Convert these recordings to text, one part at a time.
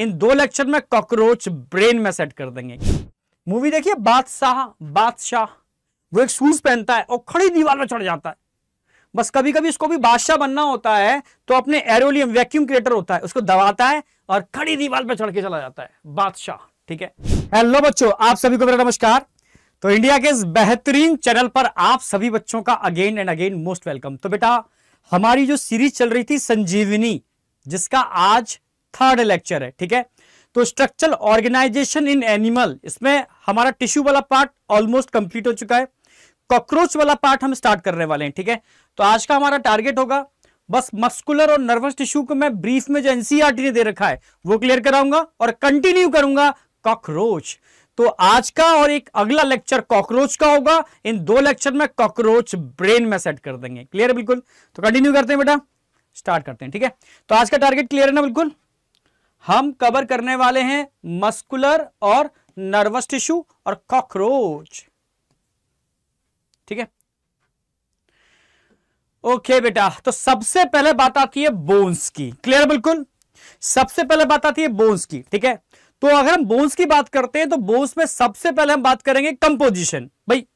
इन दो लेक्चर में cockroach brain में सेट कर देंगे। मूवी देखिए बादशाह, वो एक शूज पहनता है और खड़ी दीवार में चढ़ जाता है। बस कभी कभी इसको भी बादशाह बनना होता है तो अपने एरोलियम वैक्यूम क्रिएटर होता है उसको दबाता है और खड़ी दीवार पर चढ़ के चला जाता है बादशाह। ठीक है, हेलो बच्चों, आप सभी को मेरा नमस्कार। तो इंडिया के इस बेहतरीन चैनल पर आप सभी बच्चों का again and again most welcome. तो बेटा हमारी जो सीरीज चल रही थी संजीवनी, जिसका आज थर्ड लेक्चर है। ठीक है, तो स्ट्रक्चरल ऑर्गेनाइजेशन इन एनिमल, इसमें हमारा टिश्यू वाला पार्ट ऑलमोस्ट कंप्लीट हो चुका है। कॉकरोच वाला पार्ट हम स्टार्ट करने वाले हैं। ठीक है, तो आज का हमारा टारगेट होगा बस मस्कुलर और नर्वस टिश्यू को मैं ब्रीफ में जो एनसीईआरटी ने दे रखा है वो क्लियर कराऊंगा और कंटिन्यू करूंगा कॉकरोच। तो आज का और एक अगला लेक्चर कॉकरोच का होगा। इन दो लेक्चर में कॉकरोच ब्रेन में सेट कर देंगे। क्लियर है? बिल्कुल। तो कंटिन्यू करते हैं बेटा, स्टार्ट करते हैं। ठीक है, तो आज का टारगेट क्लियर है ना? बिल्कुल। हम कवर करने वाले हैं मस्कुलर और नर्वस टिश्यू और कॉकरोच। ठीक है, ओके बेटा। तो सबसे पहले बात आती है बोन्स की। क्लियर? बिल्कुल। सबसे पहले बात आती है बोन्स की। ठीक है, तो अगर हम बोन्स की बात करते हैं तो बोन्स में सबसे पहले हम बात करेंगे कंपोजिशन। भाई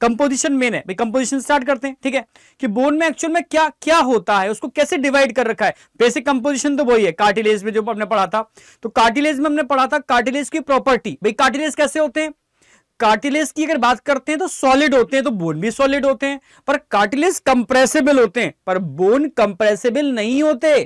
कंपोजिशन मेन है भाई, कंपोजिशन स्टार्ट करते हैं। ठीक है, कि बोन में एक्चुअल में क्या क्या होता है, उसको कैसे डिवाइड कर रखा है। बेसिक कंपोजिशन तो वही है कार्टिलेज में जो हमने पढ़ा था। तो कार्टिलेज में हमने पढ़ा था कार्टिलेज की प्रॉपर्टी। भाई कार्टिलेज कैसे होते हैं? कार्टिलेज की अगर बात करते हैं तो सॉलिड होते हैं, तो बोन भी सॉलिड होते हैं, पर कार्टिलेज कंप्रेसिबल होते हैं, पर बोन कंप्रेसिबल नहीं होते,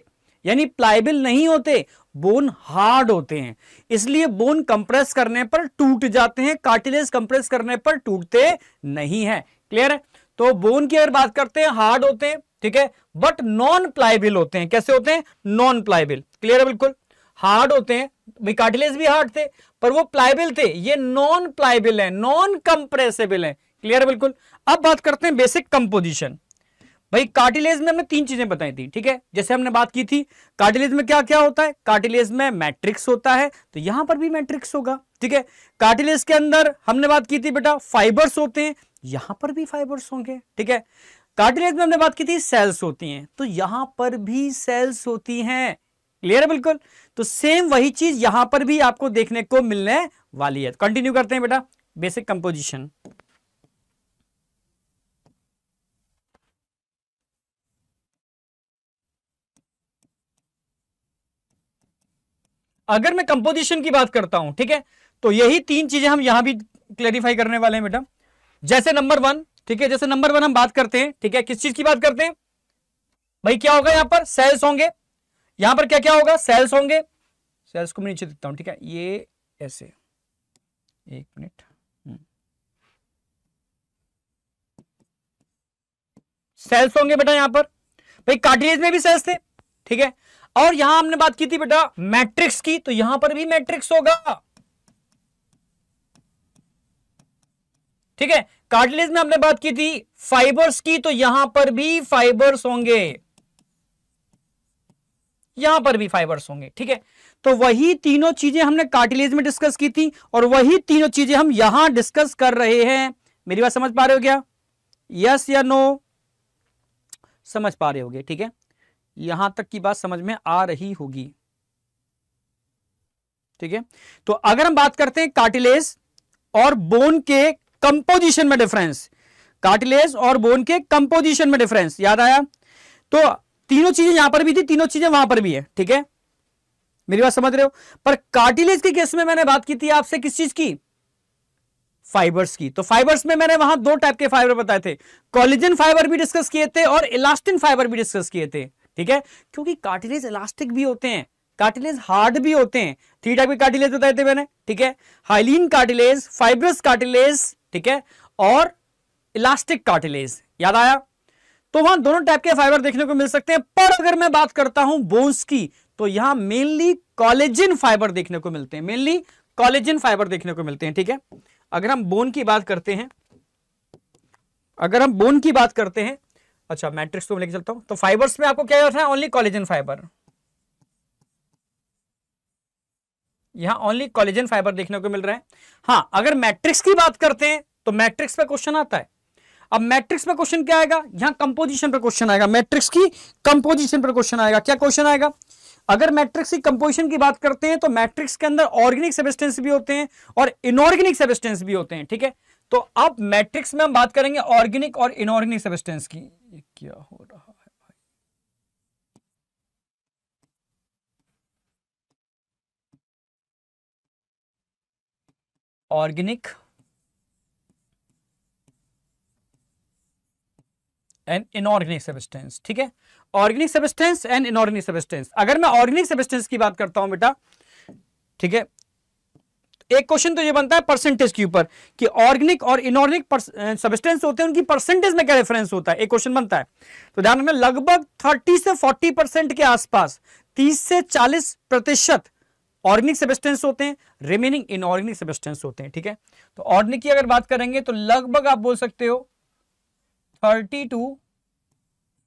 यानी प्लाइबल नहीं होते, बोन हार्ड होते हैं। इसलिए बोन कंप्रेस करने पर टूट जाते हैं, कार्टिलेज कंप्रेस करने पर टूटते नहीं है। क्लियर है? तो बोन की अगर बात करते हैं हार्ड होते हैं, ठीक है, बट नॉन प्लाइबल होते हैं। कैसे होते हैं? Non pliable. क्लियर है? बिल्कुल। हार्ड होते हैं, कार्टिलेज भी हार्ड थे पर वो प्लाइबल थे, ये नॉन प्लाइबल है, नॉन कंप्रेसिबल है। क्लियर है? बिल्कुल। अब बात करते हैं बेसिक कंपोजिशन। भाई कार्टिलेज में हमने तीन चीजें बताई थी। ठीक है, जैसे हमने बात की थी कार्टिलेज में क्या क्या होता है। कार्टिलेज में मैट्रिक्स होता है, तो यहां पर भी मैट्रिक्स होगा। ठीक है, कार्टिलेज के अंदर हमने बात की थी बेटा फाइबर्स होते हैं, यहां पर भी फाइबर्स होंगे। ठीक है, कार्टिलेज में हमने बात की थी सेल्स होती हैं, तो यहां पर भी सेल्स होती हैं। क्लियर है? बिल्कुल। तो सेम वही चीज यहां पर भी आपको देखने को मिलने वाली है। कंटिन्यू करते हैं बेटा बेसिक कंपोजिशन। अगर मैं कंपोजिशन की बात करता हूं, ठीक है, तो यही तीन चीजें हम यहां भी क्लैरिफाई करने वाले हैं बेटा। जैसे नंबर वन, ठीक है, जैसे नंबर वन हम बात करते हैं, ठीक है, किस चीज की बात करते हैं? भाई क्या होगा? यहां पर सेल्स होंगे। यहां पर क्या क्या होगा? सेल्स होंगे। सेल्स को मैं नीचे दिखता हूं। ठीक है, ये ऐसे, एक मिनट, सेल्स होंगे बेटा यहां पर। भाई कार्टिलेज में भी सेल्स थे, ठीक है, और यहां हमने बात की थी बेटा मैट्रिक्स की, तो यहां पर भी मैट्रिक्स होगा। ठीक है, कार्टिलेज में हमने बात की थी फाइबर्स की, तो यहां पर भी फाइबर्स होंगे, यहां पर भी फाइबर्स होंगे। ठीक है, तो वही तीनों चीजें हमने कार्टिलेज में डिस्कस की थी और वही तीनों चीजें हम यहां डिस्कस कर रहे हैं। मेरी बात समझ पा रहे हो क्या? यस या नो? समझ पा रहे होगे। ठीक है, यहां तक की बात समझ में आ रही होगी। ठीक है, तो अगर हम बात करते हैं कार्टिलेज और बोन के कंपोजिशन में डिफरेंस, कार्टिलेज और बोन के कंपोजिशन में डिफरेंस याद आया? तो तीनों चीजें यहां पर भी थी, तीनों चीजें वहां पर भी है। ठीक है, मेरी बात समझ रहे हो? पर कार्टिलेज के केस में मैंने बात की थी आपसे किस चीज की? फाइबर्स की। तो फाइबर्स में मैंने वहां दो टाइप के फाइबर बताए थे, कोलेजन फाइबर भी डिस्कस किए थे और इलास्टिन फाइबर भी डिस्कस किए थे। ठीक है, क्योंकि कार्टिलेज इलास्टिक भी होते हैं, कार्टिलेज हार्ड भी होते हैं। थ्री टाइप के कार्टिलेज बताए थे मैंने। ठीक है, हाइलिन कार्टिलेज, फाइब्रस कार्टिलेज, ठीक है, और इलास्टिक कार्टिलेज। याद आया? तो वहां दोनों टाइप के फाइबर देखने को मिल सकते हैं। पर अगर मैं बात करता हूं बोन्स की, तो यहां मेनली कोलेजन फाइबर देखने को मिलते हैं, मेनली कोलेजन फाइबर देखने को मिलते हैं। ठीक है, अगर हम बोन की बात करते हैं, अगर हम बोन की बात करते हैं, अच्छा मैट्रिक्स तो लेके चलता हूं, तो फाइबर्स में आपको क्या होता है? ओनली कोलेजन फाइबर, यहां ओनली कोलेजन फाइबर देखने को मिल रहा है। हाँ, अगर मैट्रिक्स की बात करते हैं तो मैट्रिक्स पे क्वेश्चन आता है। अब मैट्रिक्स पे क्वेश्चन क्या आएगा? यहां कंपोजिशन पे क्वेश्चन आएगा, मैट्रिक्स की कंपोजिशन पर क्वेश्चन आएगा। क्या क्वेश्चन आएगा? अगर मैट्रिक्स की कंपोजिशन की बात करते हैं तो मैट्रिक्स के अंदर ऑर्गेनिक सबस्टेंस भी होते हैं और इनऑर्गेनिक सबस्टेंस भी होते हैं। ठीक है, तो अब मैट्रिक्स में हम बात करेंगे ऑर्गेनिक और इनऑर्गेनिक सबस्टेंस की। ये क्या हो रहा है भाई? Organic and inorganic substance. ठीक है, organic substance and inorganic substance. अगर मैं ऑर्गेनिक सबस्टेंस की बात करता हूं बेटा, ठीक है, एक क्वेश्चन तो ये बनता है परसेंटेज के ऊपर कि ऑर्गेनिक और इनऑर्गेनिक सबस्टेंस होते हैं उनकी परसेंटेज में क्या डिफरेंस होता है, एक क्वेश्चन बनता है। तो ध्यान रखना लगभग 30 से 40% के आसपास, 30 से 40% ऑर्गेनिक सबस्टेंस होते हैं, रिमेनिंग इनऑर्गेनिक सबस्टेंस होते हैं। ठीक है, तो ऑर्गेनिक की अगर बात करेंगे तो लगभग आप बोल सकते हो 30 to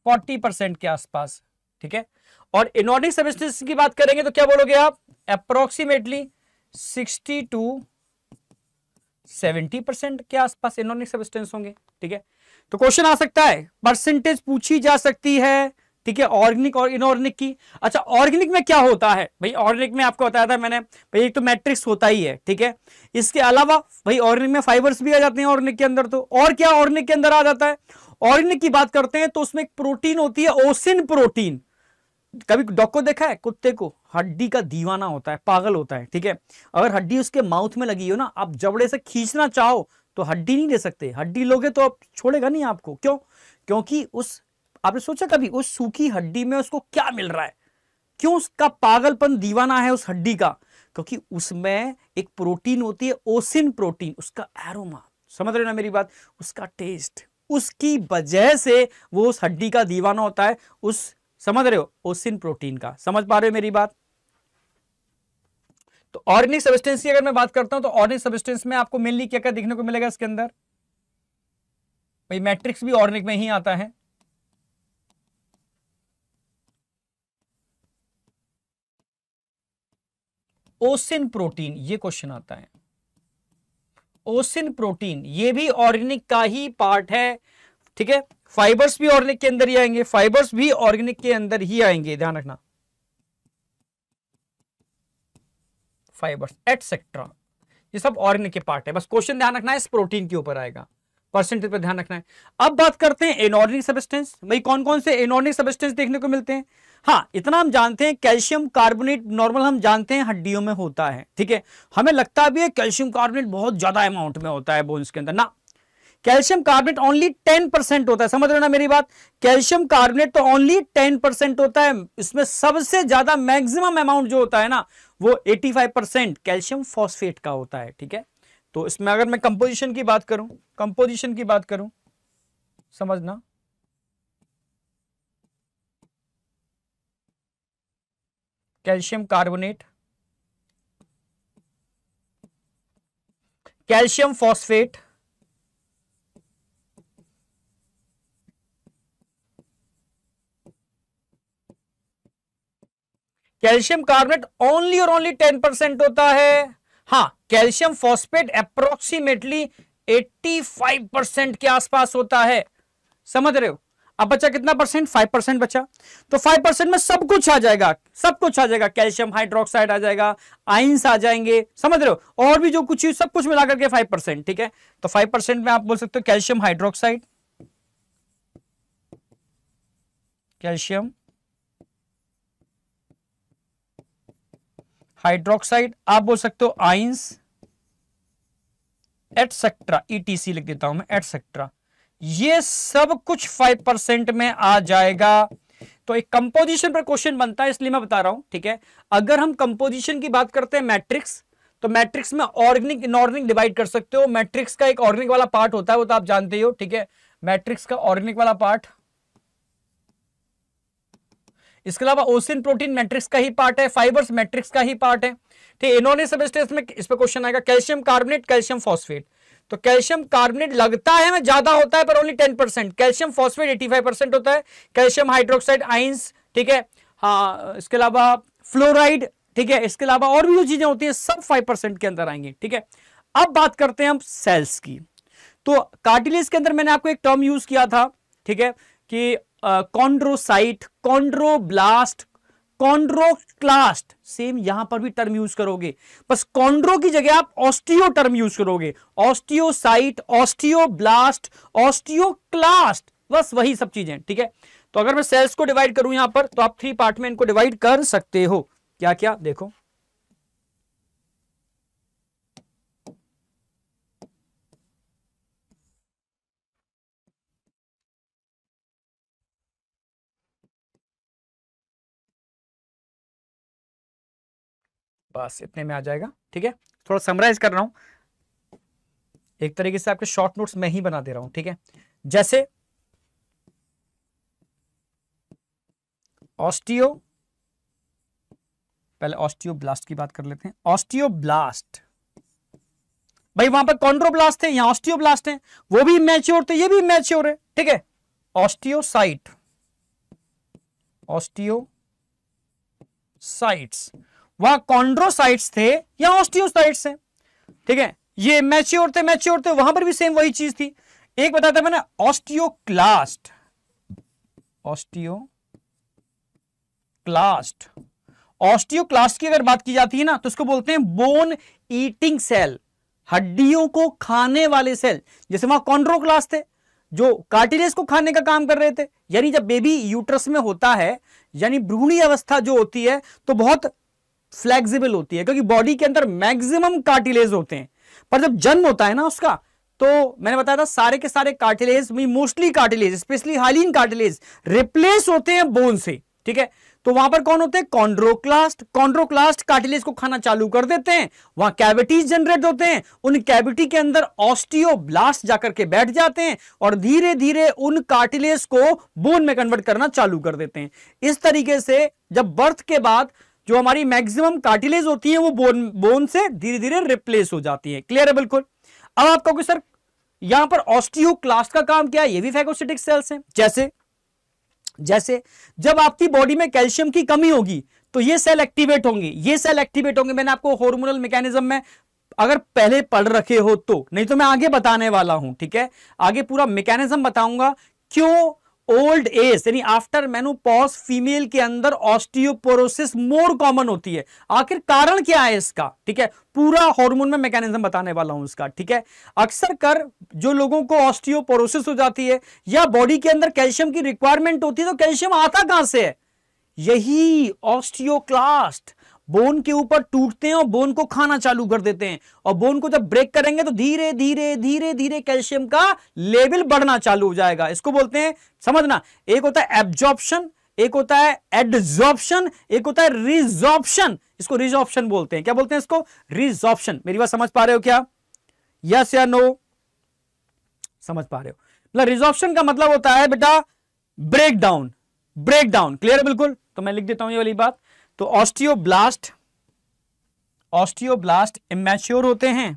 40% के आसपास। ठीक है, और इनऑर्गेनिक सबस्टेंस की बात करेंगे तो क्या बोलोगे आप, अप्रोक्सीमेटली 60 to 70% के आसपास इनऑर्गेनिक सबस्टेंस होंगे। ठीक है, तो क्वेश्चन आ सकता है, परसेंटेज पूछी जा सकती है। ठीक है, ऑर्गेनिक और इनऑर्गेनिक की। अच्छा, ऑर्गेनिक में क्या होता है भाई? ऑर्गेनिक में आपको बताया था मैंने भाई, एक तो मैट्रिक्स होता ही है। ठीक है, इसके अलावा भाई ऑर्गेनिक में फाइबर्स भी आ जाते हैं ऑर्गेनिक के अंदर, तो और क्या ऑर्गेनिक के अंदर आ जाता है। ऑर्गेनिक की बात करते हैं तो उसमें एक प्रोटीन होती है, ओसिन प्रोटीन। कभी डॉग को देखा है? कुत्ते को, हड्डी का दीवाना होता है, पागल होता है। ठीक है, अगर हड्डी उसके माउथ में लगी हो ना, आप जबड़े से खींचना चाहो तो हड्डी नहीं ले सकते। हड्डी लोगे तो आप छोड़ेगा नहीं आपको। क्यों? क्योंकि उस, आपने सोचा कभी उस सूखी हड्डी में उसको क्या मिल रहा है, क्यों उसका पागलपन दीवाना है उस हड्डी का? क्योंकि उसमें एक प्रोटीन होती है, ओसिन प्रोटीन। उसका एरोमा, समझ रहे हो ना मेरी बात, उसका टेस्ट, उसकी वजह से वो उस हड्डी का दीवाना होता है, उस, समझ रहे हो, ओसिन प्रोटीन का। समझ पा रहे हो मेरी बात? तो ऑर्गेनिक सबस्टेंस की अगर मैं बात करता हूं तो ऑर्गेनिक सबस्टेंस में आपको मेनली क्या क्या देखने को मिलेगा इसके अंदर भाई? मैट्रिक्स भी ऑर्गेनिक में ही आता है। ओसिन प्रोटीन, ये क्वेश्चन आता है, ओसिन प्रोटीन ये भी ऑर्गेनिक का ही पार्ट है। ठीक है, फाइबर्स भी ऑर्गेनिक के अंदर ही आएंगे, फाइबर्स भी ऑर्गेनिक के अंदर ही आएंगे, ध्यान रखना, फाइबर्स एटसेट्रा, ये सब ऑर्गेनिक के पार्ट है। बस क्वेश्चन ध्यान रखना है इस प्रोटीन के ऊपर आएगा, परसेंटेज पर ध्यान रखना है। अब बात करते हैं इनऑर्गेनिक सबस्टेंस भाई, कौन कौन से इनऑर्गेनिक सबस्टेंस देखने को मिलते हैं। हाँ, इतना हम जानते हैं, कैल्शियम कार्बोनेट नॉर्मल हम जानते हैं हड्डियों में होता है। ठीक है, हमें लगता भी है कैल्शियम कार्बोनेट बहुत ज्यादा अमाउंट में होता है बोन्स के अंदर ना। कैल्शियम कार्बोनेट ओनली 10% होता है, समझ रहे हो ना मेरी बात? कैल्शियम कार्बोनेट तो ओनली 10% होता है। इसमें सबसे ज्यादा मैक्सिमम अमाउंट जो होता है ना, वो 85% कैल्शियम फॉस्फेट का होता है। ठीक है, तो इसमें अगर मैं कंपोजिशन की बात करूं, समझना, calcium carbonate, calcium phosphate, calcium carbonate only और ओनली 10% होता है। हाँ, कैल्शियम फॉस्फेट अप्रोक्सीमेटली 85% के आसपास होता है, समझ रहे हो? अब बचा कितना परसेंट? 5% बचा। तो 5% में सब कुछ आ जाएगा, सब कुछ आ जाएगा, कैल्शियम हाइड्रोक्साइड आ जाएगा, आइंस आ जाएंगे, समझ रहे हो, और भी जो कुछ, सब कुछ मिलाकर के 5%। ठीक है, तो 5% में आप बोल सकते हो कैल्शियम हाइड्रोक्साइड, आप बोल सकते हो आइंस, एटसेट्रा, ईटीसी लिख देता हूं मैं, एटसेट्रा, ये सब कुछ 5% में आ जाएगा। तो एक कंपोजिशन पर क्वेश्चन बनता है, इसलिए मैं बता रहा हूं। ठीक है, अगर हम कंपोजिशन की बात करते हैं मैट्रिक्स, तो मैट्रिक्स में ऑर्गेनिक इनऑर्गेनिक डिवाइड कर सकते हो। मैट्रिक्स का एक ऑर्गेनिक वाला पार्ट होता है, वो तो आप जानते हो। ठीक है, मैट्रिक्स का ऑर्गेनिक वाला पार्ट, इसके अलावा ओसिन प्रोटीन मैट्रिक्स का ही पार्ट है, फाइबर्स मैट्रिक्स का ही पार्ट है। ठीक, इन्होंने सबस्टेंस में इस पे क्वेश्चन आएगा, कैल्शियम कार्बोनेट, कैल्शियम फॉस्फेट। तो कैल्शियम कार्बोनेट लगता है मैं ज्यादा होता है, पर ओनली 10%। कैल्शियम फॉस्फेट 85% होता है, कैल्शियम हाइड्रोक्साइड आइंस, ठीक है, हाँ, इसके अलावा फ्लोराइड, ठीक है, इसके अलावा और भी जो चीजें होती हैं सब 5% के अंदर आएंगी। ठीक है, अब बात करते हैं हम सेल्स की। तो कार्टिलेज के अंदर मैंने आपको एक टर्म यूज किया था, ठीक है, कि कॉन्ड्रोसाइट, कॉन्ड्रोब्लास्ट, कॉन्ड्रोक्लास्ट, सेम यहां पर भी टर्म यूज करोगे, बस कॉन्ड्रो की जगह आप ऑस्टियो टर्म यूज करोगे, ऑस्टियोसाइट, ऑस्टियोब्लास्ट, ऑस्टियोक्लास्ट, बस वही सब चीजें। ठीक है, तो अगर मैं सेल्स को डिवाइड करूं यहां पर तो आप 3 पार्ट में इनको डिवाइड कर सकते हो। क्या क्या देखो, बस इतने में आ जाएगा। ठीक है, थोड़ा समराइज कर रहा हूं, एक तरीके से आपके शॉर्ट नोट्स मैं ही बना दे रहा हूं। ठीक है, जैसे ऑस्टियो, पहले ऑस्टियोब्लास्ट की बात कर लेते हैं। ऑस्टियोब्लास्ट भाई वहां पर कॉन्ड्रोब्लास्ट है, यहां ऑस्टियोब्लास्ट है, वो भी इमैच्योर थे, ये भी इमैच्योर है। ठीक है, ऑस्टियोसाइट, ऑस्टियोसाइट्स, वहां कॉन्ड्रोसाइट्स थे, यहां ऑस्टियोसाइट्स हैं। ठीक है, ये मैच्योर थे, मैच्योर थे, वहां पर भी सेम वही चीज थी। एक बताया था मैंने ऑस्टियोक्लास्ट, ऑस्टियोक्लास्ट, ऑस्टियोक्लास्ट की अगर बात की जाती है ना तो उसको बोलते हैं बोन ईटिंग सेल, हड्डियों को खाने वाले सेल। जैसे वहां कॉन्ड्रोक्लास्ट थे जो कार्टिलेज को खाने का काम कर रहे थे, यानी जब बेबी यूट्रस में होता है, यानी भ्रूणी अवस्था जो होती है तो बहुत फ्लेक्सिबल होती है क्योंकि बॉडी के अंदर मैक्सिमम कार्टिलेज होते हैं। पर जब जन्म होता है ना उसका, तो मैंने बताया था सारे के सारे cartilage, mostly cartilage, specially hyaline cartilage replace होते हैं बोन से। ठीक है, तो वहां पर कौन होते हैं? कॉन्ड्रोक्लास्ट। कॉन्ड्रोक्लास्ट कार्टिलेज को खाना चालू कर देते हैं, वहां कैविटीज जनरेट होते हैं, उन कैविटी के अंदर ऑस्टियोब्लास्ट जाकर के बैठ जाते हैं और धीरे धीरे उन कार्टिलेज को बोन में कन्वर्ट करना चालू कर देते हैं। इस तरीके से जब बर्थ के बाद जो हमारी मैक्सिमम कार्टिलेज होती है वो बोन से धीरे धीरे रिप्लेस हो जाती है। क्लियर है? बिल्कुल। अब आप कहोगे सर यहां पर ऑस्टियोक्लास्ट का काम क्या है? ये भी फैगोसाइटिक सेल्स हैं। जैसे जैसे जब आपकी बॉडी में कैल्शियम की कमी होगी तो ये सेल एक्टिवेट होंगे, ये सेल एक्टिवेट होंगे। मैंने आपको हॉर्मोनल मैकेनिज्म में अगर पहले पढ़ रखे हो तो, नहीं तो मैं आगे बताने वाला हूं। ठीक है, आगे पूरा मैकेनिज्म बताऊंगा क्यों ओल्ड एज यानी आफ्टर मेनोपॉज फीमेल के अंदर ऑस्टियोपोरोसिस मोर कॉमन होती है, आखिर कारण क्या है इसका। ठीक है, पूरा हार्मोन में मैकेनिज्म बताने वाला हूं इसका। ठीक है, अक्सर कर जो लोगों को ऑस्टियोपोरोसिस हो जाती है या बॉडी के अंदर कैल्शियम की रिक्वायरमेंट होती है, तो कैल्शियम आता कहां से है? यही ऑस्टियोक्लास्ट बोन के ऊपर टूटते हैं और बोन को खाना चालू कर देते हैं, और बोन को जब ब्रेक करेंगे तो धीरे धीरे धीरे धीरे कैल्शियम का लेवल बढ़ना चालू हो जाएगा। इसको बोलते हैं, समझना, एक होता है एब्जॉर्प्शन, एक होता है एडजॉर्प्शन, एक होता है रिजॉर्प्शन। इसको रिजॉर्प्शन बोलते हैं। क्या बोलते हैं इसको? रिजॉर्प्शन। मेरी बात समझ पा रहे हो क्या? यस या नो? समझ पा रहे हो? मतलब रिजॉर्प्शन का मतलब होता है बेटा break down, break down. Clear है? बिल्कुल। तो मैं लिख देता हूं ये वाली बात। तो ऑस्टियोब्लास्ट, ऑस्टियोब्लास्ट इमैच्योर होते हैं,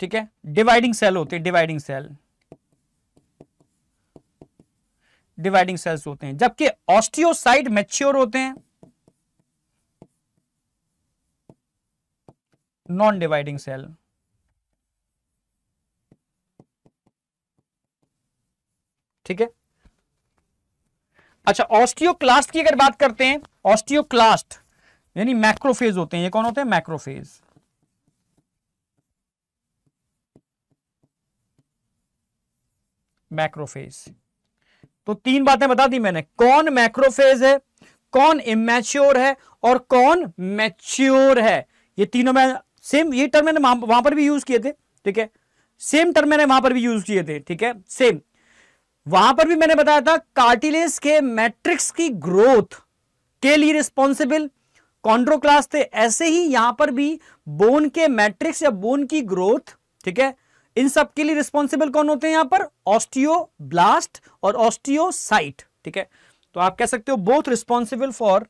ठीक है, डिवाइडिंग सेल होते हैं, डिवाइडिंग सेल, डिवाइडिंग सेल्स होते हैं। जबकि ऑस्टियोसाइट मैच्योर होते हैं, नॉन डिवाइडिंग सेल। ठीक है, अच्छा ऑस्टियोक्लास्ट की अगर बात करते हैं, ऑस्टियोक्लास्ट यानी मैक्रोफेज होते हैं। ये कौन होते हैं? मैक्रोफेज। मैक्रोफेज। तो 3 बातें बता दी मैंने, कौन मैक्रोफेज है, कौन इमैच्योर है और कौन मैच्योर है। ये तीनों में सेम, ये टर्म मैंने वहां पर भी यूज किए थे। ठीक है, सेम टर्म मैंने वहां पर भी यूज किए थे। ठीक है, सेम वहां पर भी मैंने बताया था कार्टिलेज के मैट्रिक्स की ग्रोथ के लिए रिस्पॉन्सिबल कॉन्ड्रोक्लास्ट थे, ऐसे ही यहां पर भी बोन के मैट्रिक्स या बोन की ग्रोथ, ठीक है, इन सब के लिए रिस्पॉन्सिबल कौन होते हैं? यहां पर ऑस्टियोब्लास्ट और ऑस्टियोसाइट। ठीक है, तो आप कह सकते हो बोथ रिस्पॉन्सिबल फॉर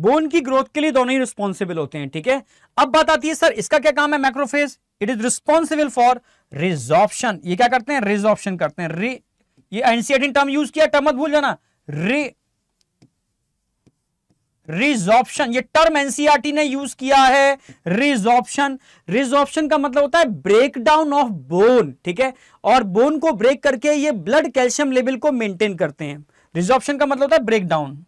बोन की ग्रोथ के लिए दोनों ही रिस्पॉन्सिबल होते हैं। ठीक है, अब बात आती है सर इसका क्या काम है, macrophage, it is responsible for resorption. ये क्या करते हैं, रिजॉर्प्शन करते हैं। ये एनसीईआरटी टर्म यूज किया, टर्म मत भूल जाना, रिजॉर्प्शन, ये टर्म एनसीईआरटी ने यूज किया है। रिजॉर्प्शन, रिजॉर्प्शन का मतलब होता है ब्रेक डाउन ऑफ बोन। ठीक है, और बोन को ब्रेक करके ये ब्लड कैल्शियम लेवल को मेंटेन करते हैं। रिजॉर्प्शन का मतलब होता है ब्रेक डाउन।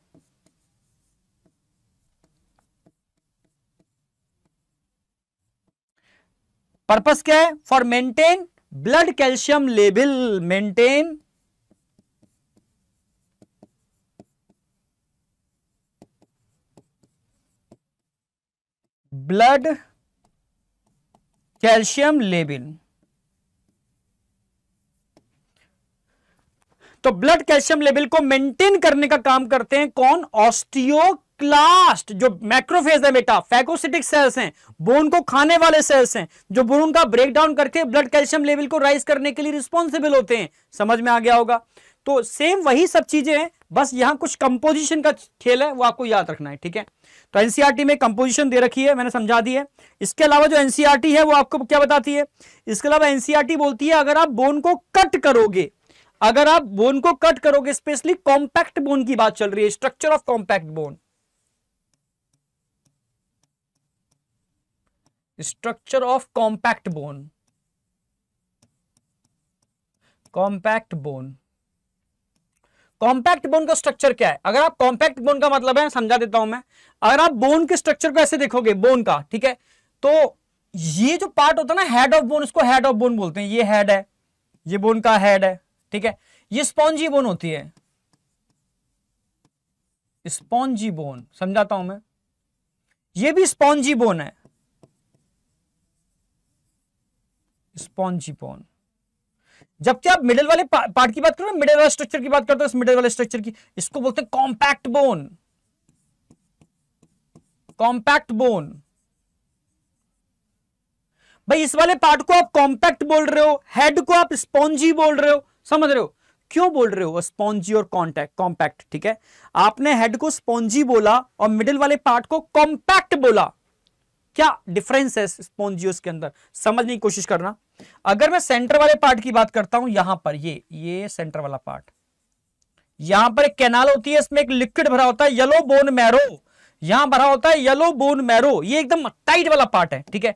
पर्पस क्या है, for maintain blood calcium level, maintain blood calcium level. तो ब्लड कैल्शियम लेवल को मेंटेन करने का काम करते हैं कौन, ऑस्टियोक्लास्ट, जो मैक्रोफेज है बेटा, फैगोसिटिक सेल्स हैं, बोन को खाने वाले सेल्स हैं, जो बोन का ब्रेकडाउन करके ब्लड कैल्शियम लेवल को राइज करने के लिए रिस्पॉन्सिबल होते हैं। समझ में आ गया होगा। तो सेम वही सब चीजें हैं, बस यहां कुछ कंपोजिशन का खेल है, वो आपको याद रखना है। ठीक है, तो एनसीईआरटी में कंपोजिशन दे रखी है, मैंने समझा दी है। इसके अलावा जो एनसीईआरटी है वो आपको क्या बताती है, इसके अलावा एनसीईआरटी बोलती है अगर आप बोन को कट करोगे, अगर आप बोन को कट करोगे, स्पेशली कॉम्पैक्ट बोन की बात चल रही है, structure of compact bone, structure of compact bone, compact bone. Compact bone का स्ट्रक्चर क्या है, अगर आप कॉम्पैक्ट बोन का मतलब है, समझा देता हूं मैं, अगर आप बोन के स्ट्रक्चर को ऐसे देखोगे बोन का, ठीक है, तो ये जो पार्ट होता है ना हेड ऑफ बोन, इसको हेड ऑफ बोन बोलते हैं। ये हेड है, ये बोन का हेड है। ठीक है, ये स्पॉन्जी बोन होती है, स्पॉन्जी बोन, समझाता हूं मैं, ये भी स्पॉन्जी बोन है, स्पॉन्जी बोन। जबकि आप मिडिल वाले पार्ट की बात करो ना, मिडिल वाले स्ट्रक्चर की बात करते हो, इस मिडिल वाले स्ट्रक्चर की, इसको बोलते हैं कॉम्पैक्ट बोन, कॉम्पैक्ट बोन। भाई इस वाले पार्ट को आप कॉम्पैक्ट बोल रहे हो, हेड को आप स्पॉन्जी बोल रहे हो, समझ रहे हो क्यों बोल रहे हो, स्पॉन्जी और कॉम्पैक्ट। ठीक है, आपने हेड को स्पॉन्जी बोला और मिडिल वाले पार्ट को कॉम्पैक्ट बोला, क्या डिफरेंस है स्पॉन्जियोस के अंदर, समझने की कोशिश करना। अगर मैं सेंटर वाले पार्ट की बात करता हूं, यहां पर ये सेंटर वाला पार्ट, यहां पर एक कैनाल होती है, इसमें एक लिक्विड भरा होता है, येलो बोन मैरो, यहां भरा होता है येलो बोन मैरो, ये एकदम टाइट वाला पार्ट है। ठीक है,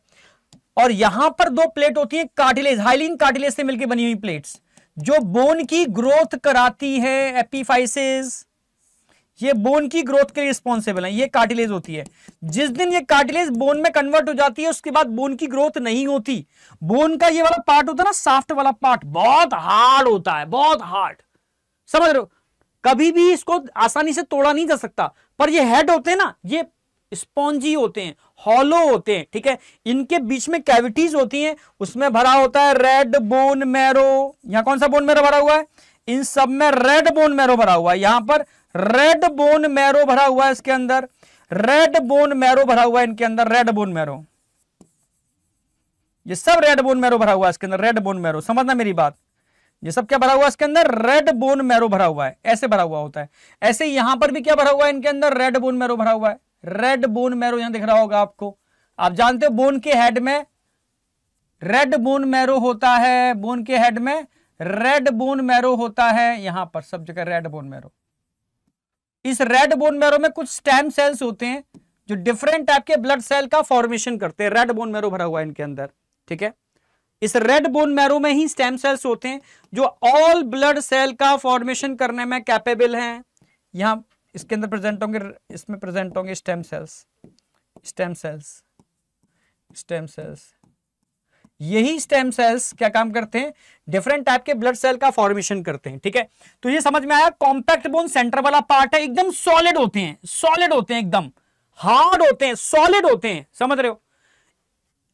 और यहां पर दो प्लेट होती है, कार्टिलेज, हाइलिन कार्टिलेज से मिलकर बनी हुई प्लेट्स, जो बोन की ग्रोथ कराती है, एपिफाइसिस, ये बोन की ग्रोथ के लिए रिस्पॉन्सिबल है। ये कार्टिलेज होती है, जिस दिन ये कार्टिलेज बोन में कन्वर्ट हो जाती है उसके बाद बोन की ग्रोथ नहीं होती। बोन का ये वाला पार्ट होता है ना सॉफ्ट वाला पार्ट, बहुत हार्ड होता है, बहुत हार्ड, समझ रहे हो, कभी भी इसको आसानी से तोड़ा नहीं जा सकता। पर ये हेड होते हैं ना, ये स्पॉन्जी होते हैं, हॉलो होते हैं। ठीक है, इनके बीच में कैविटीज होती है, उसमें भरा होता है रेड बोन मैरो, यहाँ कौन सा बोन मैरो भरा हुआ है, इन सब में रेड बोन मैरो भरा हुआ है, यहाँ पर रेड बोन मैरो भरा हुआ है, इसके अंदर रेड बोन मैरो भरा हुआ है, इनके अंदर रेड बोन मैरो, ये सब रेड बोन मैरो भरा हुआ है इसके अंदर, रेड बोन मैरो, समझना मेरी बात, ये सब क्या भरा हुआ है इसके अंदर, रेड बोन मैरो भरा हुआ है, ऐसे भरा हुआ होता है। ऐसे यहां पर भी क्या भरा हुआ है इनके अंदर, रेड बोन मैरो भरा हुआ है, रेड बोन मैरो यहां दिख रहा होगा आपको। आप जानते हो बोन के हेड में रेड बोन मैरो होता है, बोन के हेड में रेड बोन मैरो होता है, यहां पर सब जगह रेड बोन मैरो। इस रेड बोन मैरो में कुछ स्टेम सेल्स होते हैं जो डिफरेंट टाइप के ब्लड सेल का फॉर्मेशन करते हैं, रेड बोन मैरो भरा हुआ है इनके अंदर। ठीक है, इस रेड बोन मैरो में ही स्टेम सेल्स होते हैं जो ऑल ब्लड सेल का फॉर्मेशन करने में कैपेबल हैं। यहाँ इसके अंदर प्रेजेंट होंगे, इसमें प्रेजेंट होंगे stem cells, stem cells, stem cells. यही स्टेम सेल्स क्या काम करते हैं, डिफरेंट टाइप के ब्लड सेल का फॉर्मेशन करते हैं। ठीक है, तो ये समझ में आया, कॉम्पैक्ट बोन सेंटर वाला पार्ट है, एकदम सॉलिड होते हैं, सॉलिड होते हैं, एकदम हार्ड होते हैं, सॉलिड होते हैं, समझ रहे हो।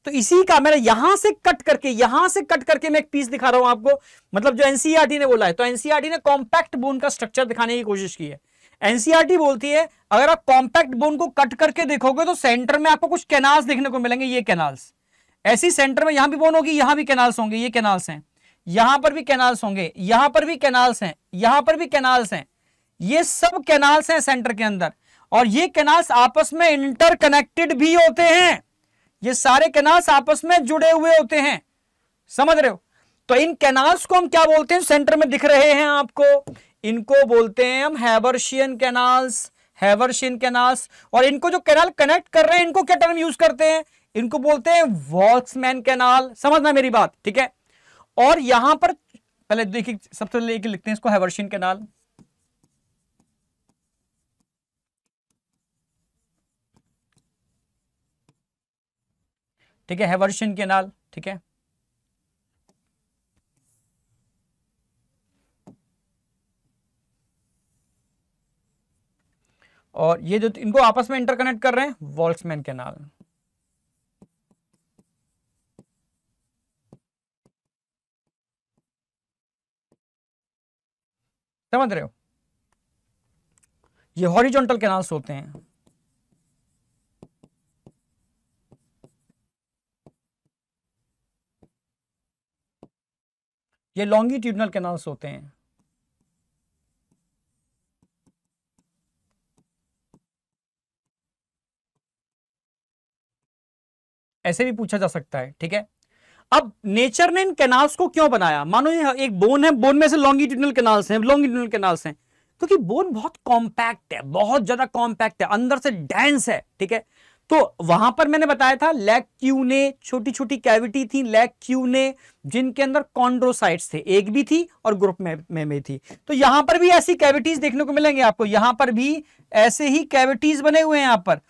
तो इसी का मैंने यहां से कट करके, यहां से कट करके मैं एक पीस दिखा रहा हूं आपको, मतलब जो एनसीईआरटी ने बोला है। तो एनसीईआरटी ने कॉम्पैक्ट बोन का स्ट्रक्चर दिखाने की कोशिश की है। एनसीईआरटी बोलती है अगर आप कॉम्पैक्ट बोन को कट करके देखोगे तो सेंटर में आपको कुछ कैनाल्स देखने को मिलेंगे, ये कैनाल्स, ऐसी सेंटर में यहां भी बोन होगी, यहां भी कैनाल्स होंगे, ये कैनाल्स हैं, यहां पर भी कैनाल्स होंगे, यहां पर भी कैनाल्स हैं, यहां पर भी कैनाल्स हैं, ये सब कैनाल्स हैं सेंटर के अंदर। और ये कैनाल्स आपस में इंटरकनेक्टेड भी होते हैं, ये सारे कैनाल्स आपस में जुड़े हुए होते हैं, समझ रहे हो। तो इन कैनाल्स को हम क्या बोलते हैं, सेंटर में दिख रहे हैं आपको, इनको बोलते हैं हम हैवर्शियन कैनाल्स, हैवर्शियन कैनाल्स। और इनको जो कैनाल कनेक्ट कर रहे हैं इनको क्या टर्म यूज करते हैं, इनको बोलते हैं वॉल्समैन कैनाल, समझना मेरी बात, ठीक है। और यहां पर पहले देखिए, सबसे पहले लिखते हैं इसको हैवर्शियन कैनाल, ठीक है, हैवर्शियन कैनाल, ठीक है। और ये जो इनको आपस में इंटरकनेक्ट कर रहे हैं वॉल्समैन कैनाल, समझ रहे हो। ये हॉरिजॉन्टल कैनाल्स होते हैं, ये लॉन्गिट्यूडनल कैनाल्स होते हैं, ऐसे भी पूछा जा सकता है, ठीक है। अब नेचर ने इन कैनाल्स को क्यों बनाया, मानो ये एक बोन है, बोन में से लॉन्गिट्यूडनल कैनाल्स हैं, लॉन्गिट्यूडनल कैनाल्स हैं क्योंकि बोन बहुत कॉम्पैक्ट है, बहुत ज्यादा कॉम्पैक्ट है, अंदर से डेंस है, ठीक है। तो वहां पर मैंने बताया था लैक्यूने, छोटी छोटी कैविटी थी लैक्यूने, जिनके अंदर कॉन्ड्रोसाइट्स थे, एक भी थी और ग्रुप में थी। तो यहां पर भी ऐसी कैविटीज देखने को मिलेंगे आपको, यहां पर भी ऐसे ही कैविटीज बने हुए हैं, यहां पर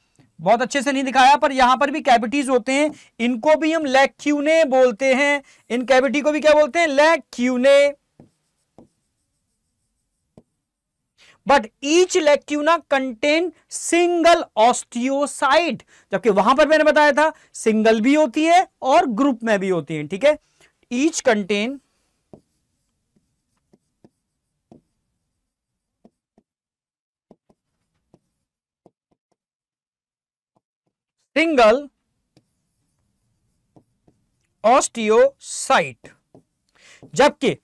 बहुत अच्छे से नहीं दिखाया पर यहां पर भी कैविटीज होते हैं, इनको भी हम लैक्यूने बोलते हैं, इन कैविटी को भी क्या बोलते हैं, lacunae. But each lacuna contain single osteocyte, जबकि वहां पर मैंने बताया था सिंगल भी होती है और ग्रुप में भी होती है, ठीक है। ईच कंटेन सिंगल ऑस्टियोसाइट, जबकि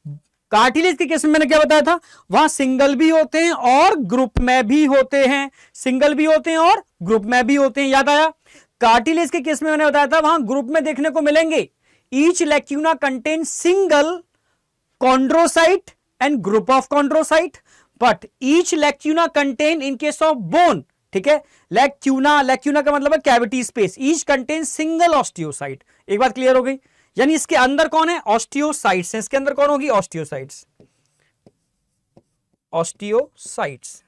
कार्टिलेज के केस में मैंने क्या बताया था, वहां सिंगल भी होते हैं और ग्रुप में भी होते हैं, सिंगल भी होते हैं और ग्रुप में भी होते हैं, याद आया। कार्टिलेज के केस में मैंने बताया था वहां ग्रुप में देखने को मिलेंगे। Each lacuna contain single chondrocyte and group of chondrocyte, but each lacuna contain in case of bone, ठीक है, लैक्यूना, लैक्यूना का मतलब है cavity space, each contain single osteocyte. एक बात क्लियर हो गई, यानी इसके अंदर कौन है, ऑस्टियोसाइट्स, इसके अंदर कौन होगी, ऑस्टियोसाइट्स, ऑस्टियोसाइट्स।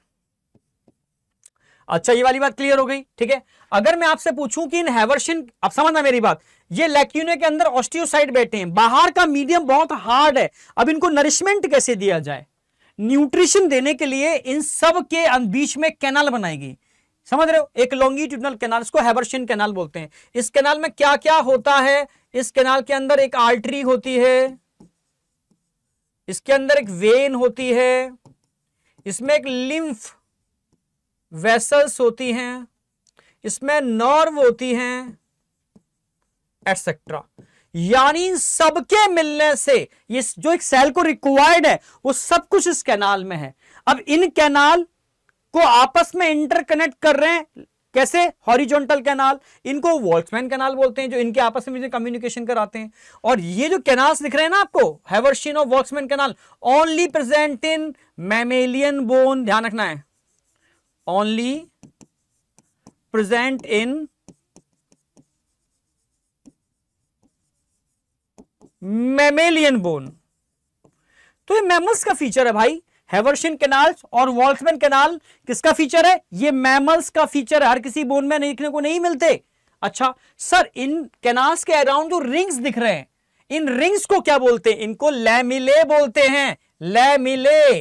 अच्छा, ये वाली बात क्लियर हो गई, ठीक है। अगर मैं आपसे पूछूं कि इन हैवर्शियन, आप समझना मेरी बात, ये लैक्यूने के अंदर ऑस्टियोसाइट बैठे हैं, बाहर का मीडियम बहुत हार्ड है, अब इनको नरिशमेंट कैसे दिया जाए, न्यूट्रिशन देने के लिए इन सब के बीच में कैनाल बनाएगी, समझ रहे हो, एक लॉन्गिट्यूडनल कैनाल, इसको हैवर्शियन कैनाल बोलते हैं। इस कैनाल में क्या क्या होता है, इस कैनाल के अंदर एक आर्टरी होती है, इसके अंदर एक वेन होती है, इसमें एक लिम्फ वेसल्स होती हैं, इसमें नर्व होती हैं, एटसेट्रा। यानी इन सबके मिलने से ये जो एक सेल को रिक्वायर्ड है वो सब कुछ इस कैनाल में है। अब इन कैनाल को आपस में इंटरकनेक्ट कर रहे हैं कैसे, हॉरिजॉन्टल कैनाल, इनको वॉल्समैन कैनाल बोलते हैं, जो इनके आपस में कम्युनिकेशन कराते हैं। और ये जो कैनाल्स दिख रहे हैं ना आपको, हैवर्शियन और Volkmann canal, only present in mammalian bone, ध्यान रखना है, only present in mammalian bone. तो ये मैमल्स का फीचर है भाई, हैवर्शियन कैनाल और वॉल्समैन कैनाल किसका फीचर है, ये मैमल्स का फीचर है, हर किसी बोन में देखने को नहीं मिलते। अच्छा सर, इन कैनाल्स के अराउंड जो रिंग्स दिख रहे हैं, इन रिंग्स को क्या बोलते हैं, इनको लैमिले बोलते हैं, लैमिले।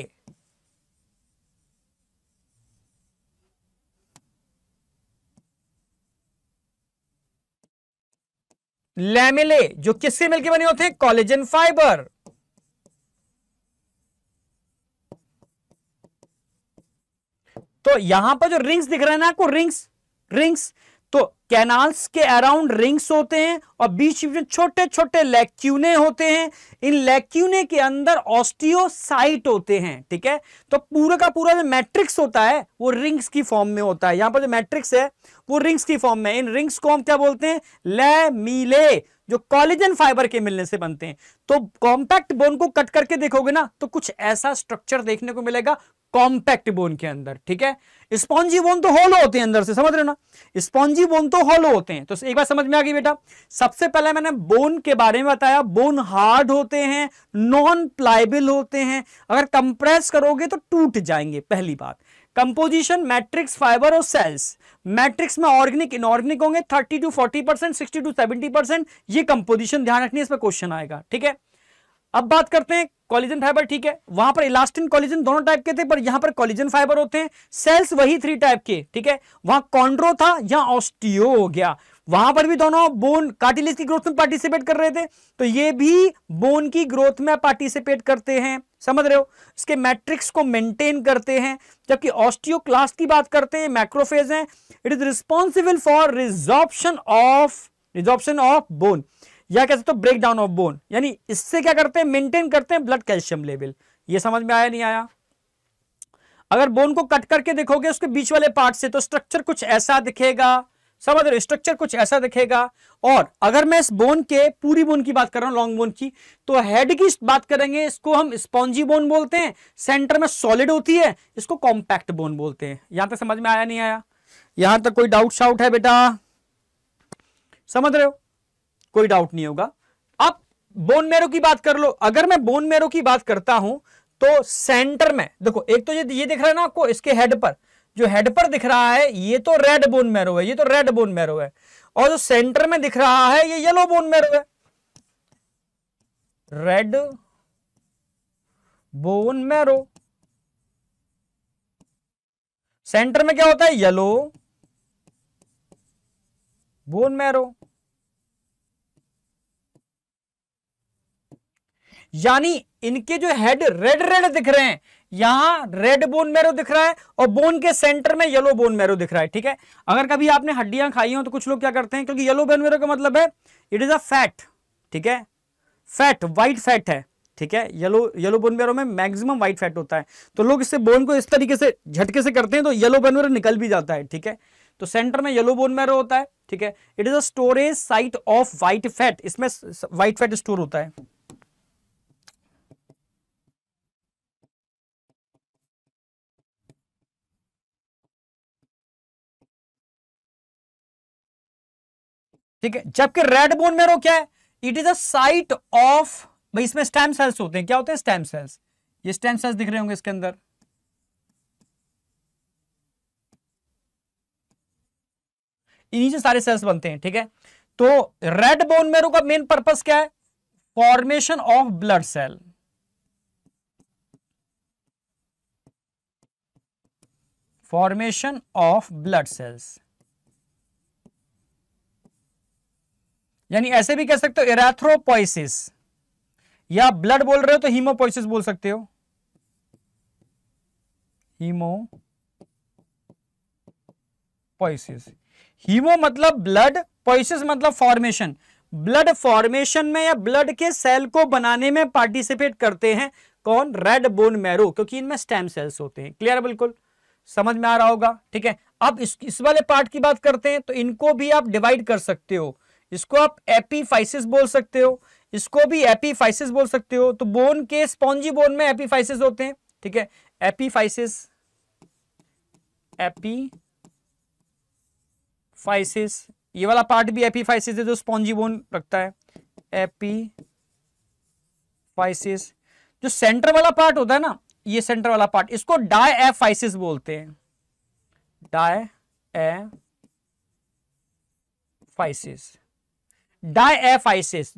लैमिले जो किससे मिलकर बने होते हैं, कोलेजन फाइबर, तो यहां पर जो रिंग्स दिख रहे हैं ना आपको, रिंग्स, रिंग्स तो कैनाल्स के अराउंड रिंग्स होते हैं और बीच में छोटे छोटे लैक्यूने होते हैं। इन लैक्यूने के अंदर ऑस्टियोसाइट होते हैं, ठीक है। तो पूरा का पूरा जो मैट्रिक्स होता है वो रिंग्स की फॉर्म में होता है। यहाँ पर जो मैट्रिक्स है वो रिंग्स की फॉर्म में, इन रिंग्स को हम क्या बोलते हैं, लैमिले, जो कोलेजन फाइबर के मिलने से बनते हैं। तो कॉम्पैक्ट बोन को कट करके देखोगे ना तो कुछ ऐसा स्ट्रक्चर देखने को मिलेगा कॉम्पैक्ट बोन के अंदर, ठीक है। स्पॉन्जी बोन तो होलो होते हैं अंदर से, समझ रहे हो ना, स्पॉन्जी बोन तो होलो होते हैं। तो एक बार समझ में आ गई बेटा। सबसे पहले मैंने बोन के बारे में बताया, बोन हार्ड होते हैं, नॉन प्लायबल होते हैं, अगर कंप्रेस करोगे तो टूट जाएंगे, पहली बात। कंपोजिशन मैट्रिक्स फाइबर और सेल्स, मैट्रिक्स में ऑर्गेनिक इनऑर्गेनिक होंगे 30 to 40%, 60 to 70%, ये कंपोजिशन ध्यान रखनी है, इस पर क्वेश्चन आएगा, ठीक है। अब बात करते हैं कोलेजन फाइबर, ठीक है। वहां पर इलास्टिन कोलेजन दोनों टाइप के थे, पर यहां पर कोलेजन फाइबर होते हैं। सेल्स वही 3 टाइप के, ठीक है। वहां कॉन्ड्रो था, यहां ऑस्टियो हो गया। वहां पर भी दोनों बोन कार्टिलेज की ग्रोथ में पार्टिसिपेट कर रहे थे, तो ये भी बोन की ग्रोथ में पार्टिसिपेट करते हैं, समझ रहे हो। इसके मैट्रिक्स को मेंटेन करते हैं। जबकि ऑस्टियोक्लास्ट की बात करते हैं, मैक्रोफेज हैं, it is responsible for resorption of bone, या कह सकते हो ब्रेक डाउन ऑफ बोन। यानी इससे क्या करते हैं, मेंटेन करते हैं ब्लड कैल्शियम लेवल। ये समझ में आया नहीं आया। अगर बोन को कट करके देखोगे उसके बीच वाले पार्ट से तो स्ट्रक्चर कुछ ऐसा दिखेगा, समझ रहे हो, स्ट्रक्चर कुछ ऐसा दिखेगा। और अगर मैं इस बोन के, पूरी बोन की बात कर रहा हूं, लॉन्ग बोन की, तो हेड की बात करेंगे, इसको हम स्पॉन्जी बोन बोलते हैं, सेंटर में सॉलिड होती है, इसको कॉम्पैक्ट बोन बोलते हैं। यहां तक समझ में आया नहीं आया? यहां तक कोई डाउट शाउट है बेटा? समझ रहे हो, कोई डाउट नहीं होगा। अब बोन मेरो की बात कर लो। अगर मैं बोन मेरो की बात करता हूं तो सेंटर में देखो, एक तो ये दिख रहा है ना आपको, इसके हेड पर जो हेड पर दिख रहा है ये तो रेड बोन मैरो है, ये तो रेड बोन मैरो है, और जो सेंटर में दिख रहा है ये येलो बोन मैरो है, रेड बोन मैरो। सेंटर में क्या होता है, येलो बोन मैरो। यानी इनके जो हेड रेड रेड दिख रहे हैं, यहां रेड बोन मैरो दिख रहा है और बोन के सेंटर में येलो बोन मैरो दिख रहा है, ठीक है। अगर कभी आपने हड्डियां खाई हो तो कुछ लोग क्या करते हैं, क्योंकि येलो बोन मैरो का मतलब है इट इज अ फैट, ठीक है, फैट, वाइट फैट है, ठीक है। येलो बोन मैरो में मैक्सिमम व्हाइट फैट होता है, तो लोग इससे बोन को इस तरीके से झटके से करते हैं तो येलो बोन मैरो निकल भी जाता है, ठीक है। तो सेंटर में येलो बोन मैरो होता है, ठीक है। It is a storage site of white fat, इसमें व्हाइट फैट स्टोर होता है। ठीक है। जबकि रेड बोन मैरो क्या है, it is a site of, भाई इसमें स्टेम सेल्स होते हैं। क्या होते हैं, स्टेम सेल्स। ये स्टेम सेल्स दिख रहे होंगे इसके अंदर, इन्हीं से सारे सेल्स बनते हैं, ठीक है। तो रेड बोन मैरो का मेन पर्पस क्या है, formation of blood cell. Formation of blood cells, यानी ऐसे भी कह सकते हो एरेथ्रोपोइसिस, या ब्लड बोल रहे हो तो हीमोपोइसिस बोल सकते हो, हीमोपोइसिस। हीमो मतलब ब्लड, पोइसिस मतलब फॉर्मेशन। ब्लड फॉर्मेशन में या ब्लड के सेल को बनाने में पार्टिसिपेट करते हैं कौन, रेड बोन मैरो, क्योंकि इनमें स्टेम सेल्स होते हैं। क्लियर है, बिल्कुल समझ में आ रहा होगा, ठीक है। अब इस वाले पार्ट की बात करते हैं तो इनको भी आप डिवाइड कर सकते हो, इसको आप एपिफाइसिस बोल सकते हो, इसको भी एपिफाइसिस बोल सकते हो। तो बोन के स्पॉन्जी बोन में एपिफाइसिस होते हैं, ठीक है, एपिफाइसिस, एपिफाइसिस, ये वाला पार्ट भी एपिफाइसिस है जो स्पॉन्जी बोन रखता है, एपिफाइसिस। जो सेंटर वाला पार्ट होता है ना, ये सेंटर वाला पार्ट, इसको डायएफाइसिस बोलते हैं, डायएफाइसिस, डायएफाइसिस।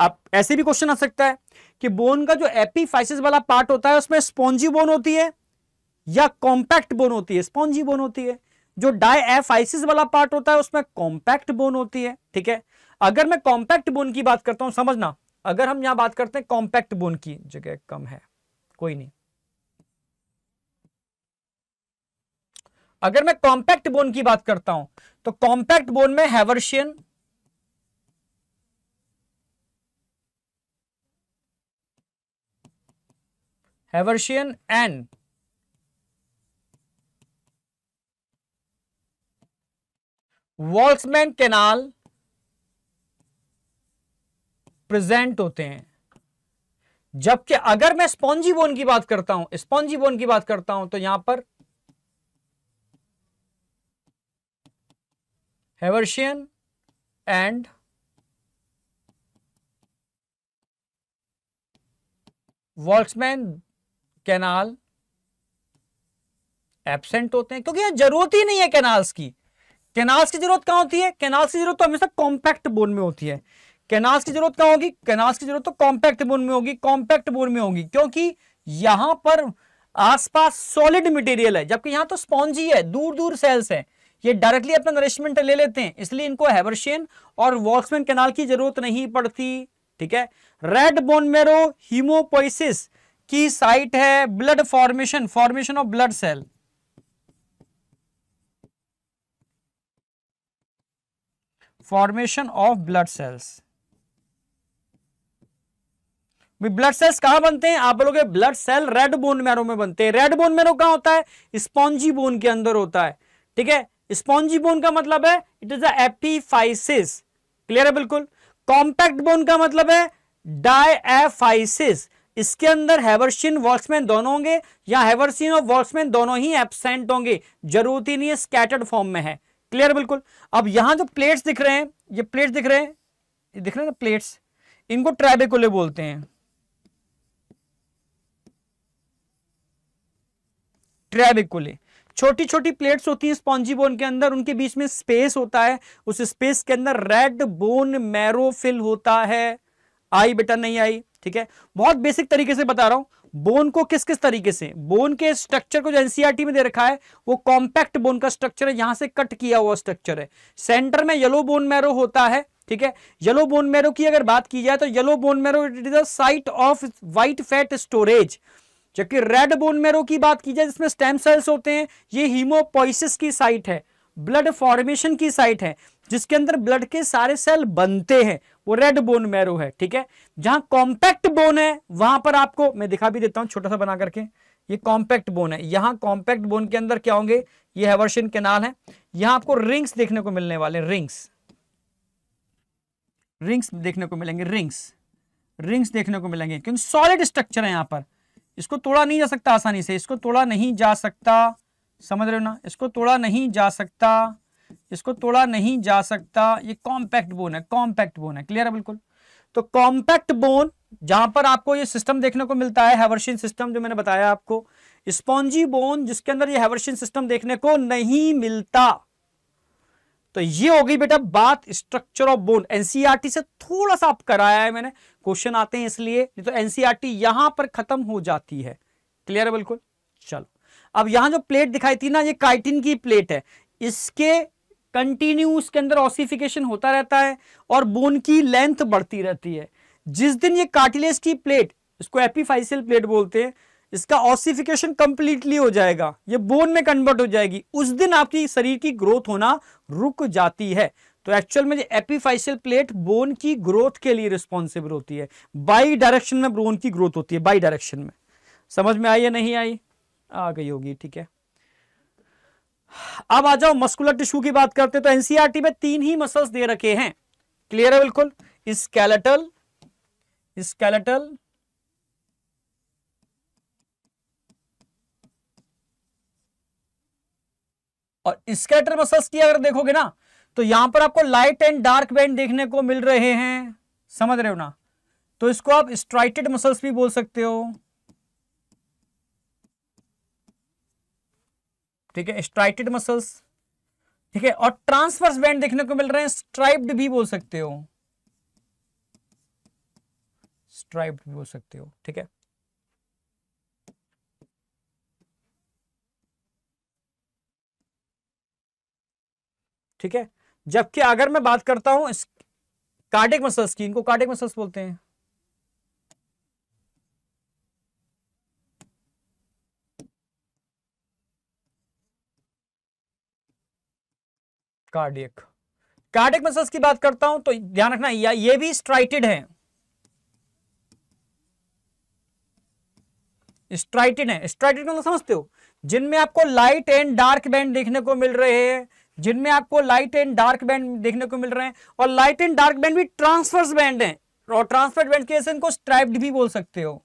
अब ऐसे भी क्वेश्चन आ सकता है कि बोन का जो एपिफाइसिस वाला पार्ट होता है उसमें स्पॉन्जी बोन होती है या कॉम्पैक्ट बोन होती है, स्पॉन्जी बोन होती है। जो डायएफाइसिस वाला पार्ट होता है उसमें कॉम्पैक्ट बोन होती है, ठीक है। अगर मैं कॉम्पैक्ट बोन की बात करता हूं, समझना, अगर हम यहां बात करते हैं कॉम्पैक्ट बोन की, जगह कम है कोई नहीं, अगर मैं कॉम्पैक्ट बोन की बात करता हूं तो कॉम्पैक्ट बोन में Haversian, Haversian and Volkmann canal present होते हैं। जबकि अगर मैं स्पॉन्जी बोन की बात करता हूं, स्पॉन्जी बोन की बात करता हूं तो यहां पर Haversian and Volkmann canal absent होते हैं, क्योंकि यहां जरूरत ही नहीं है कैनाल्स की। कैनाल्स की जरूरत कहां होती है? कैनाल्स की जरूरत तो हमेशा कॉम्पैक्ट बोन में होती है। कैनाल्स की जरूरत कहां होगी? कैनाल्स की जरूरत तो कॉम्पैक्ट बोन में होगी, कॉम्पैक्ट बोन में होगी, क्योंकि यहां पर आसपास सॉलिड मटेरियल है, जबकि यहां तो स्पॉन्जी है, दूर दूर सेल्स हैं, ये डायरेक्टली अपना नरिशमेंट ले लेते हैं, इसलिए इनको हैवर्शियन और वॉल्समैन कैनाल की जरूरत नहीं पड़ती। ठीक है, रेड बोन मेरो हीमोपोइसिस की साइट है blood formation, formation of blood cell. Formation of blood cells, blood cells कहां बनते हैं? आप बोलोगे blood cell red bone marrow में बनते हैं। रेड बोन मैरो कहां होता है? स्पॉन्जी बोन के अंदर होता है। ठीक है, स्पॉन्जी बोन का मतलब है इट इज एपिफाइसिस, क्लियर है? बिल्कुल। कॉम्पैक्ट बोन का मतलब है डायफाइसिस, इसके अंदर हैवर्शियन वॉल्समैन दोनों होंगे, या हैवर्शियन और वॉल्समैन दोनों ही एब्सेंट होंगे, जरूरत ही नहीं है, स्कैटर्ड फॉर्म में है, क्लियर? बिल्कुल। अब यहां जो प्लेट्स दिख रहे हैं, ये प्लेट्स दिख रहे हैं, ये दिख रहे हैं ना प्लेट्स, इनको ट्राइबेकुले बोलते हैं। ट्राइबेकुले छोटी छोटी प्लेट्स होती हैं स्पॉन्जी बोन के अंदर, उनके बीच में स्पेस होता है, उस स्पेस के अंदर रेड बोन मैरो फिल होता है। आई बेटा नहीं आई? ठीक है, बहुत बेसिक तरीके से बता रहा हूं बोन को किस किस तरीके से। बोन के स्ट्रक्चर को जो एनसीईआरटी में दे रखा है वो कॉम्पैक्ट बोन का स्ट्रक्चर है, यहां से कट किया हुआ स्ट्रक्चर है, सेंटर में येलो बोन मैरो होता है। ठीक है, येलो बोन मैरो की अगर बात की जाए तो yellow bone marrow it is the site of white fat storage. जबकि रेड बोन मैरो की बात की जाए जिसमें स्टेम सेल्स होते हैं, ये हीमोपोइसिस की साइट है, ब्लड फॉर्मेशन की साइट है, जिसके अंदर ब्लड के सारे सेल बनते हैं, वो रेड बोन मैरो है। ठीक है, जहां कॉम्पैक्ट बोन है वहां पर आपको मैं दिखा भी देता हूं छोटा सा बना करके, ये कॉम्पैक्ट बोन है, यहां कॉम्पैक्ट बोन के अंदर क्या होंगे? ये हैवर्शियन कैनाल है, यहां आपको रिंग्स देखने को मिलने वाले, रिंग्स, रिंग्स देखने को मिलेंगे, रिंग्स, रिंग्स देखने को मिलेंगे, क्योंकि सॉलिड स्ट्रक्चर है, यहां पर इसको तोड़ा नहीं जा सकता आसानी से, इसको तोड़ा नहीं जा सकता, समझ रहे हो ना, इसको तोड़ा नहीं जा सकता, इसको तोड़ा नहीं जा सकता, ये कॉम्पैक्ट बोन है, कॉम्पैक्ट बोन है, क्लियर है? बिल्कुल। तो कॉम्पैक्ट बोन जहां पर आपको ये सिस्टम देखने को मिलता है, हैवर्शियन सिस्टम जो मैंने बताया आपको, स्पॉन्जी बोन जिसके अंदर ये हैवर्शियन सिस्टम देखने को नहीं मिलता। तो ये हो गई बेटा बात स्ट्रक्चर ऑफ बोन। एनसीईआरटी से थोड़ा सा आप कराया है मैंने, क्वेश्चन आते हैं इसलिए, नहीं तो एनसीईआरटी यहां पर खत्म हो जाती है, क्लियर है? बिल्कुल। चलो, अब यहां जो प्लेट दिखाई थी ना, ये काइटिन की प्लेट है, इसके कंटिन्यू इसके अंदर ऑसिफिकेशन होता रहता है और बोन की लेंथ बढ़ती रहती है। जिस दिन ये कार्टिलेज की प्लेट, इसको एपिफाइसियल प्लेट बोलते हैं, इसका ऑसिफिकेशन कंप्लीटली हो जाएगा, ये बोन में कन्वर्ट हो जाएगी, उस दिन आपकी शरीर की ग्रोथ होना रुक जाती है। तो एक्चुअल में एपिफाइसियल प्लेट बोन की ग्रोथ के लिए रिस्पॉन्सिबल होती है, बाई डायरेक्शन में बोन की ग्रोथ होती है, बाई डायरेक्शन में। समझ में आई या नहीं आई? आ गई होगी। ठीक है, अब आ जाओ मस्कुलर टिश्यू की बात करते हैं। तो एनसीईआरटी में तीन ही मसल्स दे रखे हैं, क्लियर है? बिल्कुल। स्केलेटल, स्केलेटल और स्केलेटल मसल्स की अगर देखोगे ना तो यहां पर आपको लाइट एंड डार्क बैंड देखने को मिल रहे हैं, समझ रहे हो ना? तो इसको आप स्ट्राइटेड मसल्स भी बोल सकते हो। ठीक है, स्ट्राइटेड मसल्स। ठीक है, और ट्रांसवर्स बैंड देखने को मिल रहे हैं, स्ट्राइप्ड भी बोल सकते हो, स्ट्राइप्ड भी बोल सकते हो। ठीक है, ठीक है। जबकि अगर मैं बात करता हूं कार्डियक मसल्स की, इनको कार्डियक मसल्स बोलते हैं। कार्डियक कार्डियक मसल्स की बात करता हूं तो ध्यान रखना ये भी स्ट्राइटेड है, स्ट्राइटेड है। स्ट्राइटेड को समझते हो, जिनमें आपको लाइट एंड डार्क बैंड देखने को मिल रहे हैं, जिनमें आपको लाइट एंड डार्क बैंड देखने को मिल रहे हैं, और लाइट एंड डार्क बैंड भी ट्रांसवर्स बैंड है, और ट्रांसवर्स बैंड के ऐसे इनको स्ट्राइप्ड भी बोल सकते हो,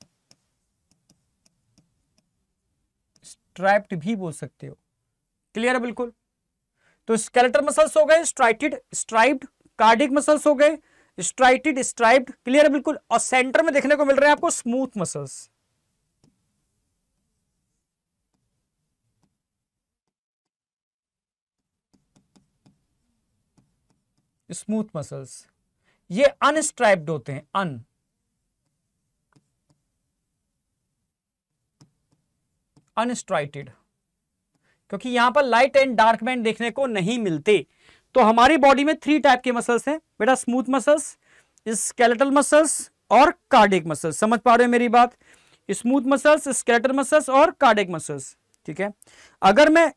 स्ट्राइप्ड भी बोल सकते हो। क्लियर है बिल्कुल। तो स्केलेटल मसल्स हो गए स्ट्राइटेड स्ट्राइप्ड, कार्डिक मसल्स हो गए स्ट्राइटेड स्ट्राइप्ड, क्लियर है बिल्कुल। और सेंटर में देखने को मिल रहे हैं आपको स्मूथ मसल्स। स्मूथ मसल्स ये अनस्ट्राइप्ड होते हैं, अनस्ट्राइटेड, क्योंकि यहां पर लाइट एंड डार्क बैंड देखने को नहीं मिलते। तो हमारी बॉडी में 3 टाइप के मसल्स हैं बेटा, स्मूथ मसल्स, स्केलेटल मसल्स और कार्डिक मसल्स। समझ पा रहे हो मेरी बात? स्मूथ मसल्स, स्केलेटल मसल्स और कार्डिक मसल्स। ठीक है, अगर मैं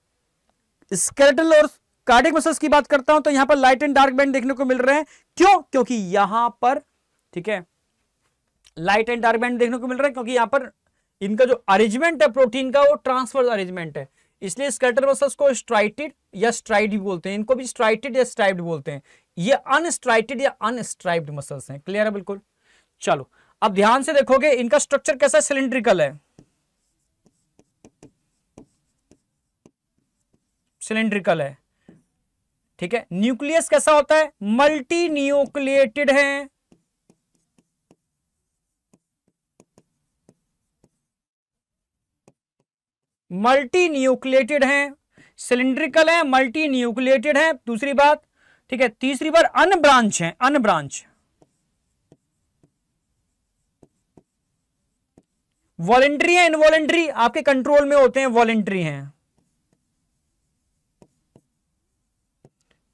स्केलेटल और कार्डिक मसल्स की बात करता हूं तो यहां पर लाइट एंड डार्क बैंड देखने को मिल रहे हैं। क्यों? क्योंकि यहां पर, ठीक है, लाइट एंड डार्क बैंड देखने को मिल रहे हैं क्योंकि यहां पर इनका जो अरेंजमेंट है प्रोटीन का वो ट्रांसवर्स अरेंजमेंट है, इसलिए स्केलेटल मसल्स को स्ट्राइटेड या स्ट्राइड भी बोलते हैं, इनको भी स्ट्राइटेड या स्ट्राइप्ड बोलते हैं। ये अनस्ट्राइटेड या अनस्ट्राइप्ड मसल्स हैं। क्लियर है बिल्कुल। चलो अब ध्यान से देखोगे इनका स्ट्रक्चर कैसा, सिलिंड्रिकल है, सिलिंड्रिकल है, ठीक है। न्यूक्लियस कैसा होता है, मल्टी न्यूक्लिएटेड है, मल्टी न्यूक्लिएटेड हैं, सिलिंड्रिकल हैं, मल्टी न्यूक्लिएटेड हैं। दूसरी बात, ठीक है। तीसरी बात, अनब्रांच हैं, अनब्रांच, वॉलेंट्री है, इनवॉलेंट्री आपके कंट्रोल में होते हैं, वॉलेंट्री हैं,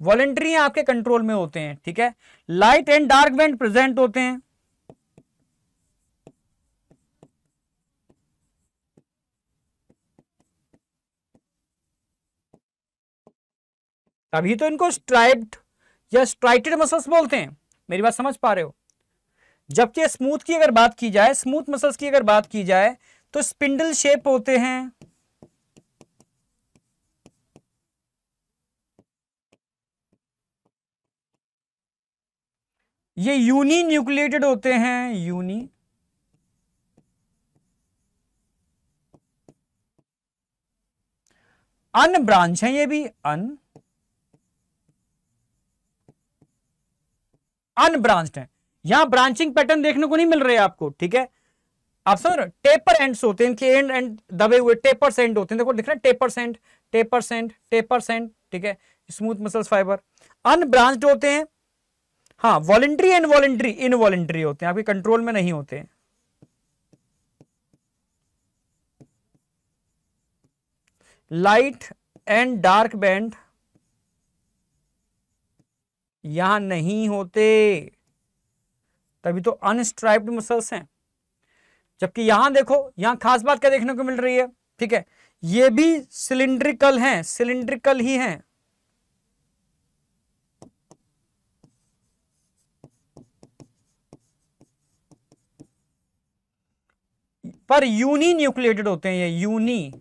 वॉलेंट्री है, आपके कंट्रोल में होते हैं, ठीक है। Light and dark band present होते हैं, तभी तो इनको स्ट्राइप्ड या स्ट्राइटेड मसल्स बोलते हैं। मेरी बात समझ पा रहे हो? जबकि स्मूथ की अगर बात की जाए, स्मूथ मसल्स की अगर बात की जाए तो स्पिंडल शेप होते हैं, ये यूनी न्यूक्लिएटेड होते हैं, यूनी अनब्रांच है, ये भी अनब्रांच्ड है। यहां ब्रांचिंग पैटर्न देखने को नहीं मिल रहे आपको, ठीक है। आप समझ, टेपर एंड्स होते हैं इनके, एंड एंड दबे हुए टेपर्स एंड होते हैं, देखो दिख रहा है, tapers end, tapers end, tapers end, ठीक है। स्मूथ मसल्स फाइबर अनब्रांच्ड होते हैं, हाँ, वॉलेंट्री एंड वॉलेंट्री इनवॉलेंट्री होते हैं, आपके कंट्रोल में नहीं होते हैं। लाइट एंड डार्क बैंड यहां नहीं होते, तभी तो अनस्ट्राइप्ड मसल्स हैं। जबकि यहां देखो, यहां खास बात क्या देखने को मिल रही है, ठीक है, ये भी सिलिंड्रिकल हैं, सिलिंड्रिकल ही हैं, पर यूनी न्यूक्लिएटेड होते हैं, ये यूनी।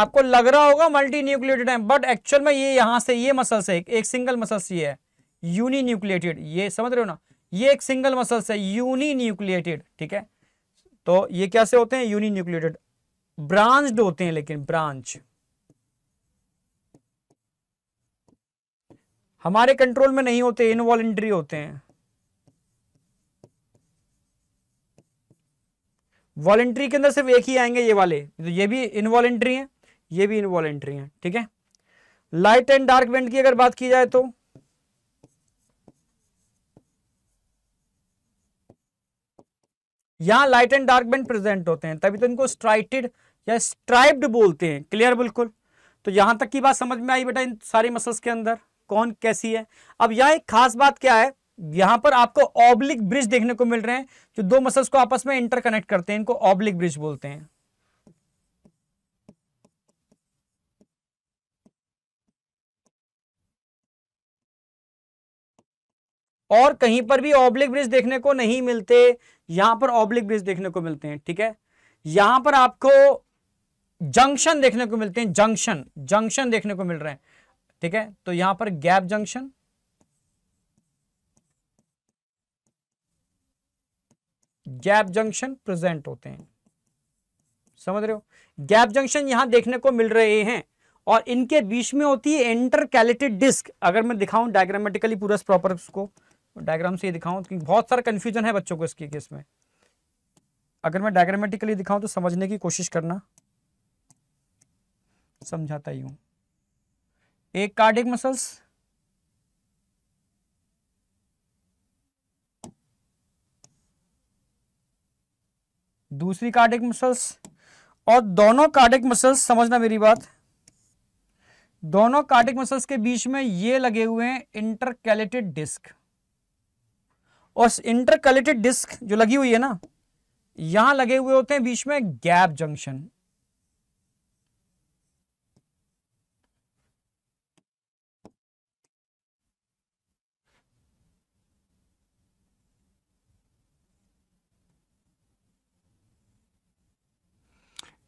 आपको लग रहा होगा मल्टी न्यूक्लिएटेड है, बट एक्चुअल में ये यहां से ये मसल्स है, एक सिंगल मसल्स ये है, यूनी न्यूक्लिएटेड, ये समझ रहे हो ना, ये एक सिंगल मसल्स है, यूनी न्यूक्लिएटेड, ठीक है। तो ये क्या से होते हैं, यूनी न्यूक्लिएटेड, ब्रांच्ड होते हैं, लेकिन ब्रांच हमारे कंट्रोल में नहीं होते, इनवॉलेंट्री होते हैं, वॉलेंट्री के अंदर सिर्फ एक ही आएंगे ये वाले, तो ये भी इनवॉलेंट्री हैं, ये भी इनवॉलेंट्री हैं, ठीक है। लाइट एंड डार्क बैंड की अगर बात की जाए तो यहां light and dark band present होते हैं, तभी तो इनको स्ट्राइटेड या स्ट्राइप्ड बोलते हैं। क्लियर बिल्कुल। तो यहां तक की बात समझ में आई बेटा, इन सारी मसल्स के अंदर कौन कैसी है। अब यहां एक खास बात क्या है, यहां पर आपको ऑब्लिक ब्रिज देखने को मिल रहे हैं, जो दो मसल्स को आपस में इंटरकनेक्ट करते हैं, इनको ऑब्लिक ब्रिज बोलते हैं। और कहीं पर भी ऑब्लिक ब्रिज देखने को नहीं मिलते, यहां पर ऑब्लिक ब्रिज देखने को मिलते हैं। ठीक है, यहां पर आपको जंक्शन देखने को मिलते हैं, जंक्शन जंक्शन देखने को मिल रहे हैं। ठीक है, तो यहां पर gap junction, gap junction present होते हैं, समझ रहे हो। गैप जंक्शन यहां देखने को मिल रहे हैं और इनके बीच में होती है इंटरकैलेटेड डिस्क। अगर मैं दिखाऊं डायग्रामेटिकली पूरा प्रॉपर उसको डायग्राम से दिखाऊं कि बहुत सारा कंफ्यूजन है बच्चों को इसकी केस में, अगर मैं डायग्रामेटिकली दिखाऊं तो समझने की कोशिश करना, समझाता ही हूं। एक कार्डिक मसल्स, दूसरी कार्डिक मसल्स, और दोनों कार्डिक मसल्स, समझना मेरी बात, दोनों कार्डिक मसल्स के बीच में ये लगे हुए हैं इंटरकैलेटेड डिस्क। और इंटरकैलेटेड डिस्क जो लगी हुई है ना, यहां लगे हुए होते हैं बीच में गैप जंक्शन।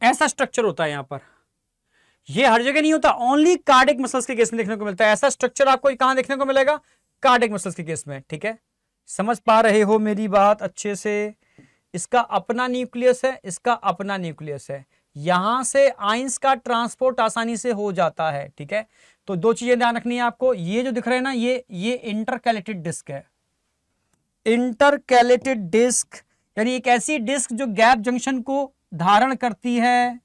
ऐसा स्ट्रक्चर होता है यहां पर, ये हर जगह नहीं होता, ओनली कार्डिक मसल्स के केस में देखने को मिलता है। ऐसा स्ट्रक्चर आपको कहां देखने को मिलेगा? कार्डिक मसल्स के केस में। ठीक है, समझ पा रहे हो मेरी बात अच्छे से। इसका अपना न्यूक्लियस है, इसका अपना न्यूक्लियस है, यहां से आइंस का ट्रांसपोर्ट आसानी से हो जाता है। ठीक है, तो दो चीजें ध्यान रखनी है आपको, ये जो दिख रहे हैं ना, ये इंटरकैलेटेड डिस्क है। इंटरकैलेटेड डिस्क यानी एक ऐसी डिस्क जो गैप जंक्शन को धारण करती है।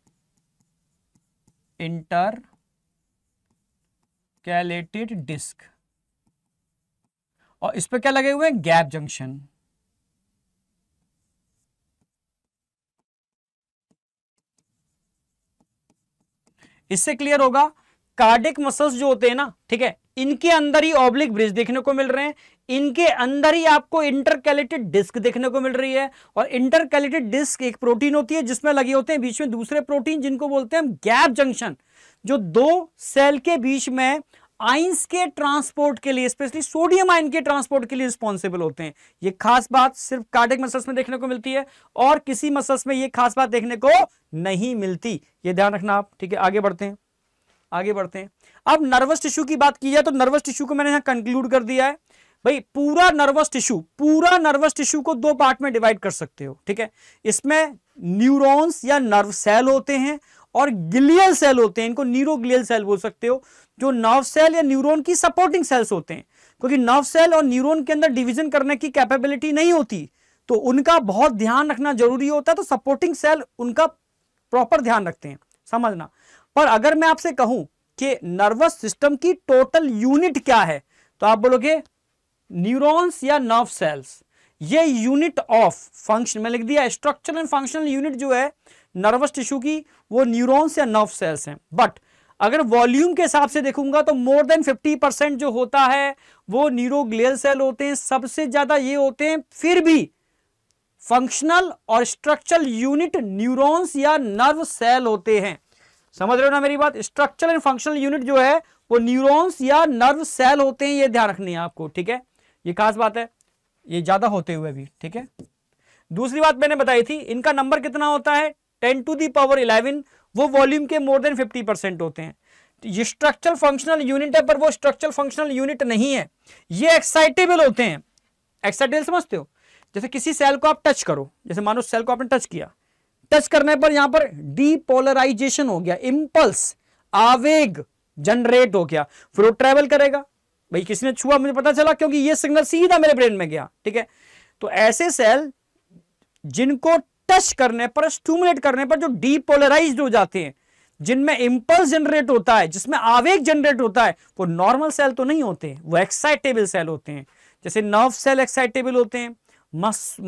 इंटरकैलेटेड डिस्क, और इस पे क्या लगे हुए हैं? Gap junction. इससे क्लियर होगा कार्डिक मसल्स जो होते हैं ना, ठीक है, इनके अंदर ही ऑब्लिक ब्रिज देखने को मिल रहे हैं, इनके अंदर ही आपको इंटरकैलेटेड डिस्क देखने को मिल रही है। और इंटरकैलेटेड डिस्क एक प्रोटीन होती है जिसमें लगे होते हैं बीच में दूसरे प्रोटीन, जिनको बोलते हैं हम गैप जंक्शन, जो दो सेल के बीच में आयंस के ट्रांसपोर्ट के लिए, स्पेशली सोडियम आयन के ट्रांसपोर्ट के लिए रिस्पॉन्सिबल होते हैं। ये खास बात सिर्फ कार्डिक मसल्स में देखने को मिलती है और किसी मसल्स में ये खास बात देखने को नहीं मिलती, ये ध्यान रखना आप। ठीक है, आगे बढ़ते हैं, आगे बढ़ते हैं। अब नर्वस टिश्यू की बात की जाए तो नर्वस टिश्यू को मैंने यहां कंक्लूड कर दिया है। भाई पूरा नर्वस टिश्यू को दो पार्ट में डिवाइड कर सकते हो। ठीक है, इसमें न्यूरॉन्स या नर्व सेल होते हैं और ग्लियल सेल होते हैं, इनको न्यूरोग्लियल सेल बोल सकते हो, जो नर्व सेल या न्यूरॉन की सपोर्टिंग सेल्स होते हैं। क्योंकि नर्व सेल और न्यूरॉन के अंदर डिवीजन करने की कैपेबिलिटी नहीं होती, तो उनका बहुत ध्यान रखना जरूरी होता है, तो सपोर्टिंग सेल उनका प्रॉपर ध्यान रखते हैं, समझना। पर अगर मैं आपसे कहूं कि नर्वस सिस्टम की टोटल यूनिट क्या है, तो आप बोलोगे न्यूरॉन्स या नर्व सेल्स। ये यूनिट ऑफ फंक्शन में लिख दिया, स्ट्रक्चर एंड फंक्शनल यूनिट जो है नर्वस टिश्यू की वो न्यूरॉन्स या नर्व सेल्स हैं। बट अगर वॉल्यूम के हिसाब से देखूंगा तो मोर देन 50% जो होता है वो न्यूरोग्लियल सेल होते हैं, सबसे ज्यादा ये होते हैं। फिर भी फंक्शनल और स्ट्रक्चरल यूनिट न्यूरॉन्स या नर्व सेल होते हैं, समझ रहे हो ना मेरी बात। स्ट्रक्चरल एंड फंक्शनल यूनिट जो है वो न्यूरॉन्स या नर्व सेल होते हैं, ये ध्यान रखनी है आपको। ठीक है, ये खास बात है, ये ज्यादा होते हुए भी। ठीक है, दूसरी बात मैंने बताई थी, इनका नंबर कितना होता है? 10 to the power 11। वो वॉल्यूम के मोर देन 50% होते हैं। ये स्ट्रक्चरल फंक्शनल यूनिट है, पर वो स्ट्रक्चरल फंक्शनल यूनिट नहीं है, ये एक्साइटेबल होते हैं। एक्साइटेबल समझते हो? जैसे किसी सेल को आप टच करो, जैसे मानो सेल को आपने टच किया, टच करने पर यहां पर डीपोलराइजेशन हो गया, इंपल्स आवेग जनरेट हो गया, फिर वो ट्रेवल करेगा। भाई किसी ने छुआ, मुझे पता चला, क्योंकि ये सिग्नल सीधा मेरे ब्रेन में गया। ठीक है, तो ऐसे सेल जिनको टच करने पर, स्टिमुलेट करने पर जो डीपोलराइज्ड हो जाते हैं, जिनमें इंपल्स जनरेट होता है, जिसमें आवेग जनरेट होता है, वो नॉर्मल सेल तो नहीं होते, वो एक्साइटेबल सेल होते हैं। जैसे नर्व सेल एक्साइटेबल होते हैं,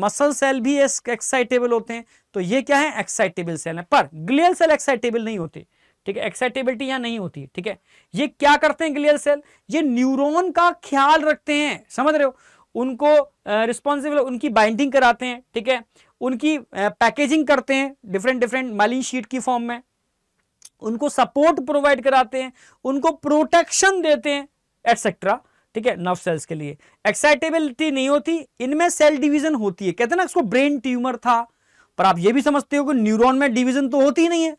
मसल सेल भी एक्साइटेबल होते हैं, तो ये क्या है? एक्साइटेबल सेल है। पर ग्लियल सेल एक्साइटेबल नहीं होते। ठीक है, एक्साइटेबिलिटी यहाँ नहीं होती। ठीक है, ये क्या करते हैं ग्लियल सेल? ये न्यूरॉन का ख्याल रखते हैं, समझ रहे हो, उनको रिस्पॉन्सिबल, उनकी बाइंडिंग कराते हैं। ठीक है, उनकी पैकेजिंग करते हैं डिफरेंट डिफरेंट माइलिन शीट की फॉर्म में, उनको सपोर्ट प्रोवाइड कराते हैं, उनको प्रोटेक्शन देते हैं, एटसेट्रा। ठीक है, नर्व सेल्स के लिए एक्साइटेबिलिटी नहीं होती, इनमें सेल डिवीजन होती है। कहते हैं ना इसको ब्रेन ट्यूमर था, पर आप ये भी समझते हो कि न्यूरॉन में डिवीजन तो होती ही नहीं है,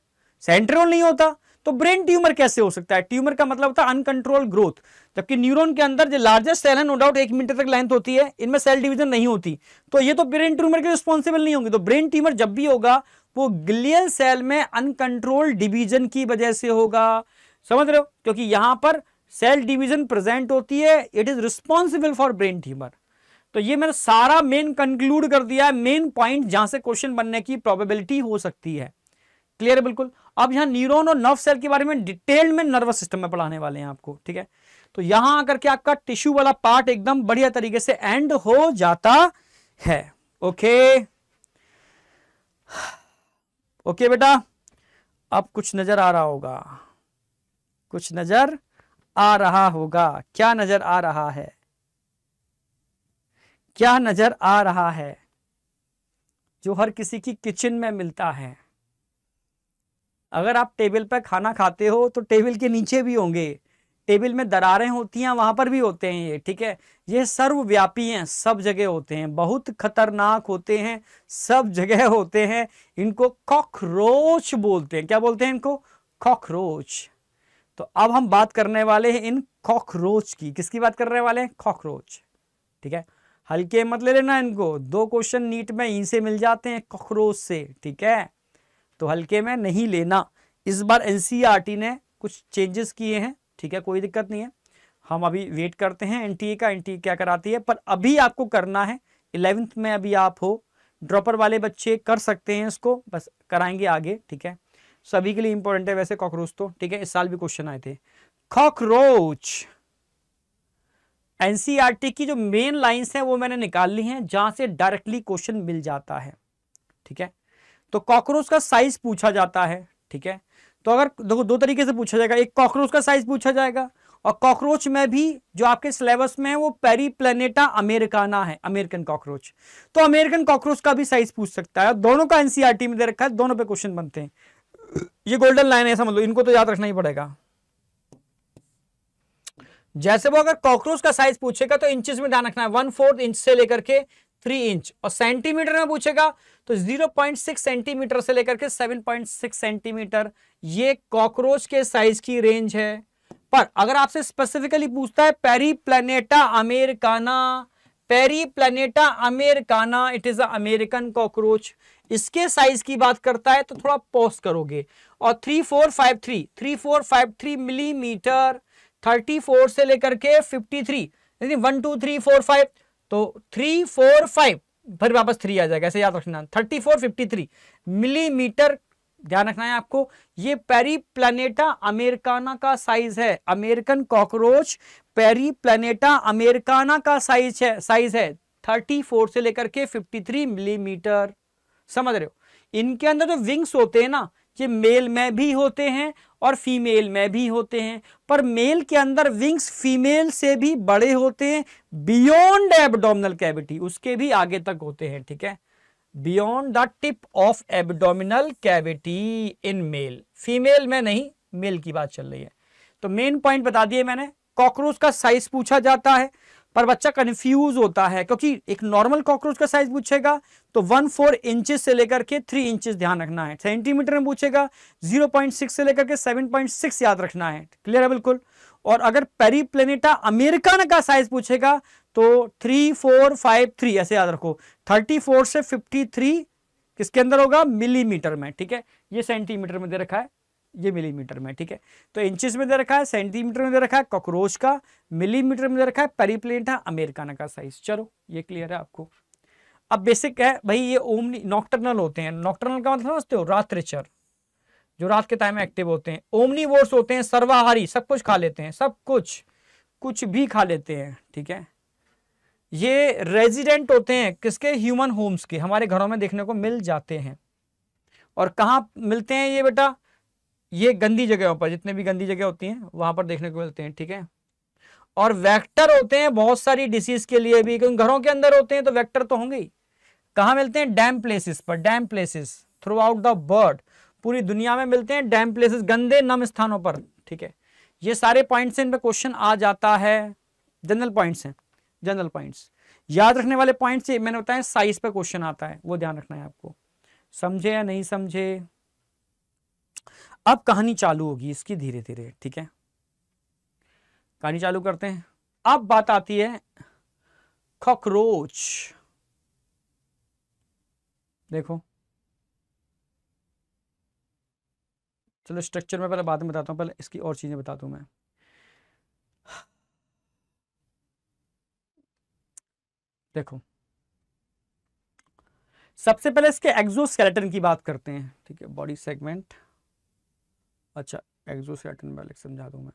सेंट्रल नहीं होता, तो ब्रेन ट्यूमर कैसे हो सकता है। ट्यूमर का मतलब होता है अनकंट्रोल ग्रोथ, जबकि न्यूरॉन के अंदर जो लार्जेस्ट सेल है नो डाउट 1 मीटर तक लेंथ होती है, इनमें सेल डिवीजन नहीं होती, तो ये तो ब्रेन ट्यूमर के रिस्पॉन्सिबल नहीं होंगे। तो ब्रेन ट्यूमर जब भी होगा वो ग्लियल सेल में अनकंट्रोल डिवीजन की वजह से होगा, समझ रहे हो, क्योंकि यहां पर सेल डिवीजन प्रेजेंट होती है, it is responsible for brain tumour. तो ये मैंने सारा मेन कंक्लूड कर दिया है, मेन पॉइंट जहां से क्वेश्चन बनने की प्रोबेबिलिटी हो सकती है। क्लियर बिल्कुल। अब यहाँ न्यूरॉन और नर्व सेल के बारे में डिटेल में नर्वस सिस्टम में पढ़ाने वाले हैं आपको, ठीक है। तो यहाँ आकर के आपका टिश्यू वाला पार्ट एकदम बढ़िया तरीके से एंड हो जाता है। ओके ओके बेटा, अब कुछ नजर आ रहा होगा, कुछ नजर आ रहा होगा, क्या नजर आ रहा है, क्या नजर आ रहा है, जो हर किसी की किचन में मिलता है। अगर आप टेबल पर खाना खाते हो तो टेबल के नीचे भी होंगे, टेबल में दरारें होती हैं वहां पर भी होते हैं ये, ठीक है। ये सर्वव्यापी हैं, सब जगह होते हैं, बहुत खतरनाक होते हैं, सब जगह होते हैं। इनको कॉकरोच बोलते हैं, क्या बोलते हैं इनको, कॉकरोच। तो अब हम बात करने वाले हैं इन कॉकरोच की। किसकी बात करने वाले हैं, कॉकरोच, ठीक है। हल्के मत ले लेना इनको, 2 क्वेश्चन नीट में इनसे मिल जाते हैं कॉकरोच से, ठीक है, तो हल्के में नहीं लेना। इस बार एनसीईआरटी ने कुछ चेंजेस किए हैं, ठीक है, कोई दिक्कत नहीं है, हम अभी वेट करते हैं एनटीए का, एनटीए क्या कराती है। पर अभी आपको करना है, 11th में अभी आप हो, ड्रॉपर वाले बच्चे कर सकते हैं इसको, बस कराएंगे आगे, ठीक है, सभी के लिए इंपॉर्टेंट है वैसे कॉकरोच तो, ठीक है। इस साल भी क्वेश्चन आए थे कॉकरोच। एनसीईआरटी की जो मेन लाइन्स हैं वो मैंने निकाल ली हैं, जहाँ से डायरेक्टली क्वेश्चन मिल जाता है, ठीक है। तो कॉकरोच का साइज पूछा जाता है, ठीक है। तो अगर देखो दो तरीके से पूछा जाएगा, एक कॉकरोच का साइज पूछा जाएगा, और कॉकरोच में भी जो आपके सिलेबस में है वो पेरीप्लेनेटा अमेरिकाना है, अमेरिकन कॉकरोच, तो अमेरिकन कॉकरोच का भी साइज पूछ सकता है। दोनों का एनसीईआरटी में दे रखा है, दोनों पे क्वेश्चन बनते हैं, ये गोल्डन लाइन है, समझ लो, इनको तो याद रखना ही पड़ेगा। जैसे वो अगर कॉकरोच का साइज पूछेगा तो इंचेस में ध्यान रखना है, 1/4 इंच से लेकर के 3 इंच, और सेंटीमीटर में पूछेगा तो 0.6 सेंटीमीटर से लेकर के 7.6 सेंटीमीटर, ये कॉकरोच के साइज की रेंज है। पर अगर आपसे स्पेसिफिकली पूछता है Periplaneta americana, Periplaneta americana it is a American cockroach, इसके साइज की बात करता है तो थोड़ा पॉज करोगे, और 3453 मिलीमीटर, 34 से लेकर के 53, 1 2 3 4 5, तो 3 4 5 फिर वापस 3 आ जाएगा, ऐसे याद रखना, 3453 मिलीमीटर ध्यान रखना है आपको। ये पेरीप्लेनेटा अमेरिकाना का साइज है, अमेरिकन कॉकरोच पेरीप्लेनेटा अमेरिकाना का साइज है 34 से लेकर के 53 मिलीमीटर, समझ रहे हो। इनके अंदर जो विंग्स होते हैं ना, ये मेल में भी होते हैं और फीमेल में भी होते हैं, पर मेल के अंदर विंग्स फीमेल से भी बड़े होते हैं, बियॉन्ड एब्डोमिनल कैविटी, उसके भी आगे तक होते हैं, ठीक है, beyond the tip of abdominal cavity in male, female में नहीं, मेल की बात चल रही है। तो मेन पॉइंट बता दिए मैंने, कॉकरोच का साइज पूछा जाता है, पर बच्चा कंफ्यूज होता है, क्योंकि एक नॉर्मल कॉकरोच का साइज पूछेगा तो 1/4 इंचेस से लेकर के 3 इंचेस ध्यान रखना है, सेंटीमीटर में पूछेगा 0.6 से लेकर के 7.6 याद रखना है, क्लियर है बिल्कुल। और अगर पेरीप्लेनेटा अमेरिकाना का साइज पूछेगा तो 3453 ऐसे याद रखो, 34 से 53 किसके अंदर होगा, मिलीमीटर में, ठीक है, ये सेंटीमीटर में दे रखा है, ये मिलीमीटर में, ठीक है, तो इंचेस में दे रखा है, सेंटीमीटर में दे रखा है कॉकरोच का, मिलीमीटर में दे रखा है पेरीप्लेनेटा अमेरिकाना का साइज। चलो ये क्लियर है आपको। अब बेसिक है भाई, ये ओमनी नॉक्टर्नल होते हैं, नॉक्टर्नल का मतलब समझते हो, रात्रिचर, जो रात के टाइम में एक्टिव होते हैं, ओमनीवोर्स होते हैं, सर्वाहारी, सब कुछ खा लेते हैं, सब कुछ, कुछ भी खा लेते हैं, ठीक है। ये रेजिडेंट होते हैं किसके, ह्यूमन होम्स के, हमारे घरों में देखने को मिल जाते हैं, और कहाँ मिलते हैं ये बेटा, ये गंदी जगहों पर, जितने भी गंदी जगह होती हैं वहां पर देखने को मिलते हैं, ठीक है। और वेक्टर होते हैं बहुत सारी डिसीज के लिए भी, क्योंकि घरों के अंदर होते हैं तो वेक्टर तो होंगे ही। कहाँ मिलते हैं, डैम प्लेसेस पर, dam places throughout the world, पूरी दुनिया में मिलते हैं डैम प्लेसेस, गंदे नम स्थानों पर, ठीक है। ये सारे पॉइंट से इन पर क्वेश्चन आ जाता है, जनरल पॉइंट्स हैं, जनरल पॉइंट्स याद रखने वाले पॉइंट्स ये मैंने बताया साइज पे क्वेश्चन आता है, वो ध्यान रखना है आपको, समझे या नहीं समझे। अब कहानी चालू होगी इसकी धीरे धीरे, ठीक है, कहानी चालू करते हैं। अब बात आती है कॉकरोच, देखो चलो स्ट्रक्चर में पहले बाद में बताता हूँ, पहले इसकी और चीजें बताता हूँ मैं। देखो सबसे पहले इसके एक्सोस्केलेटन की बात करते हैं, ठीक है, बॉडी सेगमेंट। अच्छा एक्सोस्केलेटन पहले समझा दूं मैं।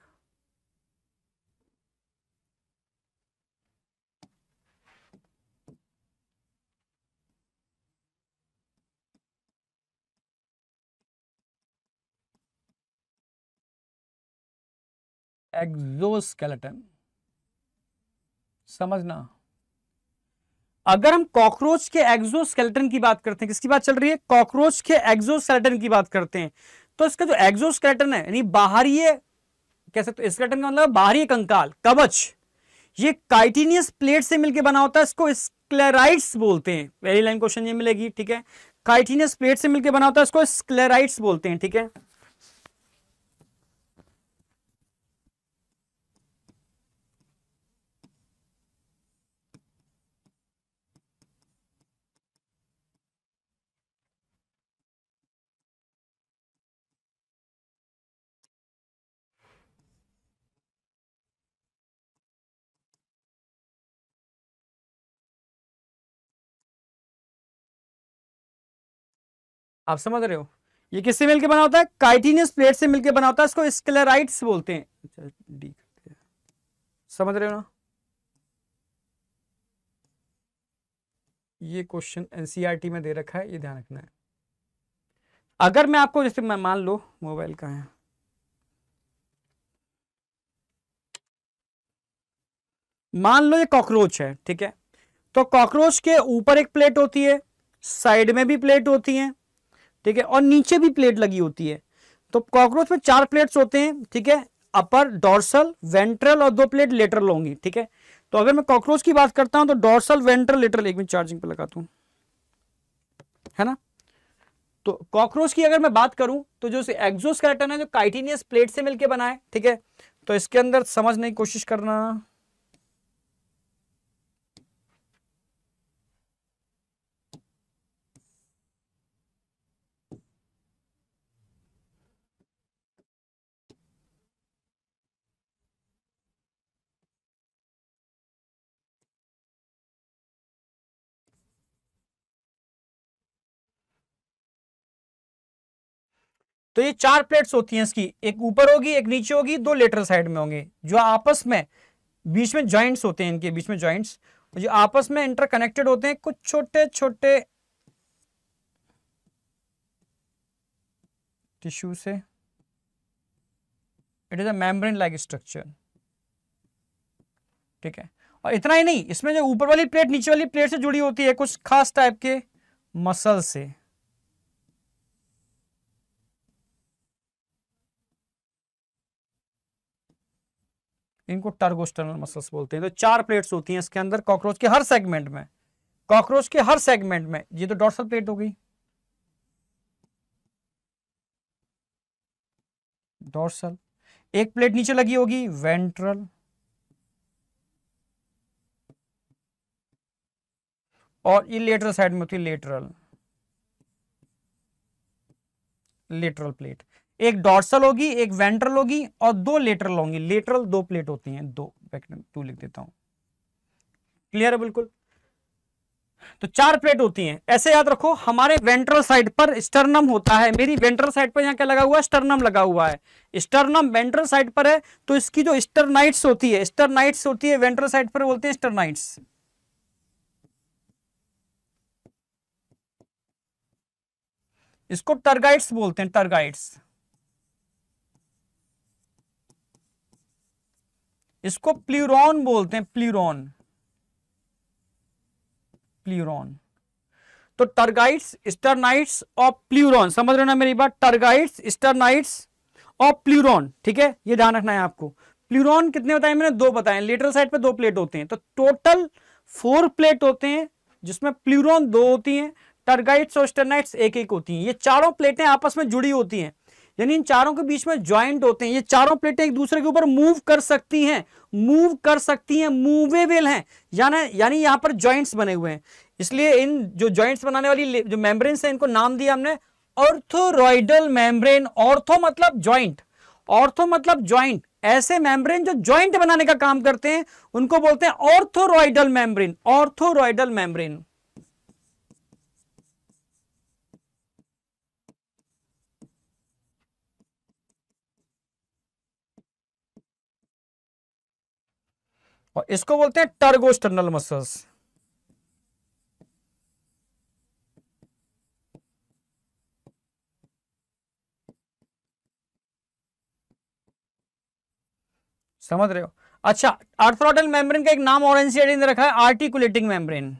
एक्सोस्केलेटन समझना, अगर हम कॉकरोच के एक्सोस्केलेटन की बात करते हैं, किसकी बात चल रही है, कॉकरोच के एक्सोस्केलेटन की बात करते हैं, तो इसका जो एक्सोस्केलेटन है यानी बाहरी कह सकते हो, स्केलेटन का मतलब बाहरी कंकाल कवच, ये काइटिनियस प्लेट से मिलकर बना होता है, इसको स्क्लेराइट्स बोलते हैं। वेरी लाइन क्वेश्चन ये मिलेगी, ठीक है, काइटिनियस प्लेट से मिलकर बना होता है, इसको स्क्लेराइट्स बोलते हैं, ठीक है। आप समझ रहे हो, ये किससे मिलके बना होता है, काइटिनियस प्लेट से मिलके बना होता है, इसको स्क्लेराइट्स बोलते हैं। अच्छा डी समझ रहे हो ना, ये क्वेश्चन एनसीईआरटी में दे रखा है, ये ध्यान रखना है। अगर मैं आपको जैसे मैं मान लो मोबाइल का है, मान लो ये कॉकरोच है, ठीक है, तो कॉकरोच के ऊपर एक प्लेट होती है, साइड में भी प्लेट होती है, ठीक है, और नीचे भी प्लेट लगी होती है। तो कॉकरोच में 4 प्लेट्स होते हैं, ठीक है, अपर डॉर्सल वेंट्रल और 2 प्लेट लेटरल होंगी, ठीक है। तो अगर मैं कॉकरोच की बात करता हूं तो डॉर्सल वेंट्रल लेटरल, एक मिनट चार्जिंग पे लगाता हूं, है ना। तो कॉकरोच की अगर मैं बात करूं तो जो एक्सोस्केलेटन है जो काइटिनियस प्लेट से मिलकर बना है, ठीक है, तो इसके अंदर समझने की कोशिश करना। तो ये 4 प्लेट्स होती हैं इसकी, एक ऊपर होगी, एक नीचे होगी, 2 लेटरल साइड में होंगे, जो आपस में बीच में जॉइंट्स होते हैं, इनके बीच में जॉइंट्स जो आपस में इंटरकनेक्टेड होते हैं, कुछ छोटे छोटे टिश्यू से। It is a membrane like structure, ठीक है। और इतना ही नहीं, इसमें जो ऊपर वाली प्लेट नीचे वाली प्लेट से जुड़ी होती है कुछ खास टाइप के मसल से, इनको टर्गोस्टर्नल मसल्स बोलते हैं। तो 4 प्लेट्स होती हैं इसके अंदर कॉकरोच के हर सेगमेंट में, कॉकरोच के हर सेगमेंट में। ये तो डॉर्सल प्लेट हो गई, डॉर्सल, एक प्लेट नीचे लगी होगी वेंट्रल, और ये लेटरल साइड में होती है लेटरल, लेटरल प्लेट, एक डॉर्सल होगी, एक वेंट्रल होगी, और 2 लेटरल होंगी, लेटरल 2 प्लेट होती हैं, 2 लिख देता हूं, क्लियर है बिल्कुल। तो 4 प्लेट होती हैं, ऐसे याद रखो। हमारे वेंट्रल साइड पर स्टर्नम होता है, मेरी वेंट्रल साइड पर यहाँ क्या लगा हुआ है, स्टर्नम लगा हुआ है, स्टर्नम वेंट्रल साइड पर है, तो इसकी जो स्टर्नाइट्स होती है, स्टर्नाइट्स होती है वेंट्रल साइड पर, बोलते हैं स्टर्नाइट्स। इसको टर्गाइट्स बोलते हैं, टर्गाइट्स, इसको प्लूरॉन बोलते हैं, प्लूरॉन, प्लूरॉन। तो टर्गाइट्स, स्टर्नाइट्स और प्लूरॉन, समझ रहे हो ना मेरी बात, टर्गाइट्स, स्टर्नाइट्स और प्लूरॉन, ठीक है, ये ध्यान रखना है आपको। ल्यूरॉन कितने बताए मैंने? दो बताए। लेटरल साइड पे दो प्लेट होते हैं, तो टोटल 4 प्लेट होते हैं जिसमें प्लूरॉन 2 होती हैं, टर्गाइट्स और स्टर्नाइट्स 1-1 होती हैं। ये चारों प्लेटें आपस में जुड़ी होती हैं, यानी इन चारों के बीच में ज्वाइंट होते हैं। ये चारों प्लेटें एक दूसरे के ऊपर मूव कर सकती हैं, मूवेबल हैं, यानी यहाँ पर ज्वाइंट्स बने हुए हैं। इसलिए इन जो ज्वाइंट्स बनाने वाली जो मेम्ब्रेन्स हैं इनको नाम दिया हमने ऑर्थोरॉइडल मेम्ब्रेन। ऑर्थो मतलब ज्वाइंट, ऐसे मेम्ब्रेन जो ज्वाइंट बनाने का काम करते हैं उनको बोलते हैं ऑर्थोरॉइडल मेम्ब्रेन। और इसको बोलते हैं टर्गोस्टर्नल मसल्स। समझ रहे हो? अच्छा, आर्थ्रोइडल मेम्ब्रेन का एक नाम और एनसीईआरटी ने रखा है आर्टिकुलेटिंग मेम्ब्रेन।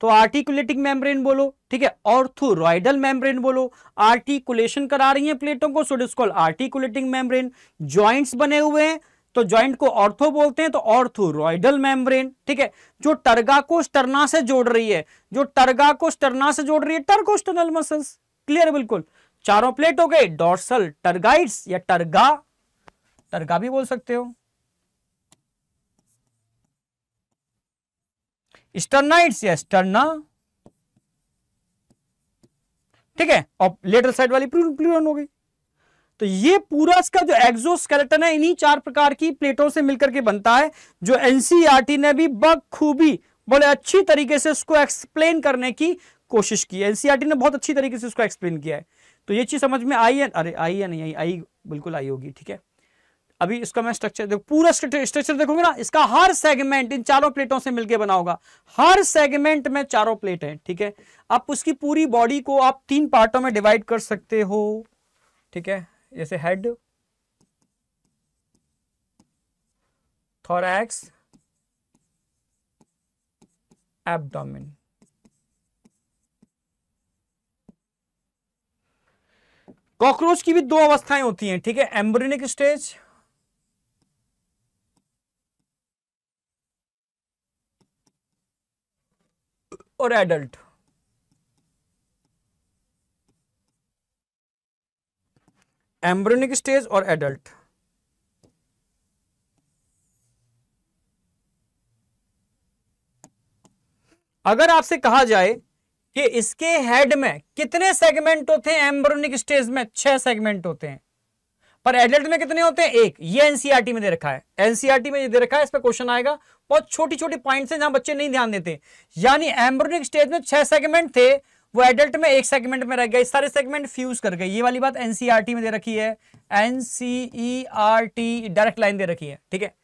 तो आर्टिकुलेटिंग मेम्ब्रेन बोलो, ठीक है, ऑर्थोरॉइडल मेम्ब्रेन बोलो, आर्टिकुलेशन करा रही है प्लेटों को, so it is called articulating membrane. Joints बने हुए हैं तो ज्वाइंट को ऑर्थो बोलते हैं, तो ऑर्थोरॉइडल मेम्ब्रेन, ठीक है। जो टर्गा को स्टर्ना से जोड़ रही है, टर्गोस्टर्नल मसल्स। क्लियर है? बिल्कुल। चारों प्लेट हो गए, डॉर्सल टर्गाइट्स या टर्गा, भी बोल सकते हो, स्टर्नाइट्स या स्टर्ना, ठीक है, और लेटरल साइड वाली प्लूरॉन हो गई। तो ये पूरा इसका जो एक्सोस्केलेटन है इन्हीं 4 प्रकार की प्लेटों से मिलकर के बनता है, जो एनसीईआरटी ने भी बखूबी बड़े अच्छी तरीके से इसको एक्सप्लेन करने की कोशिश की। एनसीईआरटी ने बहुत अच्छी तरीके से इसको एक्सप्लेन किया है। तो ये चीज समझ में आई है? अरे आई या नहीं आई? आई, बिल्कुल आई होगी, ठीक है। अभी इसका मैं स्ट्रक्चर देखो, पूरा स्ट्रक्चर देखोगे ना, इसका हर सेगमेंट इन चारों प्लेटों से मिलकर बना होगा। हर सेगमेंट में चारों प्लेट है, ठीक है। आप उसकी पूरी बॉडी को आप 3 पार्टों में डिवाइड कर सकते हो, ठीक है, जैसे हेड, थोरैक्स, एब्डोमेन। कॉकरोच की भी 2 अवस्थाएं होती हैं, ठीक है, एम्ब्रियोनिक स्टेज और एडल्ट। एम्ब्रियोनिक स्टेज और एडल्ट। अगर आपसे कहा जाए कि इसके हेड में कितने सेगमेंट होते हैं, एम्ब्रियोनिक स्टेज में 6 सेगमेंट होते हैं, पर एडल्ट में कितने होते हैं? 1। ये एनसीईआरटी में दे रखा है, इस पर क्वेश्चन आएगा। बहुत छोटी छोटी पॉइंट्स हैं जहां बच्चे नहीं ध्यान देते। यानी एम्ब्रियोनिक स्टेज में 6 सेगमेंट थे, वो एडल्ट में 1 सेगमेंट में रह गए, सारे सेगमेंट फ्यूज कर गए। ये वाली बात एनसीईआरटी में दे रखी है, एनसीईआरटी डायरेक्ट लाइन दे रखी है, ठीक है।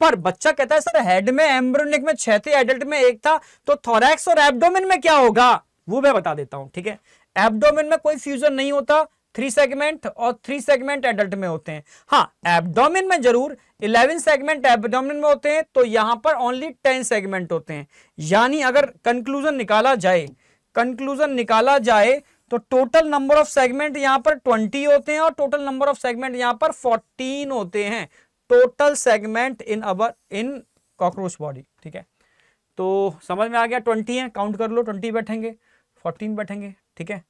पर बच्चा कहता है सर हेड में, एम्ब्रियोनिक में 6 थे, एडल्ट में 1 था, तो थोरैक्स और एब्डोमेन में क्या होगा वो मैं बता देता हूं, ठीक है। एब्डोमेन में कोई फ्यूजन नहीं होता, 3 सेगमेंट और 3 सेगमेंट एडल्ट में होते हैं। हाँ, एब्डोमेन में जरूर 11 सेगमेंट एब्डोमेन में होते हैं, तो यहां पर ओनली 10 सेगमेंट होते हैं। यानी अगर कंक्लूजन निकाला जाए, तो टोटल नंबर ऑफ सेगमेंट यहां पर 20 होते हैं और टोटल नंबर ऑफ सेगमेंट यहां पर 14 होते हैं। Total segment in cockroach body, ठीक है। तो समझ में आ गया, 20 है, काउंट कर लो, 20 बैठेंगे, 14 बैठेंगे, ठीक है।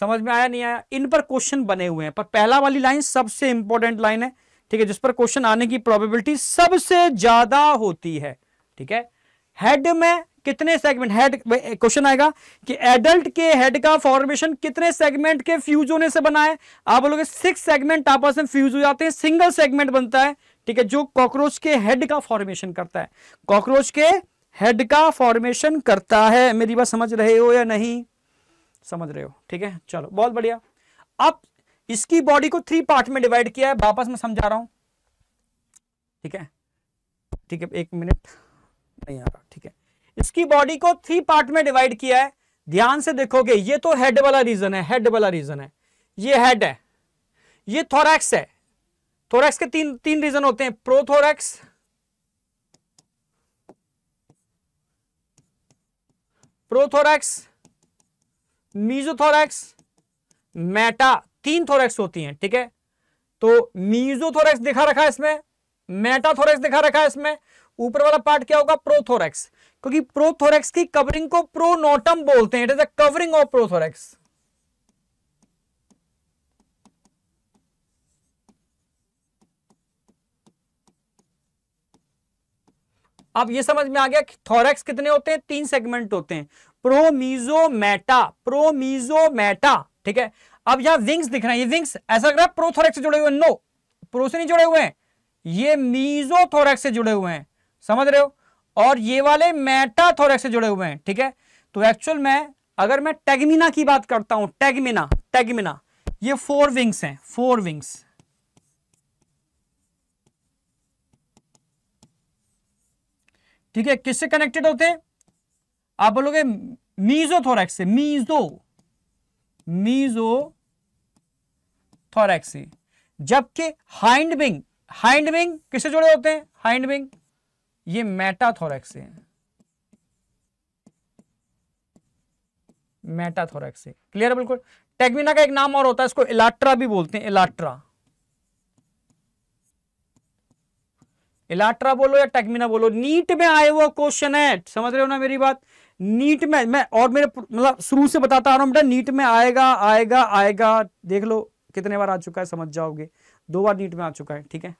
समझ में आया नहीं आया? इन पर क्वेश्चन बने हुए हैं, पर पहला वाली लाइन सबसे इंपॉर्टेंट लाइन है, ठीक है, जिस पर क्वेश्चन आने की प्रोबेबिलिटी सबसे ज्यादा होती है, ठीक है। हेड में कितने सेगमेंट, हेड क्वेश्चन आएगा कि एडल्ट के हेड का फॉर्मेशन कितने सेगमेंट के फ्यूज होने से बना है? आप लोग 6 सेगमेंट आपस में फ्यूज हो जाते हैं, सिंगल सेगमेंट बनता है, ठीक है, जो कॉकरोच के हेड का फॉर्मेशन करता है। मेरी बात समझ रहे हो या नहीं समझ रहे हो? ठीक है, चलो बहुत बढ़िया। अब इसकी बॉडी को 3 पार्ट में डिवाइड किया है, वापस मैं समझा रहा हूं, ठीक है, एक मिनट नहीं आ रहा, ठीक है। इसकी बॉडी को 3 पार्ट में डिवाइड किया है, ध्यान से देखोगे। ये तो हेड वाला रीजन है, ये हेड है, ये थोरैक्स है। थोरैक्स के 3 रीजन होते हैं, prothorax, prothorax, mesothorax, meta, 3 thorax होती हैं। ठीक है, तो मीजोथोरैक्स दिखा रखा है इसमें, मेटाथोरैक्स दिखा रखा है इसमें, ऊपर वाला पार्ट क्या होगा प्रोथोरैक्स, क्योंकि प्रोथोरैक्स की कवरिंग को प्रोनोटम बोलते हैं। It is a covering of prothorax. अब ये समझ में आ गया कि थोरैक्स कितने होते हैं, 3 सेगमेंट होते हैं, प्रोमीजो, मेटा, प्रोमीजो, मेटा। ठीक है, अब यहां विंग्स दिख रहे हैं, ये विंग्स ऐसा लग रहा है प्रोथोरैक्स से जुड़े हुए, नो प्रो से नहीं जुड़े हुए हैं, ये मीजोथोरैक्स से जुड़े हुए हैं, समझ रहे हो, और ये वाले मेटाथोरैक्स से जुड़े हुए हैं। ठीक है, तो एक्चुअल में अगर मैं टैगमिना की बात करता हूं, टैगमिना, टैगमिना ये 4 विंग्स हैं, 4 विंग्स, ठीक है, किससे कनेक्टेड होते हैं, आप बोलोगे मीजोथोरैक्स से, मीजो, मीजोथोरैक्स से, जबकि हाइंड विंग, हाइंड विंग किससे जुड़े होते हैं, हाइंड विंग ये मेटाथोरैक्स से, मेटाथोरैक्स से, क्लियर है बिल्कुल। टैगमिना का एक नाम और होता है, इसको इलाट्रा भी बोलते हैं, इलाट्रा, इलाट्रा बोलो या टैगमिना बोलो, नीट में आए हुआ क्वेश्चन है, समझ रहे हो ना मेरी बात, नीट में मैं और मेरे मतलब शुरू से बताता आ रहा हूं बेटा, नीट में आएगा आएगा आएगा, देख लो कितने बार आ चुका है, समझ जाओगे, 2 बार नीट में आ चुका है। ठीक है,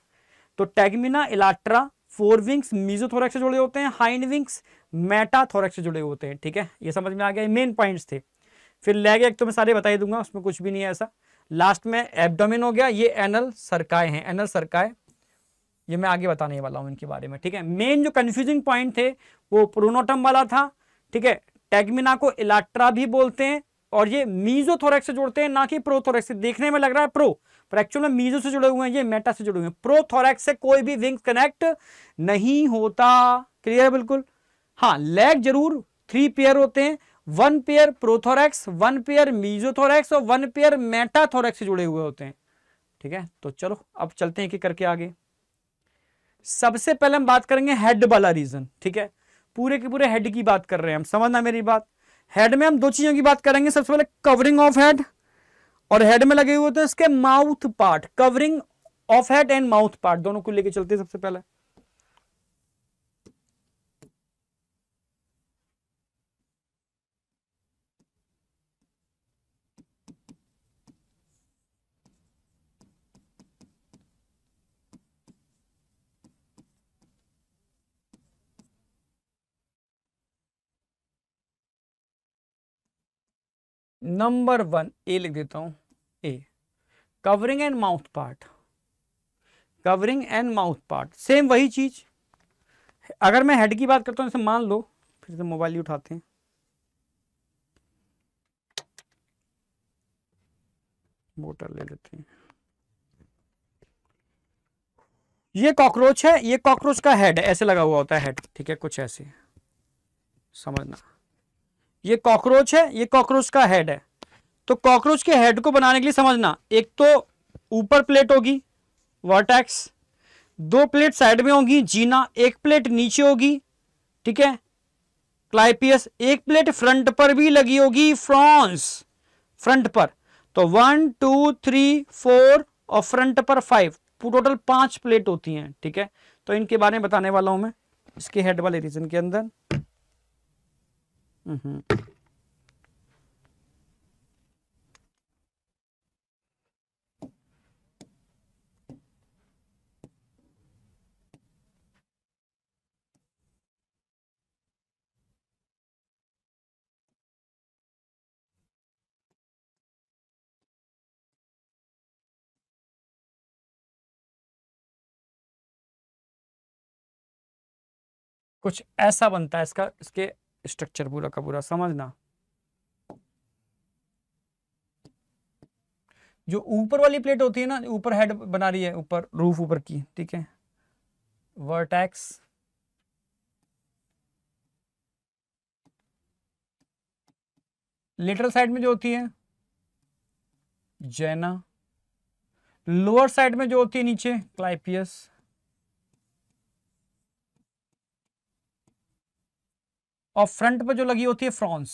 तो टैगमिना, इलाट्रा, 4 विंग्स, मीजोथोरैक्स से जुड़े होते हैं, हाइंड विंग्स, मेटाथोरैक्स से जुड़े होते हैं। ठीक है, ये समझ में आ गया, मेन पॉइंट्स थे। फिर रह गया एक तो मैं सारे बता ही दूंगा, उसमें कुछ भी नहीं है ऐसा। लास्ट में एब्डोमेन हो गया, ये एनल सरकाएं हैं, एनल सरकाएं, ये मैं आगे बताने वाला हूँ इनके बारे में। ठीक है, मेन जो कंफ्यूजिंग पॉइंट थे वो प्रोनोटम वाला था। ठीक है, टैगमिना को इलाट्रा भी बोलते हैं और ये मीजोथोरैक्स से जुड़ते हैं, ना कि प्रोथोरैक्स से। देखने में लग रहा है प्रो, पर एक्चुअल में मीजो से जुड़े हुए हैं, ये मेटा से जुड़े हुए हैं। प्रोथोरैक्स से कोई भी विंग्स कनेक्ट नहीं होता, क्लियर है बिल्कुल। हाँ, लेग जरूर 3 पेयर होते हैं, 1 पेयर प्रोथोरैक्स, 1 पेयर मीजोथोरैक्स और 1 पेयर मेटाथोरैक्स से जुड़े हुए होते हैं। ठीक है, तो चलो अब चलते हैं कि करके आगे। सबसे पहले हम बात करेंगे हेड वाला रीजन। ठीक है, पूरे के पूरे हेड की बात कर रहे हैं हम, समझना मेरी बात। हेड में हम 2 चीजों की बात करेंगे, सबसे पहले कवरिंग ऑफ हेड, और हेड में लगे हुए होते हैं इसके mouth part, covering of head and mouth part, दोनों को लेके चलते हैं। सबसे पहले नंबर 1 ए लिख देता हूं, A, covering and mouth part, covering and mouth part same वही चीज। अगर मैं हेड की बात करता हूं, जैसे मान लो, फिर से मोबाइल ही उठाते हैं, मोटर ले लेते हैं, ये कॉकरोच है, ये कॉकरोच का हेड ऐसे लगा हुआ होता है, हेड। ठीक है, कुछ ऐसे समझना, ये कॉकरोच है, ये कॉकरोच का हेड है। तो कॉकरोच के हेड को बनाने के लिए समझना, एक तो ऊपर प्लेट होगी वर्टेक्स, 2 प्लेट साइड में होगी जीना, 1 प्लेट नीचे होगी, ठीक है, क्लाइपियस, 1 प्लेट फ्रंट पर भी लगी होगी, फ्रॉन्स, फ्रंट पर। तो 1 2 3 4 और फ्रंट पर 5, टोटल 5 प्लेट होती हैं। ठीक है, तो इनके बारे में बताने वाला हूं मैं इसके हेड वाले रीजन के अंदर। कुछ ऐसा बनता है इसका, इसके स्ट्रक्चर पूरा का पूरा समझना। जो ऊपर वाली प्लेट होती है ना, ऊपर हेड बना रही है, ऊपर रूफ ऊपर की, ठीक है, वर्टेक्स, लेटरल साइड में जो होती है जैना, लोअर साइड में जो होती है नीचे क्लाइपियस, और फ्रंट पे जो लगी होती है फ्रॉन्स।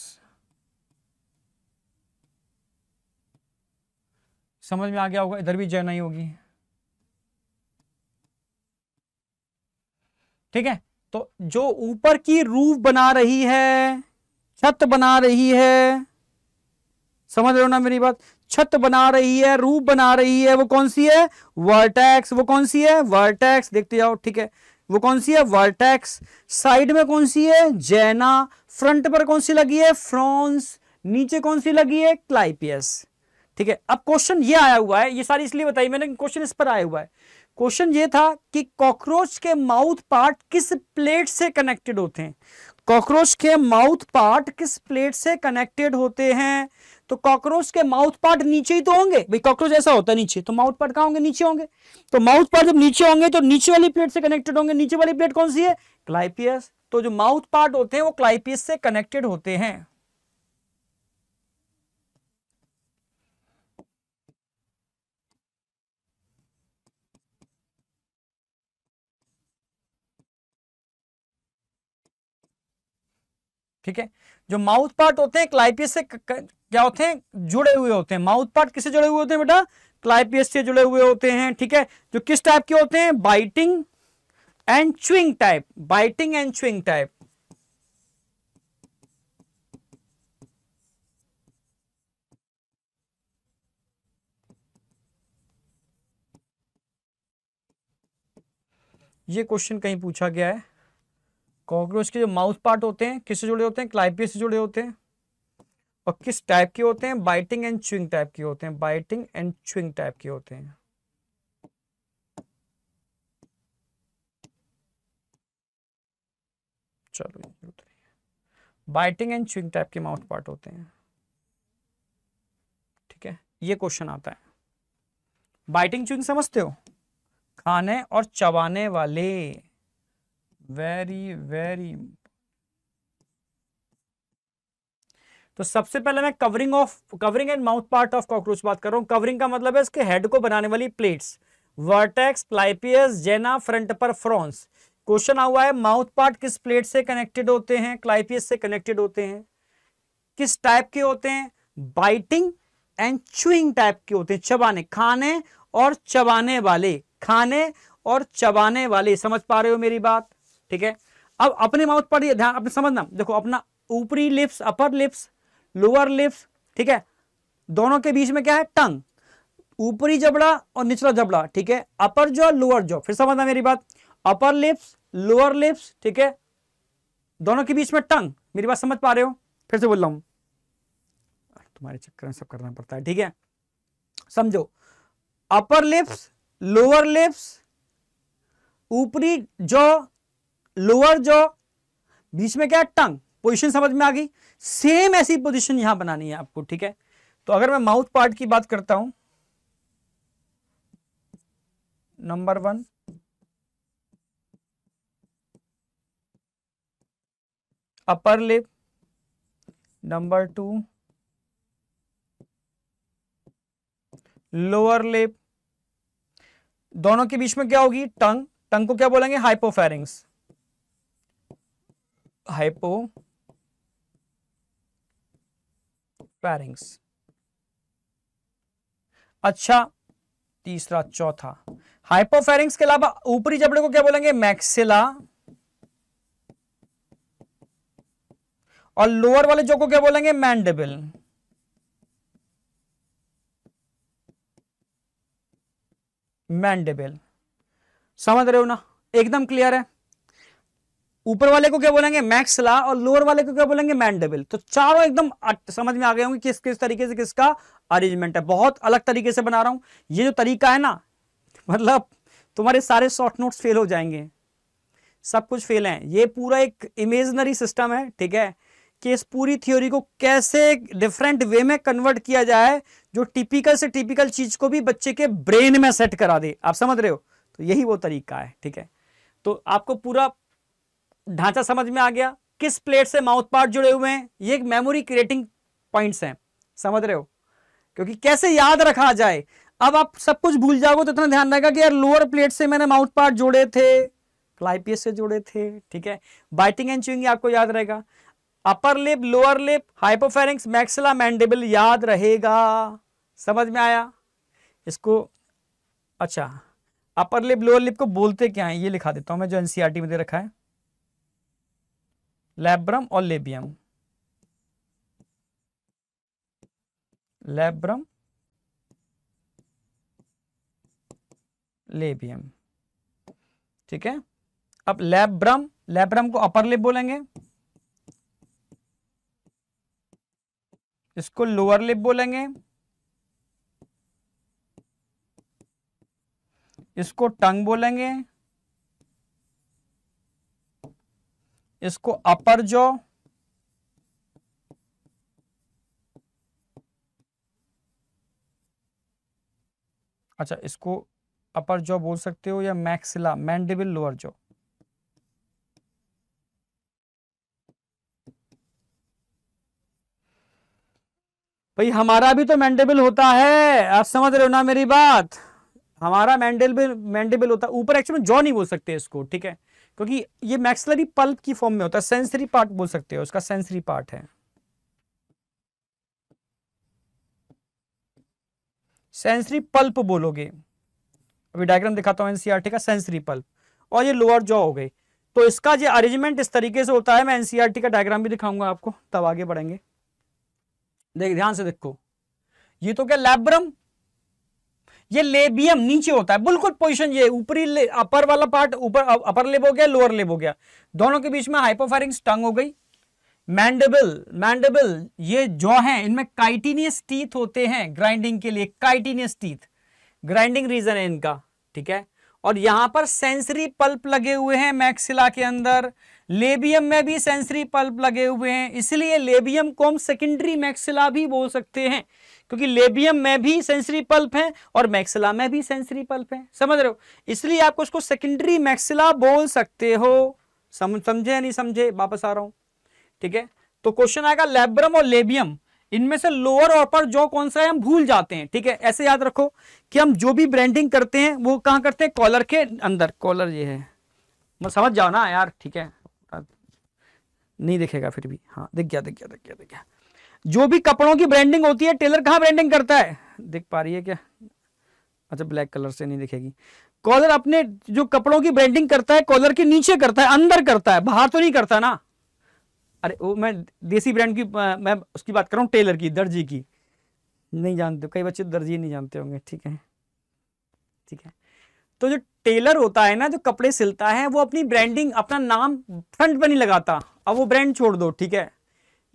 समझ में आ गया होगा, इधर भी जय नहीं होगी, ठीक है। तो जो ऊपर की रूफ बना रही है, छत बना रही है, समझ रहे हो ना मेरी बात, छत बना रही है, रूफ बना रही है, वो कौन सी है? वर्टेक्स। वो कौन सी है? वर्टेक्स। देखते जाओ, ठीक है, वो कौन सी है? वर्टेक्स। साइड में कौन सी है? जैना। फ्रंट पर कौन सी लगी है? फ्रॉन्स। नीचे कौन सी लगी है? क्लाइपियस, ठीक है। अब क्वेश्चन ये आया हुआ है, ये सारी इसलिए बताई मैंने, क्वेश्चन इस पर आया हुआ है। क्वेश्चन ये था कि कॉकरोच के माउथ पार्ट किस प्लेट से कनेक्टेड होते हैं? कॉकरोच के माउथ पार्ट किस प्लेट से कनेक्टेड होते हैं? तो कॉकरोच के माउथ पार्ट नीचे ही तो होंगे भाई, कॉकरोच ऐसा होता है नीचे, तो माउथ पार्ट कहाँ होंगे? नीचे होंगे। तो माउथ पार्ट जब नीचे होंगे तो नीचे वाली प्लेट से कनेक्टेड होंगे। नीचे वाली प्लेट कौन सी है? क्लाइपियस। तो जो माउथ पार्ट होते हैं वो क्लाइपियस से कनेक्टेड होते हैं। ठीक है, जो माउथ पार्ट होते हैं क्लाइपियस से क्या होते हैं? जुड़े हुए होते हैं। माउथ पार्ट किससे जुड़े हुए होते हैं बेटा? क्लाइपियस से जुड़े हुए होते हैं, ठीक है। जो किस टाइप के होते हैं? Biting and chewing type, biting and chewing type. ये क्वेश्चन कहीं पूछा गया है। कॉकरोच के जो माउथ पार्ट होते हैं किससे जुड़े होते हैं? क्लाइपियस से जुड़े होते हैं। और किस टाइप के होते हैं? बाइटिंग एंड च्यूइंग टाइप के होते हैं, बाइटिंग एंड च्यूइंग टाइप के होते हैं। चलो, बाइटिंग एंड च्यूइंग टाइप के माउथ पार्ट होते हैं, ठीक है। ये क्वेश्चन आता है, बाइटिंग च्यूइंग समझते हो? खाने और चबाने वाले। Very very. तो सबसे पहले मैं covering and mouth part of cockroach बात कर रहा हूं। कवरिंग का मतलब है इसके हेड को बनाने वाली plates, vertex, clypeus, gena, front पर फ्रॉन्स। क्वेश्चन हुआ है माउथ पार्ट किस प्लेट से कनेक्टेड होते हैं? क्लाइपियस से कनेक्टेड होते हैं। किस टाइप के होते हैं? बाइटिंग एंड च्यूइंग टाइप के होते हैं, चबाने, खाने और चबाने वाले, खाने और चबाने वाले। समझ पा रहे हो मेरी बात? ठीक है। अब अपने माउथ पार्ट ये ध्यान अपने समझना, देखो अपना ऊपरी lips, upper lips, lower lips, ठीक है, दोनों के बीच में क्या है? टंग, ऊपरी जबड़ा और निचला जबड़ा, ठीक है, अपर जॉ, लोअर जॉ। फिर समझना मेरी बात, अपर लिप्स, लोअर लिप्स, ठीक है, दोनों के बीच में टंग। मेरी बात समझ पा रहे हो? फिर से बोल रहा हूं, तुम्हारे चक्कर में सब करना पड़ता है, ठीक है। समझो, अपर लिप्स, लोअर लिप्स, ऊपरी जॉ, लोअर जॉ, बीच में क्या? टंग। पोजीशन समझ में आ गई? सेम ऐसी पोजीशन यहां बनानी है आपको, ठीक है। तो अगर मैं माउथ पार्ट की बात करता हूं, number one, upper lip, number two, lower lip, दोनों के बीच में क्या होगी? टंग। टंग को क्या बोलेंगे? Hypopharynx, hypopharynx. अच्छा, तीसरा, चौथा, हाइपोफेरिंग्स के अलावा ऊपरी जबड़े को क्या बोलेंगे? मैक्सिला। और लोअर वाले जॉ को क्या बोलेंगे? मैंडिबल। मैंडिबल। समझ रहे हो ना? एकदम क्लियर है। ऊपर वाले को क्या बोलेंगे? मैक्सिला। और लोअर वाले को क्या बोलेंगे? मैंडिबल। तो चारों एकदम समझ में आ गए होंगे किस किस तरीके से किसका अरेंजमेंट है। बहुत अलग तरीके से बना रहा हूं, ये जो तरीका है ना, मतलब तुम्हारे सारे शॉर्ट नोट्स फेल हो जाएंगे, सब कुछ फेल है। ये पूरा एक इमेजनरी सिस्टम है, ठीक है, कि इस पूरी थ्योरी को कैसे डिफरेंट वे में कन्वर्ट किया जाए जो टिपिकल से टिपिकल चीज को भी बच्चे के ब्रेन में सेट करा दे। आप समझ रहे हो? तो यही वो तरीका है, ठीक है। तो आपको पूरा ढांचा समझ में आ गया, किस प्लेट से माउथ पार्ट जुड़े हुए हैं। ये एक मेमोरी क्रिएटिंग पॉइंट्स हैं, समझ रहे हो, क्योंकि कैसे याद रखा जाए। अब आप सब कुछ भूल जाओगे तो इतना ध्यान रहेगा कि यार लोअर प्लेट से मैंने माउथ पार्ट जोड़े थे, क्लाइपियस से जोड़े थे, ठीक है, बाइटिंग एंड च्यूइंग आपको याद रहेगा। Upper lip, lower lip, hypopharynx, maxilla, mandible याद रहेगा। समझ में आया इसको। अच्छा अपर लिप लोअर लिप को बोलते क्या है ये लिखा देता हूं मैं, जो एनसीईआरटी में दे रखा है, लैब्रम और लेबियम, लैब्रम लेबियम, ठीक है। अब लैब्रम, लैब्रम को अपर लिप बोलेंगे, इसको लोअर लिप बोलेंगे, इसको टंग बोलेंगे, इसको अपर जॉ, अच्छा इसको अपर जॉ बोल सकते हो, या मैक्सिला मैंडिबल लोअर जॉ, भाई हमारा भी तो मैंडिबल होता है, आप समझ रहे हो ना मेरी बात, हमारा मैंडिबल होता है ऊपर, एक्चुअली जॉ नहीं बोल सकते इसको, ठीक है, क्योंकि ये मैक्सिलरी पल्प की फॉर्म में होता है, सेंसरी पार्ट बोल सकते हो, इसका सेंसरी पार्ट है, सेंसरी पल्प बोलोगे। अभी डायग्राम दिखाता हूं एनसीईआरटी का सेंसरी पल्प, और ये लोअर जॉ हो गई। तो इसका जो अरेंजमेंट इस तरीके से होता है, मैं एनसीईआरटी का डायग्राम भी दिखाऊंगा आपको, तब आगे बढ़ेंगे। देख ध्यान से देखो, ये तो क्या लैब्रम, ये लेबियम नीचे होता है बिल्कुल पोजीशन, ये ऊपरी अपर वाला पार्ट ऊपर, अपर लेब हो गया, लोअर लेब हो गया, दोनों के बीच में हाइपोफेरिंक्स टंग हो गई। मैंडिबल ये जॉ है, इनमें काइटिनियस टीथ होते हैं ग्राइंडिंग के लिए, काइटिनियस टीथ ग्राइंडिंग रीजन है इनका, ठीक है। और यहां पर सेंसरी पल्प लगे हुए हैं मैक्सिला के अंदर, लेबियम में भी सेंसरी पल्प लगे हुए हैं, इसलिए लेबियम को हम सेकेंडरी मैक्सिला भी बोल सकते हैं, क्योंकि लेबियम में भी सेंसरी पल्प है और मैक्सिला में भी सेंसरी पल्प है, समझ रहे हो, इसलिए आपको इसको सेकेंडरी मैक्सिला बोल सकते हो। समझे या नहीं समझे, वापस आ रहा हूं, ठीक है। तो क्वेश्चन आएगा लैब्रम और लेबियम, इनमें से लोअर और अपर जॉ कौन सा है हम भूल जाते हैं, ठीक है। ऐसे याद रखो कि हम जो भी ब्रांडिंग करते हैं वो कहाँ करते हैं, कॉलर के अंदर, कॉलर ये है, मैं समझ जाओ ना यार, ठीक है, नहीं दिखेगा फिर भी, हाँ दिख गया। जो भी कपड़ों की ब्रांडिंग होती है, टेलर कहाँ ब्रांडिंग करता है, दिख पा रही है क्या, अच्छा ब्लैक कलर से नहीं दिखेगी, कॉलर अपने जो कपड़ों की ब्रांडिंग करता है कॉलर के नीचे करता है, अंदर करता है, बाहर तो नहीं करता ना। अरे वो मैं देसी ब्रांड की मैं उसकी बात कर रहा हूँ, टेलर की, दर्जी की, नहीं जानते कई बच्चे दर्जी नहीं जानते होंगे, ठीक है ठीक है। तो जो टेलर होता है ना, जो कपड़े सिलता है, वो अपनी ब्रांडिंग, अपना नाम फ्रंट पर नहीं लगाता, अब वो ब्रांड छोड़ दो, ठीक है,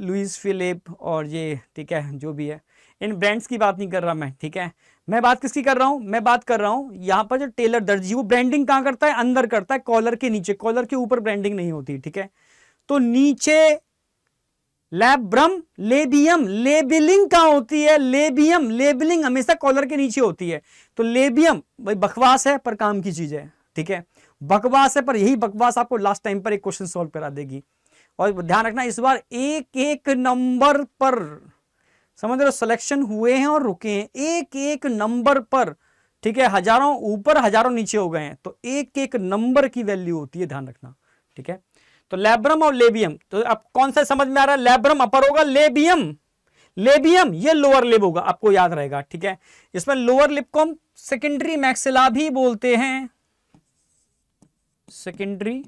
लुइस फिलिप और ये, ठीक है, जो भी है, इन ब्रांड्स की बात नहीं कर रहा मैं, ठीक है। मैं बात किसकी कर रहा हूँ, मैं बात कर रहा हूँ यहाँ पर जो टेलर दर्जी, वो ब्रांडिंग कहाँ करता है, अंदर करता है, कॉलर के नीचे, कॉलर के ऊपर ब्रांडिंग नहीं होती, ठीक है। तो नीचे लैब्रम लेबियम, लेबलिंग कहाँ होती है, लेबियम, लेबलिंग हमेशा कॉलर के नीचे होती है। तो लेबियम भाई बकवास है पर काम की चीज है, ठीक है, बकवास है पर यही बकवास आपको लास्ट टाइम पर एक क्वेश्चन सॉल्व करा देगी, और ध्यान रखना इस बार एक एक नंबर पर, समझ रहे हो, सिलेक्शन हुए हैं और रुके हैं एक एक नंबर पर, ठीक है, हजारों ऊपर हजारों नीचे हो गए हैं, तो एक एक नंबर की वैल्यू होती है, ध्यान रखना, ठीक है। तो लैब्रम और लेबियम, तो अब कौन सा समझ में आ रहा है, लैब्रम अपर होगा, लेबियम ये लोअर लिप होगा, आपको याद रहेगा, ठीक है। इसमें लोअर लिप को हम सेकेंडरी मैक्सिला भी बोलते हैं, सेकेंडरी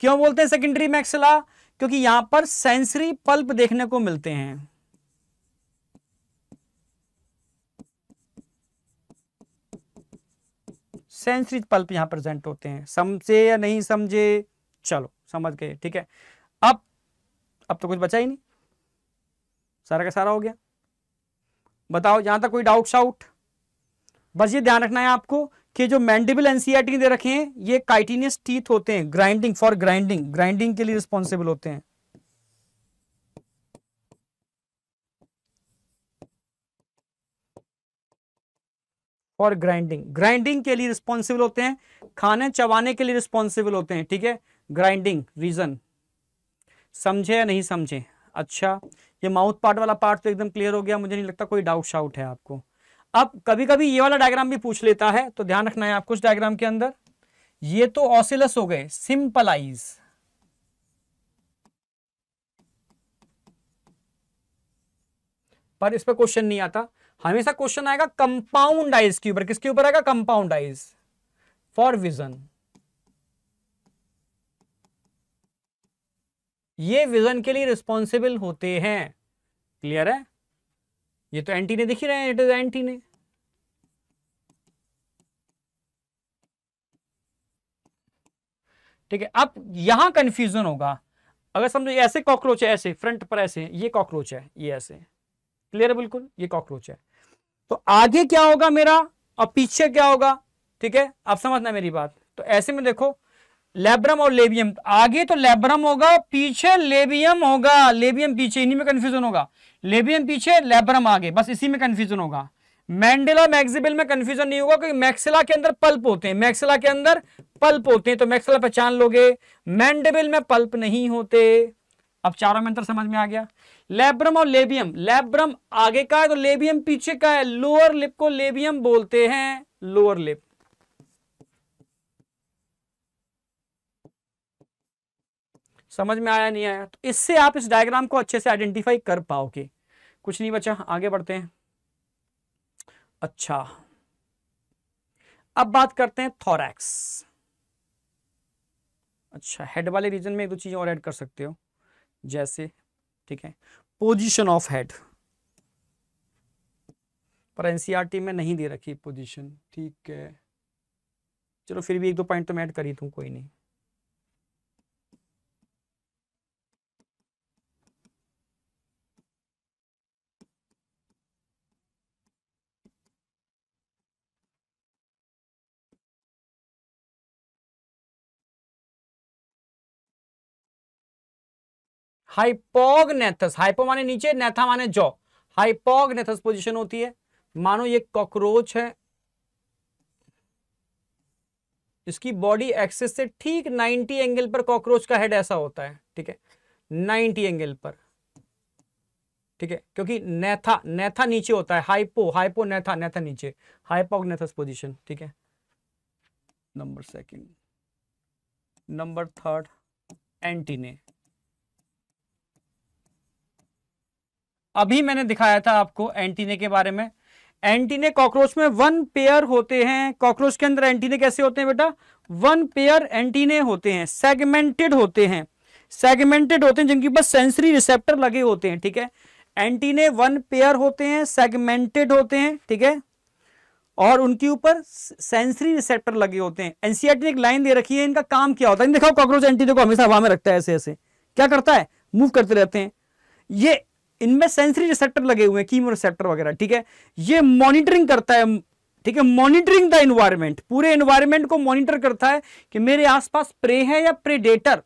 क्यों बोलते हैं सेकेंडरी मैक्सिला, क्योंकि यहां पर सेंसरी पल्प देखने को मिलते हैं, सेंसरी पल्प यहां प्रेजेंट होते हैं, समझे या नहीं समझे, चलो समझ गए, ठीक है। अब तो कुछ बचा ही नहीं, सारा का सारा हो गया, बताओ यहां तक कोई डाउट शाउट। बस ये ध्यान रखना है आपको कि जो मैंडिबल एनसीईआरटी दे रखे हैं, ये काइटिनियस टीथ होते हैं, ग्राइंडिंग, फॉर ग्राइंडिंग, ग्राइंडिंग के लिए रिस्पॉन्सिबल होते हैं, और ग्राइंडिंग के लिए रिस्पॉन्सिबल होते हैं, खाने चबाने के लिए रिस्पॉन्सिबल होते हैं, ठीक है, ग्राइंडिंग रीजन, समझे या नहीं समझे। अच्छा ये माउथ पार्ट वाला पार्ट तो एकदम क्लियर हो गया, मुझे नहीं लगता कोई डाउट शाउट है आपको। अब कभी कभी ये वाला डायग्राम भी पूछ लेता है, तो ध्यान रखना है आपको इस डायग्राम के अंदर, ये तो ऑसिलस हो गए, सिंपलाइज पर इस पर क्वेश्चन नहीं आता। हमेशा क्वेश्चन आएगा कंपाउंड आइज के ऊपर। किसके ऊपर आएगा? Compound eyes for vision. ये विजन के लिए रिस्पॉन्सिबल होते हैं। क्लियर है? ये तो एंटी ने दिख ही रहे हैं, इट इज एंटी ने। ठीक है, अब यहां कंफ्यूजन होगा। अगर समझो ऐसे कॉकरोच है, ऐसे फ्रंट पर ऐसे, ये कॉकरोच है, ये ऐसे। क्लियर है? बिल्कुल, ये कॉकरोच है। तो आगे क्या होगा मेरा और पीछे क्या होगा? ठीक है, आप समझना मेरी बात। तो ऐसे में देखो लेब्रम और लेबियम, आगे तो लेब्रम होगा, पीछे लेबियम होगा। लेबियम पीछे, इन्हीं में कंफ्यूजन होगा। लेबियम पीछे, लेब्रम आगे, बस इसी में कंफ्यूजन होगा। मैंडेला मैक्सिबिल में कंफ्यूजन नहीं होगा क्योंकि मैक्सिला के अंदर पल्प होते हैं। मैक्सिला के अंदर पल्प होते हैं तो मैक्सिला पहचान लोगे। मैंडेबिल में पल्प नहीं होते। अब चारों में अंतर समझ में आ गया। लेब्रम और लेबियम, लेब्रम आगे का है तो लेबियम पीछे का है। लोअर लिप को लेबियम बोलते हैं, लोअर लिप। समझ में आया नहीं आया? तो इससे आप इस डायग्राम को अच्छे से आइडेंटिफाई कर पाओगे। कुछ नहीं बचा, आगे बढ़ते हैं। अच्छा, अब बात करते हैं थोरैक्स। अच्छा, हेड वाले रीजन में एक दो चीजें और ऐड कर सकते हो, जैसे ठीक है पोजीशन ऑफ हेड, पर एनसीईआरटी में नहीं दे रखी पोजीशन। ठीक है, चलो फिर भी एक दो पॉइंट तो मैं ऐड कर ही दूं, कोई नहीं। हाइपोगनेथस, हाइपो माने नीचे, नेथा माने जॉ। हाइपोगनेथस पोजीशन होती है। मानो ये कॉकरोच है, इसकी बॉडी एक्सिस से ठीक 90 एंगल पर कॉकरोच का हेड ऐसा होता है। ठीक है, 90 एंगल पर। ठीक है, क्योंकि नेथा, नेथा नीचे होता है। हाइपो, हाइपो नेथा, नेथा नीचे। Hypognathous position. ठीक है, number second, number third antennae. अभी मैंने दिखाया था आपको एंटीने के बारे में। एंटीने कॉकरोच में वन पेयर होते हैं। कॉकरोच के अंदर एंटीने कैसे होते हैं बेटा? वन पेयर एंटीने होते हैं, सेगमेंटेड होते हैं। सेगमेंटेड होते हैं जिनके पास सेंसरी रिसेप्टर लगे होते हैं। ठीक है, एंटीने वन पेयर होते हैं, सेगमेंटेड होते हैं। ठीक है, और उनके ऊपर सेंसरी रिसेप्टर लगे होते हैं। एनसीईआरटी ने एक लाइन दे रखी है, इनका काम क्या होता है। देखो कॉकरोच एंटीने को हमेशा हवा में रखता है, ऐसे ऐसे क्या करता है, मूव करते रहते हैं। ये इनमें सेंसरी रिसेप्टर लगे हुए हैं, कीमो रिसेप्टर वगैरह। ठीक है, ये मॉनिटरिंग करता है। ठीक है, मॉनिटरिंग द एनवायरमेंट, पूरे एनवायरमेंट को मॉनिटर करता है कि मेरे आसपास प्रे है या प्रेडेटर,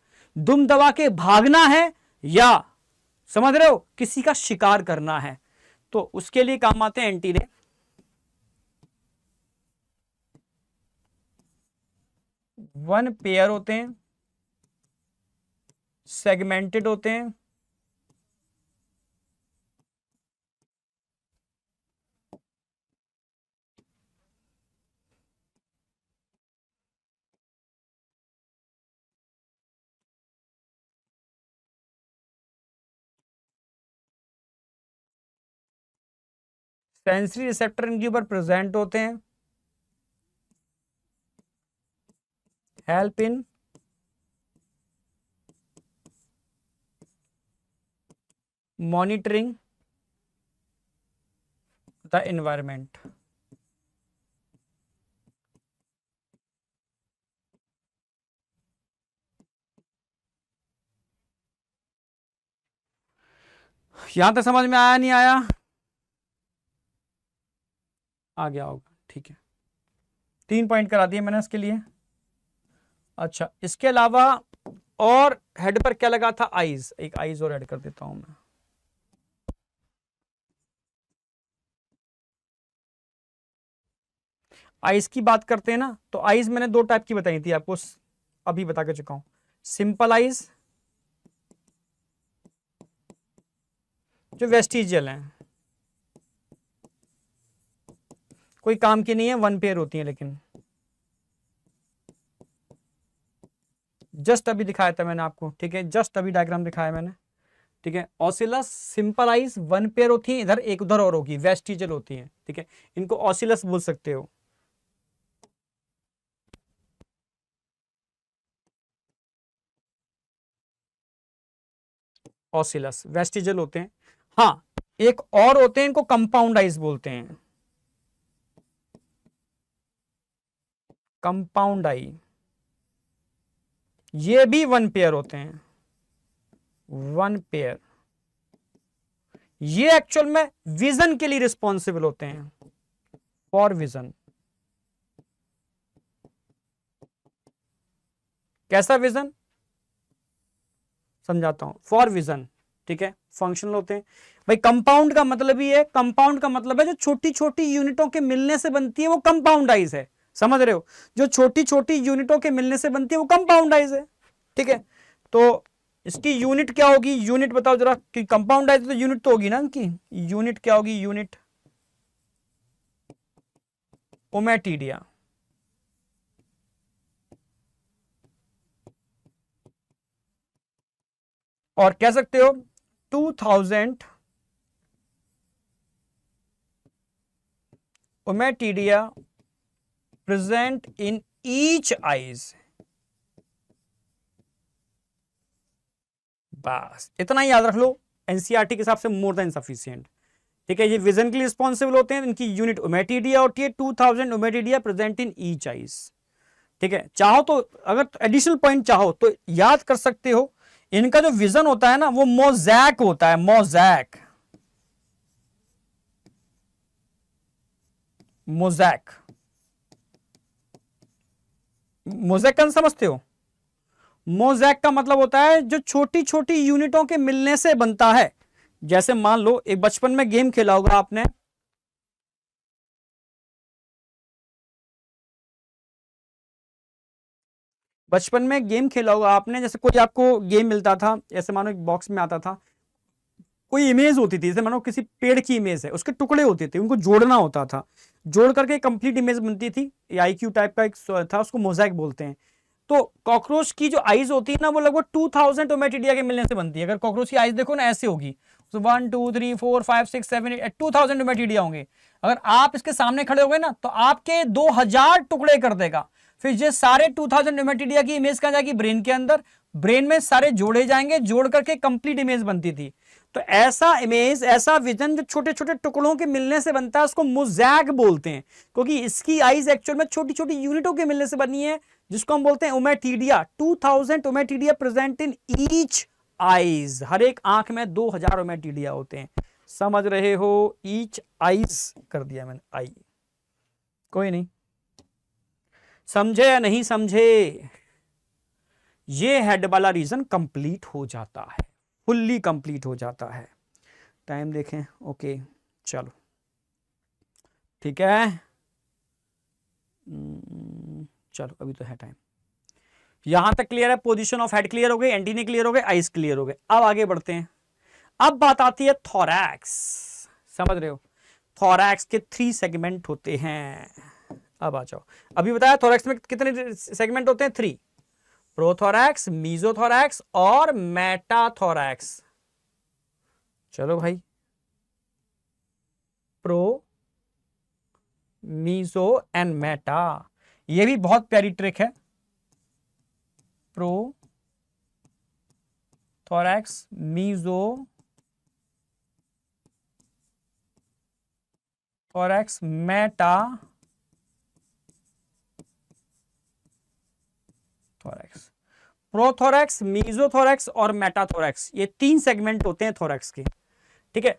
दुम दबा के भागना है या समझ रहे हो किसी का शिकार करना है। तो उसके लिए काम आते हैं एंटीने। वन पेयर होते हैं, सेगमेंटेड होते हैं, सेंसरी रिसेप्टर इनके ऊपर प्रेजेंट होते हैं, help in monitoring the environment. यहां तक समझ में आया नहीं आया? आ गया होगा। ठीक है, 3 पॉइंट करा दिए मैंने इसके लिए। अच्छा, इसके अलावा और हेड पर क्या लगा था? आईज। एक आईज और ऐड कर देता हूं मैं। आईज की बात करते हैं ना, तो आईज मैंने 2 टाइप की बताई थी आपको, अभी बता के चुका हूं। सिंपल आईज जो वेस्टिजियल है, कोई काम की नहीं है, वन पेयर होती है, लेकिन जस्ट अभी दिखाया था मैंने आपको। ठीक है, जस्ट अभी डायग्राम दिखाया मैंने। ठीक है। ऑसिलस सिंपलाइज वन पेयर होती है, इधर एक उधर और होगी, वेस्टिजल होती है, ठीक है। इनको ऑसिलस बोल सकते हो। ऑसिलस वेस्टिजल होते हैं। हाँ, एक और होते हैं, इनको कंपाउंडाइज बोलते हैं, कंपाउंडाई। ये भी वन पेयर होते हैं, वन पेयर। ये एक्चुअल में विजन के लिए रिस्पॉन्सिबल होते हैं, फॉर विजन। कैसा विजन समझाता हूं, फॉर विजन, ठीक है। फंक्शनल होते हैं भाई। कंपाउंड का मतलब ही है, कंपाउंड का मतलब है जो छोटी छोटी यूनिटों के मिलने से बनती है वो कंपाउंडाइज है, समझ रहे हो। जो छोटी छोटी यूनिटों के मिलने से बनती है वो कंपाउंडाइज है, ठीक है। तो इसकी यूनिट क्या होगी, यूनिट बताओ जरा कि कंपाउंडाइज तो यूनिट तो होगी ना इनकी, यूनिट क्या होगी, यूनिट ओमेटिडिया। और कह सकते हो 2000 ommatidia present in each eyes. बस इतना ही याद रख लो, एनसीईआरटी के हिसाब से मोर देन सफिशिएंट, ठीक है। ये विजन के लिए रिस्पॉन्सिबल होते हैं, इनकी यूनिट ओमेटिडिया होती है, 2000 ommatidia present in each eyes, ठीक है। चाहो तो अगर एडिशनल पॉइंट चाहो तो याद कर सकते हो, इनका जो विजन होता है ना वो मोज़ेक होता है, मोज़ेक, मोज़ेक, मोज़ेक समझते हो। मोज़ेक का मतलब होता है जो छोटी छोटी यूनिटों के मिलने से बनता है। जैसे मान लो एक बचपन में गेम खेला होगा आपने, बचपन में गेम खेला होगा आपने, जैसे कोई आपको गेम मिलता था, जैसे मानो एक बॉक्स में आता था, कोई इमेज होती थी, जैसे मानो किसी पेड़ की इमेज है, उसके टुकड़े होते थे, उनको जोड़ना होता था, जोड़ करके कंप्लीट इमेज बनती थी, आईक्यू टाइप का एक था, उसको मोज़ेक बोलते हैं। तो कॉकरोच की जो आइज होती है ना वो लगभग 2000 ओमेटिडिया के मिलने से बनती है। अगर कॉकरोच की आइज देखो ना ऐसे होगी, 1 2 3 4 5 6 7 8 2000 ओमेटिडिया होंगे। अगर आप इसके सामने खड़े हो गए ना तो आपके 2000 टुकड़े कर देगा। फिर ये सारे 2000 ओमेटिडिया की इमेज कहाँ जाएगी, ब्रेन के अंदर। ब्रेन में सारे जोड़े जाएंगे, जोड़ करके कंप्लीट इमेज बनती थी। तो ऐसा इमेज, ऐसा विजन जो छोटे छोटे टुकड़ों के मिलने से बनता है उसको मोज़ेक बोलते हैं, क्योंकि इसकी आइज एक्चुअल में छोटी छोटी यूनिटों के मिलने से बनी है, जिसको हम बोलते हैं ommatidia. 2000 ommatidia present in each eyes, हर एक आंख में 2000 ओमेटिडिया होते हैं, समझ रहे हो। ईच आइज कर दिया मैंने, आई, कोई नहीं, समझे या नहीं समझे। ये हेड वाला रीजन कंप्लीट हो जाता है, फुल्ली कंप्लीट हो जाता है। टाइम देखें, ओके चलो ठीक है, चलो अभी तो है टाइम। यहां तक क्लियर है, पोजीशन ऑफ हेड क्लियर हो गई, एंटीना क्लियर हो गए, आइज क्लियर हो गए। अब आगे बढ़ते हैं। अब बात आती है थोरैक्स, समझ रहे हो। थोरैक्स के 3 सेगमेंट होते हैं। अब आ जाओ, अभी बताया थोरैक्स में कितने सेगमेंट होते हैं, 3, प्रोथोरैक्स, मीजोथोरैक्स और मेटाथोरैक्स। चलो भाई, प्रो, मीजो एंड मेटा, ये भी बहुत प्यारी ट्रिक है। Prothorax, mesothorax, metathorax. Prothorax, mesothorax और मेटाथोरैक्स, ये 3 सेगमेंट होते हैं थोरैक्स के, ठीक है।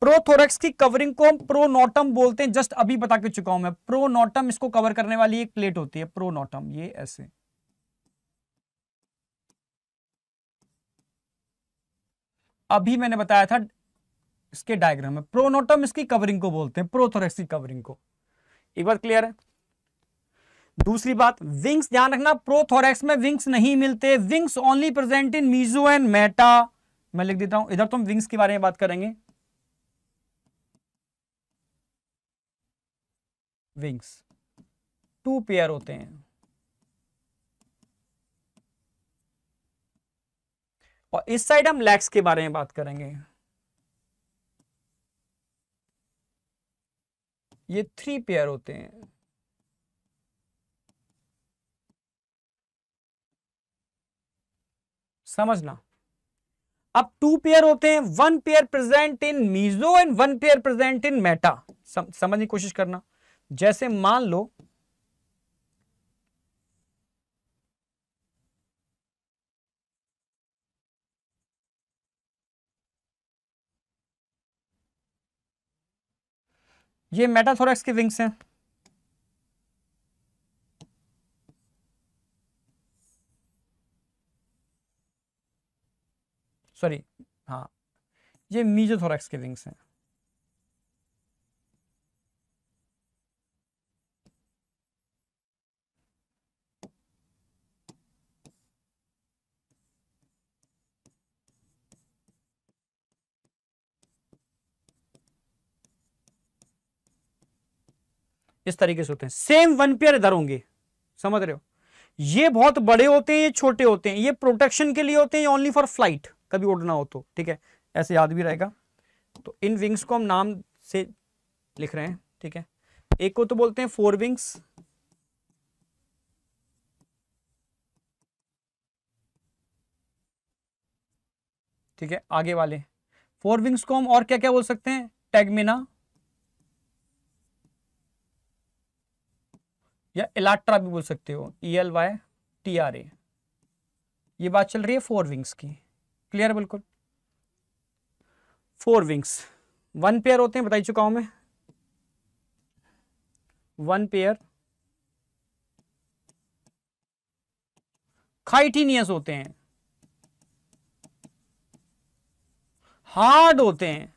प्रोथोरैक्स की कवरिंग को हम प्रोनोटम बोलते हैं, जस्ट अभी बता के चुका हूं मैं। प्रोनोटम इसको कवर करने वाली एक प्लेट होती है, प्रोनोटम, ये ऐसे, अभी मैंने बताया था इसके डायग्राम में। प्रोनोटम इसकी कवरिंग को बोलते हैं, प्रोथोरैक्स की कवरिंग को। एक बात क्लियर है। दूसरी बात, विंग्स ध्यान रखना, प्रोथोरैक्स में विंग्स नहीं मिलते, wings only present in meso and meta. मैं लिख देता हूं, इधर तो हम विंग्स के बारे में बात करेंगे, विंग्स 2 पेयर होते हैं, और इस साइड हम लैक्स के बारे में बात करेंगे। ये 3 पेयर होते हैं। समझना, अब 2 पेयर होते हैं, 1 pair present in meso and 1 pair present in meta. समझने की कोशिश करना। जैसे मान लो ये मेटाथोरैक्स के विंग्स हैं, सॉरी हाँ ये मीजोथोरैक्स के विंग्स हैं। इस तरीके से होते हैं, सेम 1 पेयर इधर होंगे। समझ रहे हो, ये बहुत बड़े होते हैं, ये छोटे होते हैं, ये प्रोटेक्शन के लिए होते हैं, ओनली फॉर फ्लाइट, कभी उड़ना हो तो। ठीक है, ऐसे याद भी रहेगा। तो इन विंग्स को हम नाम से लिख रहे हैं। ठीक है, एक को तो बोलते हैं 4 विंग्स, ठीक है, आगे वाले 4 विंग्स को हम और क्या क्या बोल सकते हैं, टैगमिना या इलाट्रा भी बोल सकते हो, ELYTRA। ये बात चल रही है 4 विंग्स की, क्लियर, बिल्कुल। 4 विंग्स 1 पेयर होते हैं, बता ही चुका हूं मैं, 1 पेयर। काइटिनियस होते हैं, हार्ड होते हैं,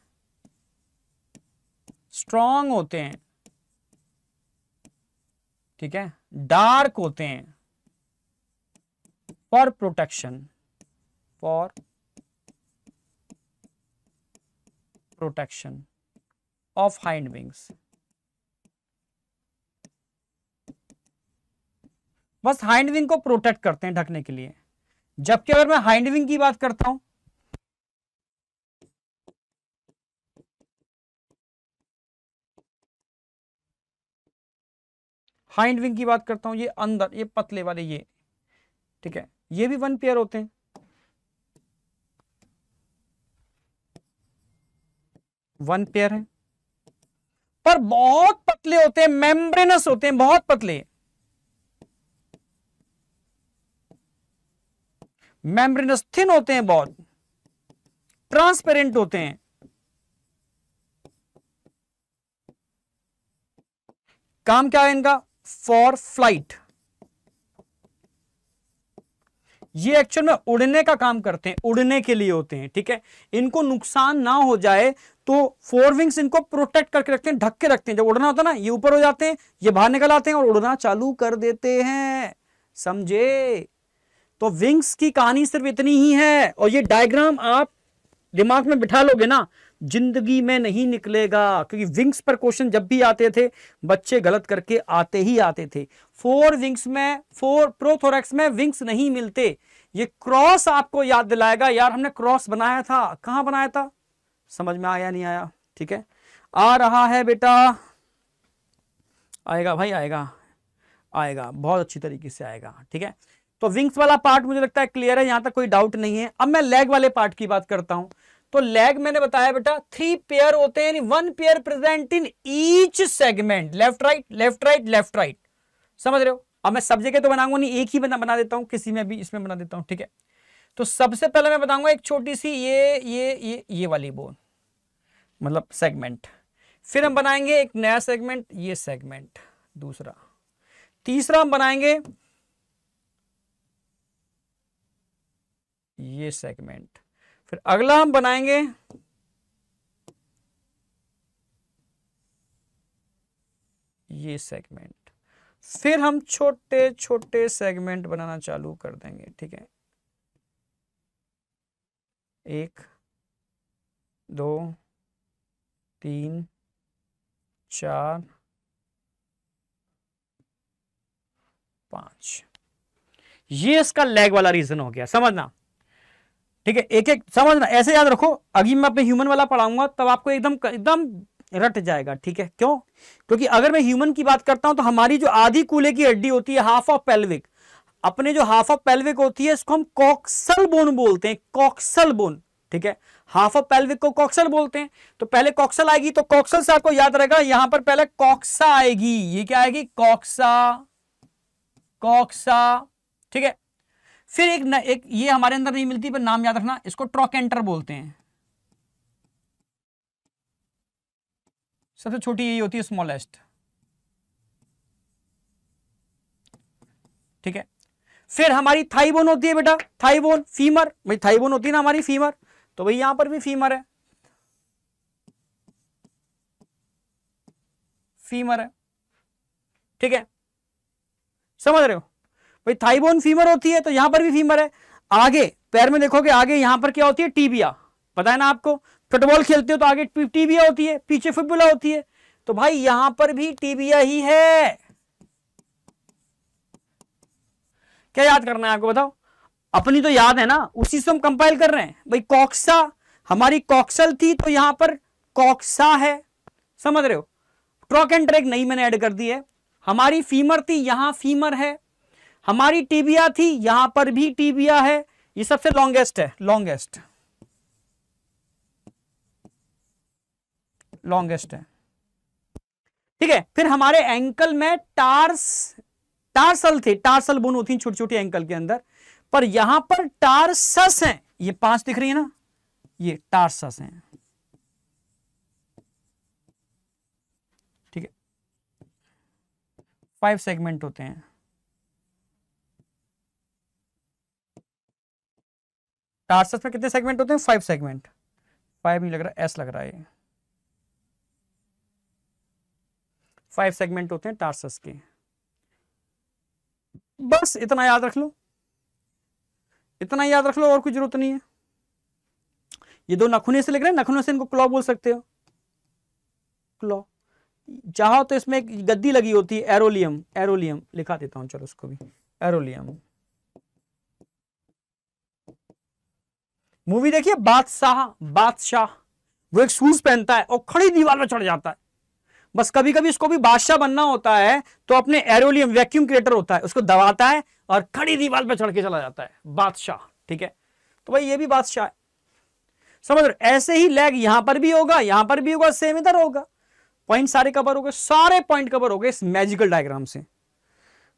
स्ट्रॉन्ग होते हैं, ठीक है, डार्क होते हैं, for protection, for protection of hind wings. बस हाइंड विंग को प्रोटेक्ट करते हैं, ढकने के लिए। जबकि अगर मैं हाइंड विंग की बात करता हूं, हाइंड विंग की बात करता हूं, ये अंदर, ये पतले वाले, ये ठीक है, ये भी 1 पेयर होते हैं, 1 पेयर है, पर बहुत पतले होते हैं, मेम्ब्रेनस होते हैं, बहुत पतले। मेम्ब्रेनस थिन होते हैं, बहुत ट्रांसपेरेंट होते हैं, काम क्या है इनका, फॉर फ्लाइट। ये एक्चुअल में उड़ने का काम करते हैं, उड़ने के लिए होते हैं। ठीक है, इनको नुकसान ना हो जाए तो 4 विंग्स इनको प्रोटेक्ट करके रखते हैं, ढक के रखते हैं। जब उड़ना होता है ना, ये ऊपर हो जाते हैं, ये बाहर निकल आते हैं और उड़ना चालू कर देते हैं। समझे, तो विंग्स की कहानी सिर्फ इतनी ही है। और ये डायग्राम आप दिमाग में बिठा लोगे ना, जिंदगी में नहीं निकलेगा, क्योंकि विंग्स पर क्वेश्चन जब भी आते थे, बच्चे गलत करके आते ही आते थे। 4 विंग्स में, 4 प्रोथोरैक्स में विंग्स नहीं मिलते। ये क्रॉस आपको याद दिलाएगा, यार हमने क्रॉस बनाया था, कहाँ बनाया था, समझ में आया नहीं आया? ठीक है, आ रहा है बेटा, आएगा भाई, आएगा आएगा, बहुत अच्छी तरीके से आएगा। ठीक है, तो विंग्स वाला पार्ट मुझे लगता है क्लियर है, यहाँ तक कोई डाउट नहीं है। अब मैं लेग वाले पार्ट की बात करता हूँ। तो लेग मैंने बताया बेटा 3 पेयर होते हैं, यानी 1 pair present in each segment, left right left right left right. समझ रहे हो, अब मैं सब जगह तो बनाऊंगा नहीं, एक ही बना देता हूं, किसी में भी इसमें बना देता हूं। ठीक है, तो सबसे पहले मैं बताऊंगा एक छोटी सी ये ये ये ये वाली बोन, मतलब सेगमेंट। फिर हम बनाएंगे एक नया सेगमेंट, ये सेगमेंट दूसरा, तीसरा हम बनाएंगे ये सेगमेंट, फिर अगला हम बनाएंगे ये सेगमेंट, फिर हम छोटे छोटे सेगमेंट बनाना चालू कर देंगे। ठीक है, 1 2 3 4 5, ये इसका लेग वाला रीजन हो गया। समझना, ठीक है, एक एक समझना, ऐसे याद रखो। अभी मैं अपने ह्यूमन वाला पढ़ाऊंगा तब आपको एकदम एकदम रट जाएगा, ठीक है। क्यों? क्योंकि अगर मैं ह्यूमन की बात करता हूं तो हमारी जो आधी कूल्हे की हड्डी होती है, हाफ ऑफ पेल्विक, अपने जो हाफ ऑफ पेल्विक होती है इसको हम कॉक्सल बोन बोलते हैं, कॉक्सल बोन, ठीक है। हाफ ऑफ पेल्विक को कॉक्सल बोलते हैं। तो पहले कॉक्सल आएगी, तो कॉक्सल से आपको याद रहेगा यहां पर पहले कॉक्सा आएगी, ये क्या आएगी, कॉक्सा, कॉक्सा, ठीक है। फिर एक ये हमारे अंदर नहीं मिलती पर नाम याद रखना, इसको ट्रोकेंटर बोलते हैं, सबसे छोटी यही होती है, स्मॉलेस्ट, ठीक है। फिर हमारी थाई बोन होती है बेटा, थाई बोन, फीमर, भाई थाई बोन होती है ना हमारी फीमर, तो भाई यहां पर भी फीमर है, फीमर है, ठीक है, समझ रहे हो भाई। थाई बोन फीमर होती है तो यहां पर भी फीमर है। आगे पैर में देखोगे आगे यहां पर क्या होती है, टीबिया, पता है ना आपको, फुटबॉल खेलते हो तो आगे टीबिया होती है, पीछे फिबुला होती है, तो भाई यहां पर भी टीबिया ही है। क्या याद करना है आपको बताओ, अपनी तो याद है ना, उसी से हम कंपाइल कर रहे हैं। भाई कॉक्सा हमारी कॉक्सल थी तो यहां पर कॉक्सा है, समझ रहे हो। ट्रॉक एंड ट्रैक नई मैंने ऐड कर दी है। हमारी फीमर थी, यहां फीमर है। हमारी टीबिया थी, यहां पर भी टीबिया है। ये सबसे लॉन्गेस्ट है, लॉन्गेस्ट, लॉन्गेस्ट है, ठीक है। फिर हमारे एंकल में टार्सल थे, टार्सल बोन होती है छोटी छोटी एंकल के अंदर, पर यहां पर टार्सस हैं। ये पांच दिख रही है ना, ये टार्सस हैं, ठीक है। 5 सेगमेंट होते हैं, टार्सस में कितने सेगमेंट होते हैं, 5 सेगमेंट, 5 नहीं लग रहा, एस लग रहा है, 5 सेगमेंट होते हैं टार्सस के। बस इतना याद रख लो, इतना याद रख लो, और कोई जरूरत नहीं है। ये दो नखुने से लग रहे हैं, नखुने से इनको क्लॉ बोल सकते हो, क्लॉ। चाहो तो इसमें एक गद्दी लगी होती है, एरोलियम, एरोलियम लिखा देता हूं, चलो उसको भी, एरोलियम। मूवी देखिए बादशाह, बादशाह वो एक शूज पहनता है और खड़ी दीवार में चढ़ जाता है। बस कभी कभी उसको भी बादशाह बनना होता है तो अपने एरोलियम वैक्यूम क्रिएटर होता है, उसको दबाता है और खड़ी दीवार पर चढ़ के चला जाता है, बादशाह, ठीक है। तो भाई ये भी बादशाह है, समझ रहे। ऐसे ही लैग यहां पर भी होगा, यहां पर भी होगा, सेम इधर होगा। पॉइंट सारे कवर हो गए, सारे पॉइंट कवर हो गए इस मैजिकल डायग्राम से।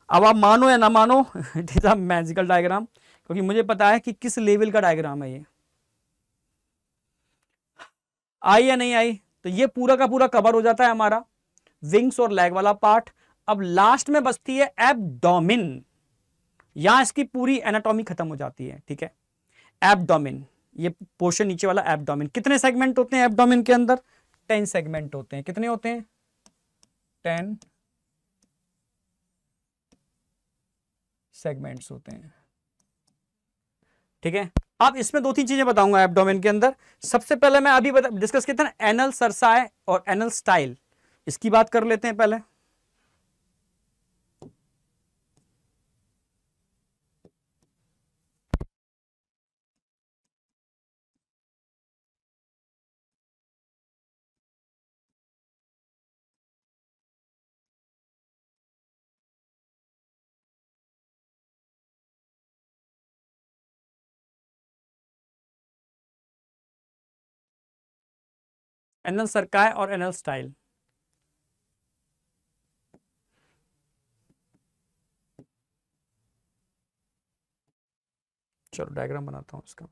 अब आप मानो या ना मानो मैजिकल डायग्राम, क्योंकि मुझे पता है कि किस लेवल का डायग्राम है ये। आई या नहीं आई? तो ये पूरा का पूरा कवर हो जाता है हमारा विंग्स और लेग वाला पार्ट। अब लास्ट में बचती है एब्डोमिन, यहां इसकी पूरी एनाटॉमी खत्म हो जाती है, ठीक है। एब्डोमिन, ये पोर्शन नीचे वाला एब्डोमिन। कितने सेगमेंट होते हैं एब्डोमिन के अंदर? 10 सेगमेंट होते हैं। कितने होते हैं? 10 सेगमेंट्स होते हैं, ठीक है। अब इसमें 2-3 चीजें बताऊंगा एब्डोमेन के अंदर। सबसे पहले मैं अभी डिस्कस किया था एनल सरसाए और एनल स्टाइल, इसकी बात कर लेते हैं पहले। एनल सरकाय और एनल स्टाइल, चलो डायग्राम बनाता हूं इसका।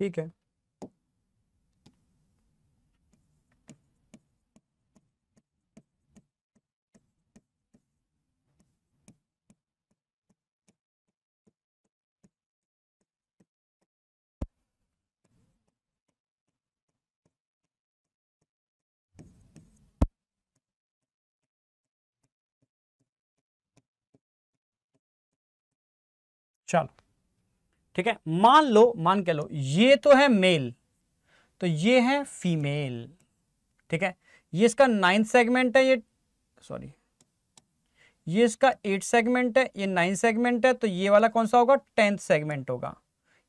ठीक है, चलो ठीक है। मान के लो ये तो है मेल, तो ये है फीमेल, ठीक है। ये इसका 9th सेगमेंट है, ये इसका 8th सेगमेंट है, ये 9th सेगमेंट है, तो ये वाला कौन सा होगा? 10th सेगमेंट होगा।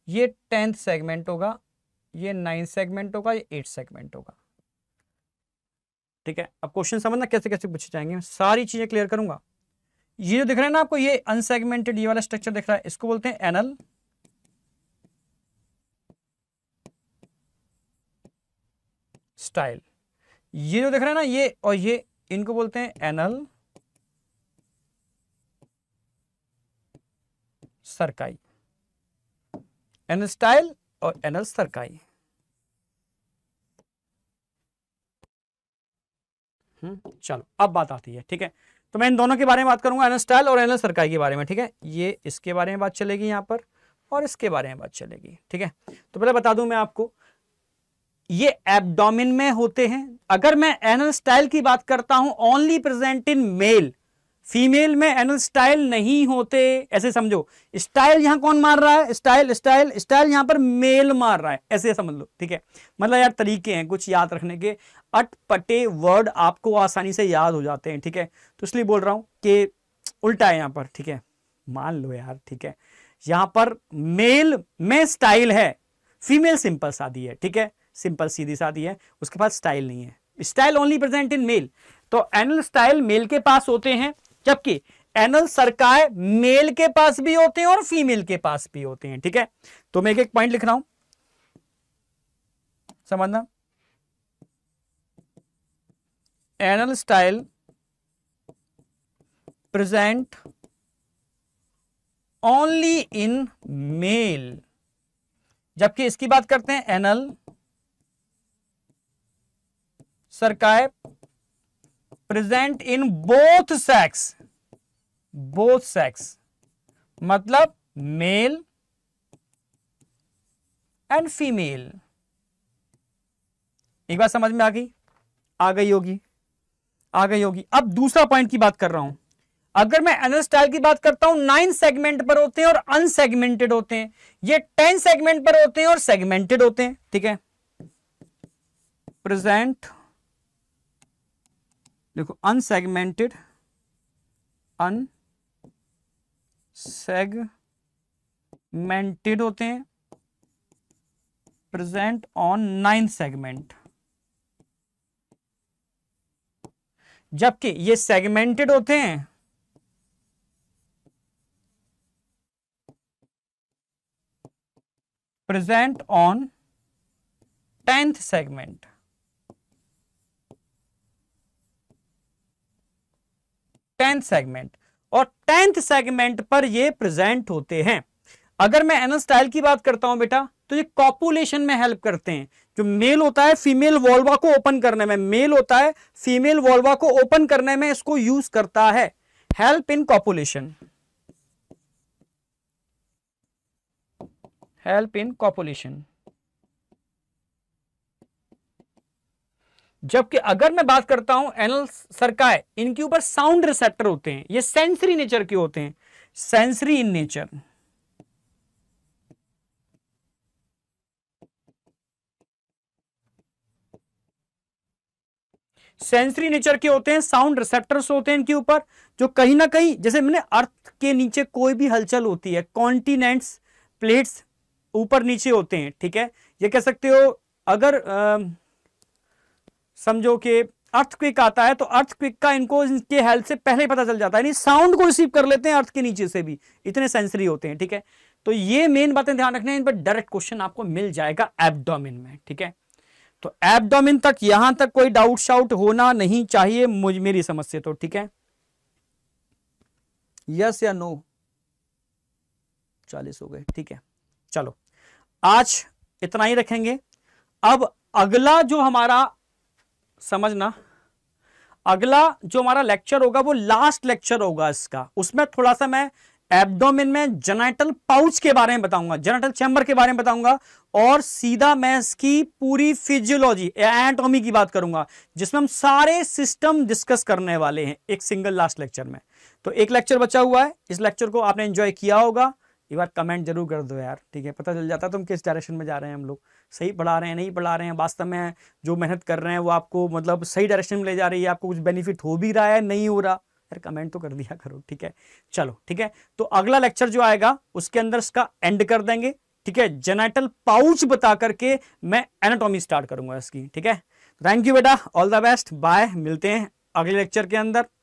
ये 10th सेगमेंट होगा, ये 9th सेगमेंट होगा, ये 8th सेगमेंट होगा, ठीक है। अब क्वेश्चन समझना कैसे कैसे पूछे जाएंगे, सारी चीजें क्लियर करूंगा। ये जो दिख रहा है ना आपको, ये अनसेगमेंटेड ये वाला स्ट्रक्चर दिख रहा है, इसको बोलते हैं एनल। स्टाइल ये जो दिख रहा है ना, ये और ये, इनको बोलते हैं एनल सरकाई। एनल स्टाइल और एनल सरकाई। चलो अब बात आती है, ठीक है। तो मैं इन दोनों के बारे में बात करूंगा, एनल स्टाइल और एनल सरकाई के बारे में, ठीक है। ये इसके बारे में बात चलेगी यहाँ पर, और इसके बारे में बात चलेगी, ठीक है। तो पहले बता दूं मैं आपको, ये एब्डोमिन में होते हैं। अगर मैं एनल स्टाइल की बात करता हूं, only present in male, female में एनल स्टाइल नहीं होते, ऐसे समझो। स्टाइल यहाँ कौन मार रहा है? स्टाइल यहाँ पर मेल मार रहा है, ऐसे समझ लो, ठीक है। मतलब यार तरीके हैं कुछ याद रखने के, अटपटे वर्ड आपको आसानी से याद हो जाते हैं, ठीक है। तो इसलिए बोल रहा हूँ कि उल्टा है यहाँ पर, ठीक है, मान लो यार, ठीक है। यहाँ पर मेल में स्टाइल है, फीमेल सिंपल सादी है, ठीक है, सिंपल सीधी सादी है, उसके पास स्टाइल नहीं है। Style only present in male, तो एनल स्टाइल मेल के पास होते हैं, जबकि एनल सरकाय मेल के पास भी होते हैं और फीमेल के पास भी होते हैं, ठीक है। तो मैं एक पॉइंट लिख रहा हूं, समझना। Anal style present only in male, जबकि इसकी बात करते हैं anal cerci present in both sex, मतलब मेल एंड फीमेल। एक बात समझ में आ गई? आ गई होगी। अब दूसरा पॉइंट की बात कर रहा हूं। अगर मैं एनल स्टाइल की बात करता हूं, 9 सेगमेंट पर होते हैं और अनसेगमेंटेड होते हैं। ये 10 सेगमेंट पर होते हैं और सेगमेंटेड होते हैं, ठीक है। प्रेजेंट देखो, अनसेगमेंटेड होते हैं, प्रेजेंट ऑन 9 सेगमेंट, जबकि ये सेगमेंटेड होते हैं प्रेजेंट ऑन 10th सेगमेंट। और 10th सेगमेंट पर ये प्रेजेंट होते हैं। अगर मैं एनल स्टाइल की बात करता हूं बेटा, तो ये कॉपुलेशन में हेल्प करते हैं। जो मेल होता है फीमेल वोल्वा को ओपन करने में, इसको यूज करता है, हेल्प इन कॉपुलेशन, जबकि अगर मैं बात करता हूं एनल सरकाय, इनके ऊपर साउंड रिसेप्टर होते हैं, ये सेंसरी नेचर के होते हैं, sensory in nature, sound receptors होते हैं इनके ऊपर, जो कहीं ना कहीं, जैसे मैंने अर्थ के नीचे कोई भी हलचल होती है, कॉन्टिनेंट्स प्लेट्स ऊपर नीचे होते हैं, ठीक है। ये कह सकते हो, अगर समझो कि अर्थक्वेक आता है, तो अर्थक्वेक का इनको इनके हेल्थ से पहले ही पता चल जाता है, यानी साउंड को रिसीव कर लेते हैं अर्थ के नीचे से भी, इतने सेंसरी होते हैं, ठीक है। तो ये मेन बातें ध्यान रखना है, इन पर डायरेक्ट क्वेश्चन आपको मिल जाएगा एब्डोमिन में, ठीक है। तो एब्डोमिन तक, यहां तक कोई डाउट शाउट होना नहीं चाहिए मेरी समझ से, तो ठीक है। यस या नो? 40 हो गए, ठीक है। चलो आज इतना ही रखेंगे। अब अगला जो हमारा समझना, अगला जो हमारा लेक्चर होगा वो लास्ट लेक्चर होगा इसका। उसमें थोड़ा सा मैं एब्डोमेन में जेनिटल पाउच के बारे में बताऊंगा, जेनिटल चैम्बर के बारे में बताऊंगा और सीधा मैं इसकी पूरी फिजियोलॉजी एनाटॉमी की बात करूंगा, जिसमें हम सारे सिस्टम डिस्कस करने वाले हैं एक सिंगल लास्ट लेक्चर में। तो एक लेक्चर बचा हुआ है, इस लेक्चर को आपने एंजॉय किया होगा। एक बार कमेंट जरूर कर दो यार, ठीक है, पता चल जाता है तुम किस डायरेक्शन में जा रहे हैं, हम लोग सही पढ़ा रहे हैं नहीं पढ़ा रहे हैं, वास्तव में जो मेहनत कर रहे हैं वो आपको मतलब सही डायरेक्शन में ले जा रही है, आपको कुछ बेनिफिट हो भी रहा है नहीं हो रहा, यार कमेंट तो कर दिया करो, ठीक है। चलो ठीक है, तो अगला लेक्चर जो आएगा उसके अंदर इसका एंड कर देंगे, ठीक है। जेनिटल पाउच बता करके मैं एनाटॉमी स्टार्ट करूंगा इसकी, ठीक है। थैंक यू बेटा, ऑल द बेस्ट, बाय, मिलते हैं अगले लेक्चर के अंदर।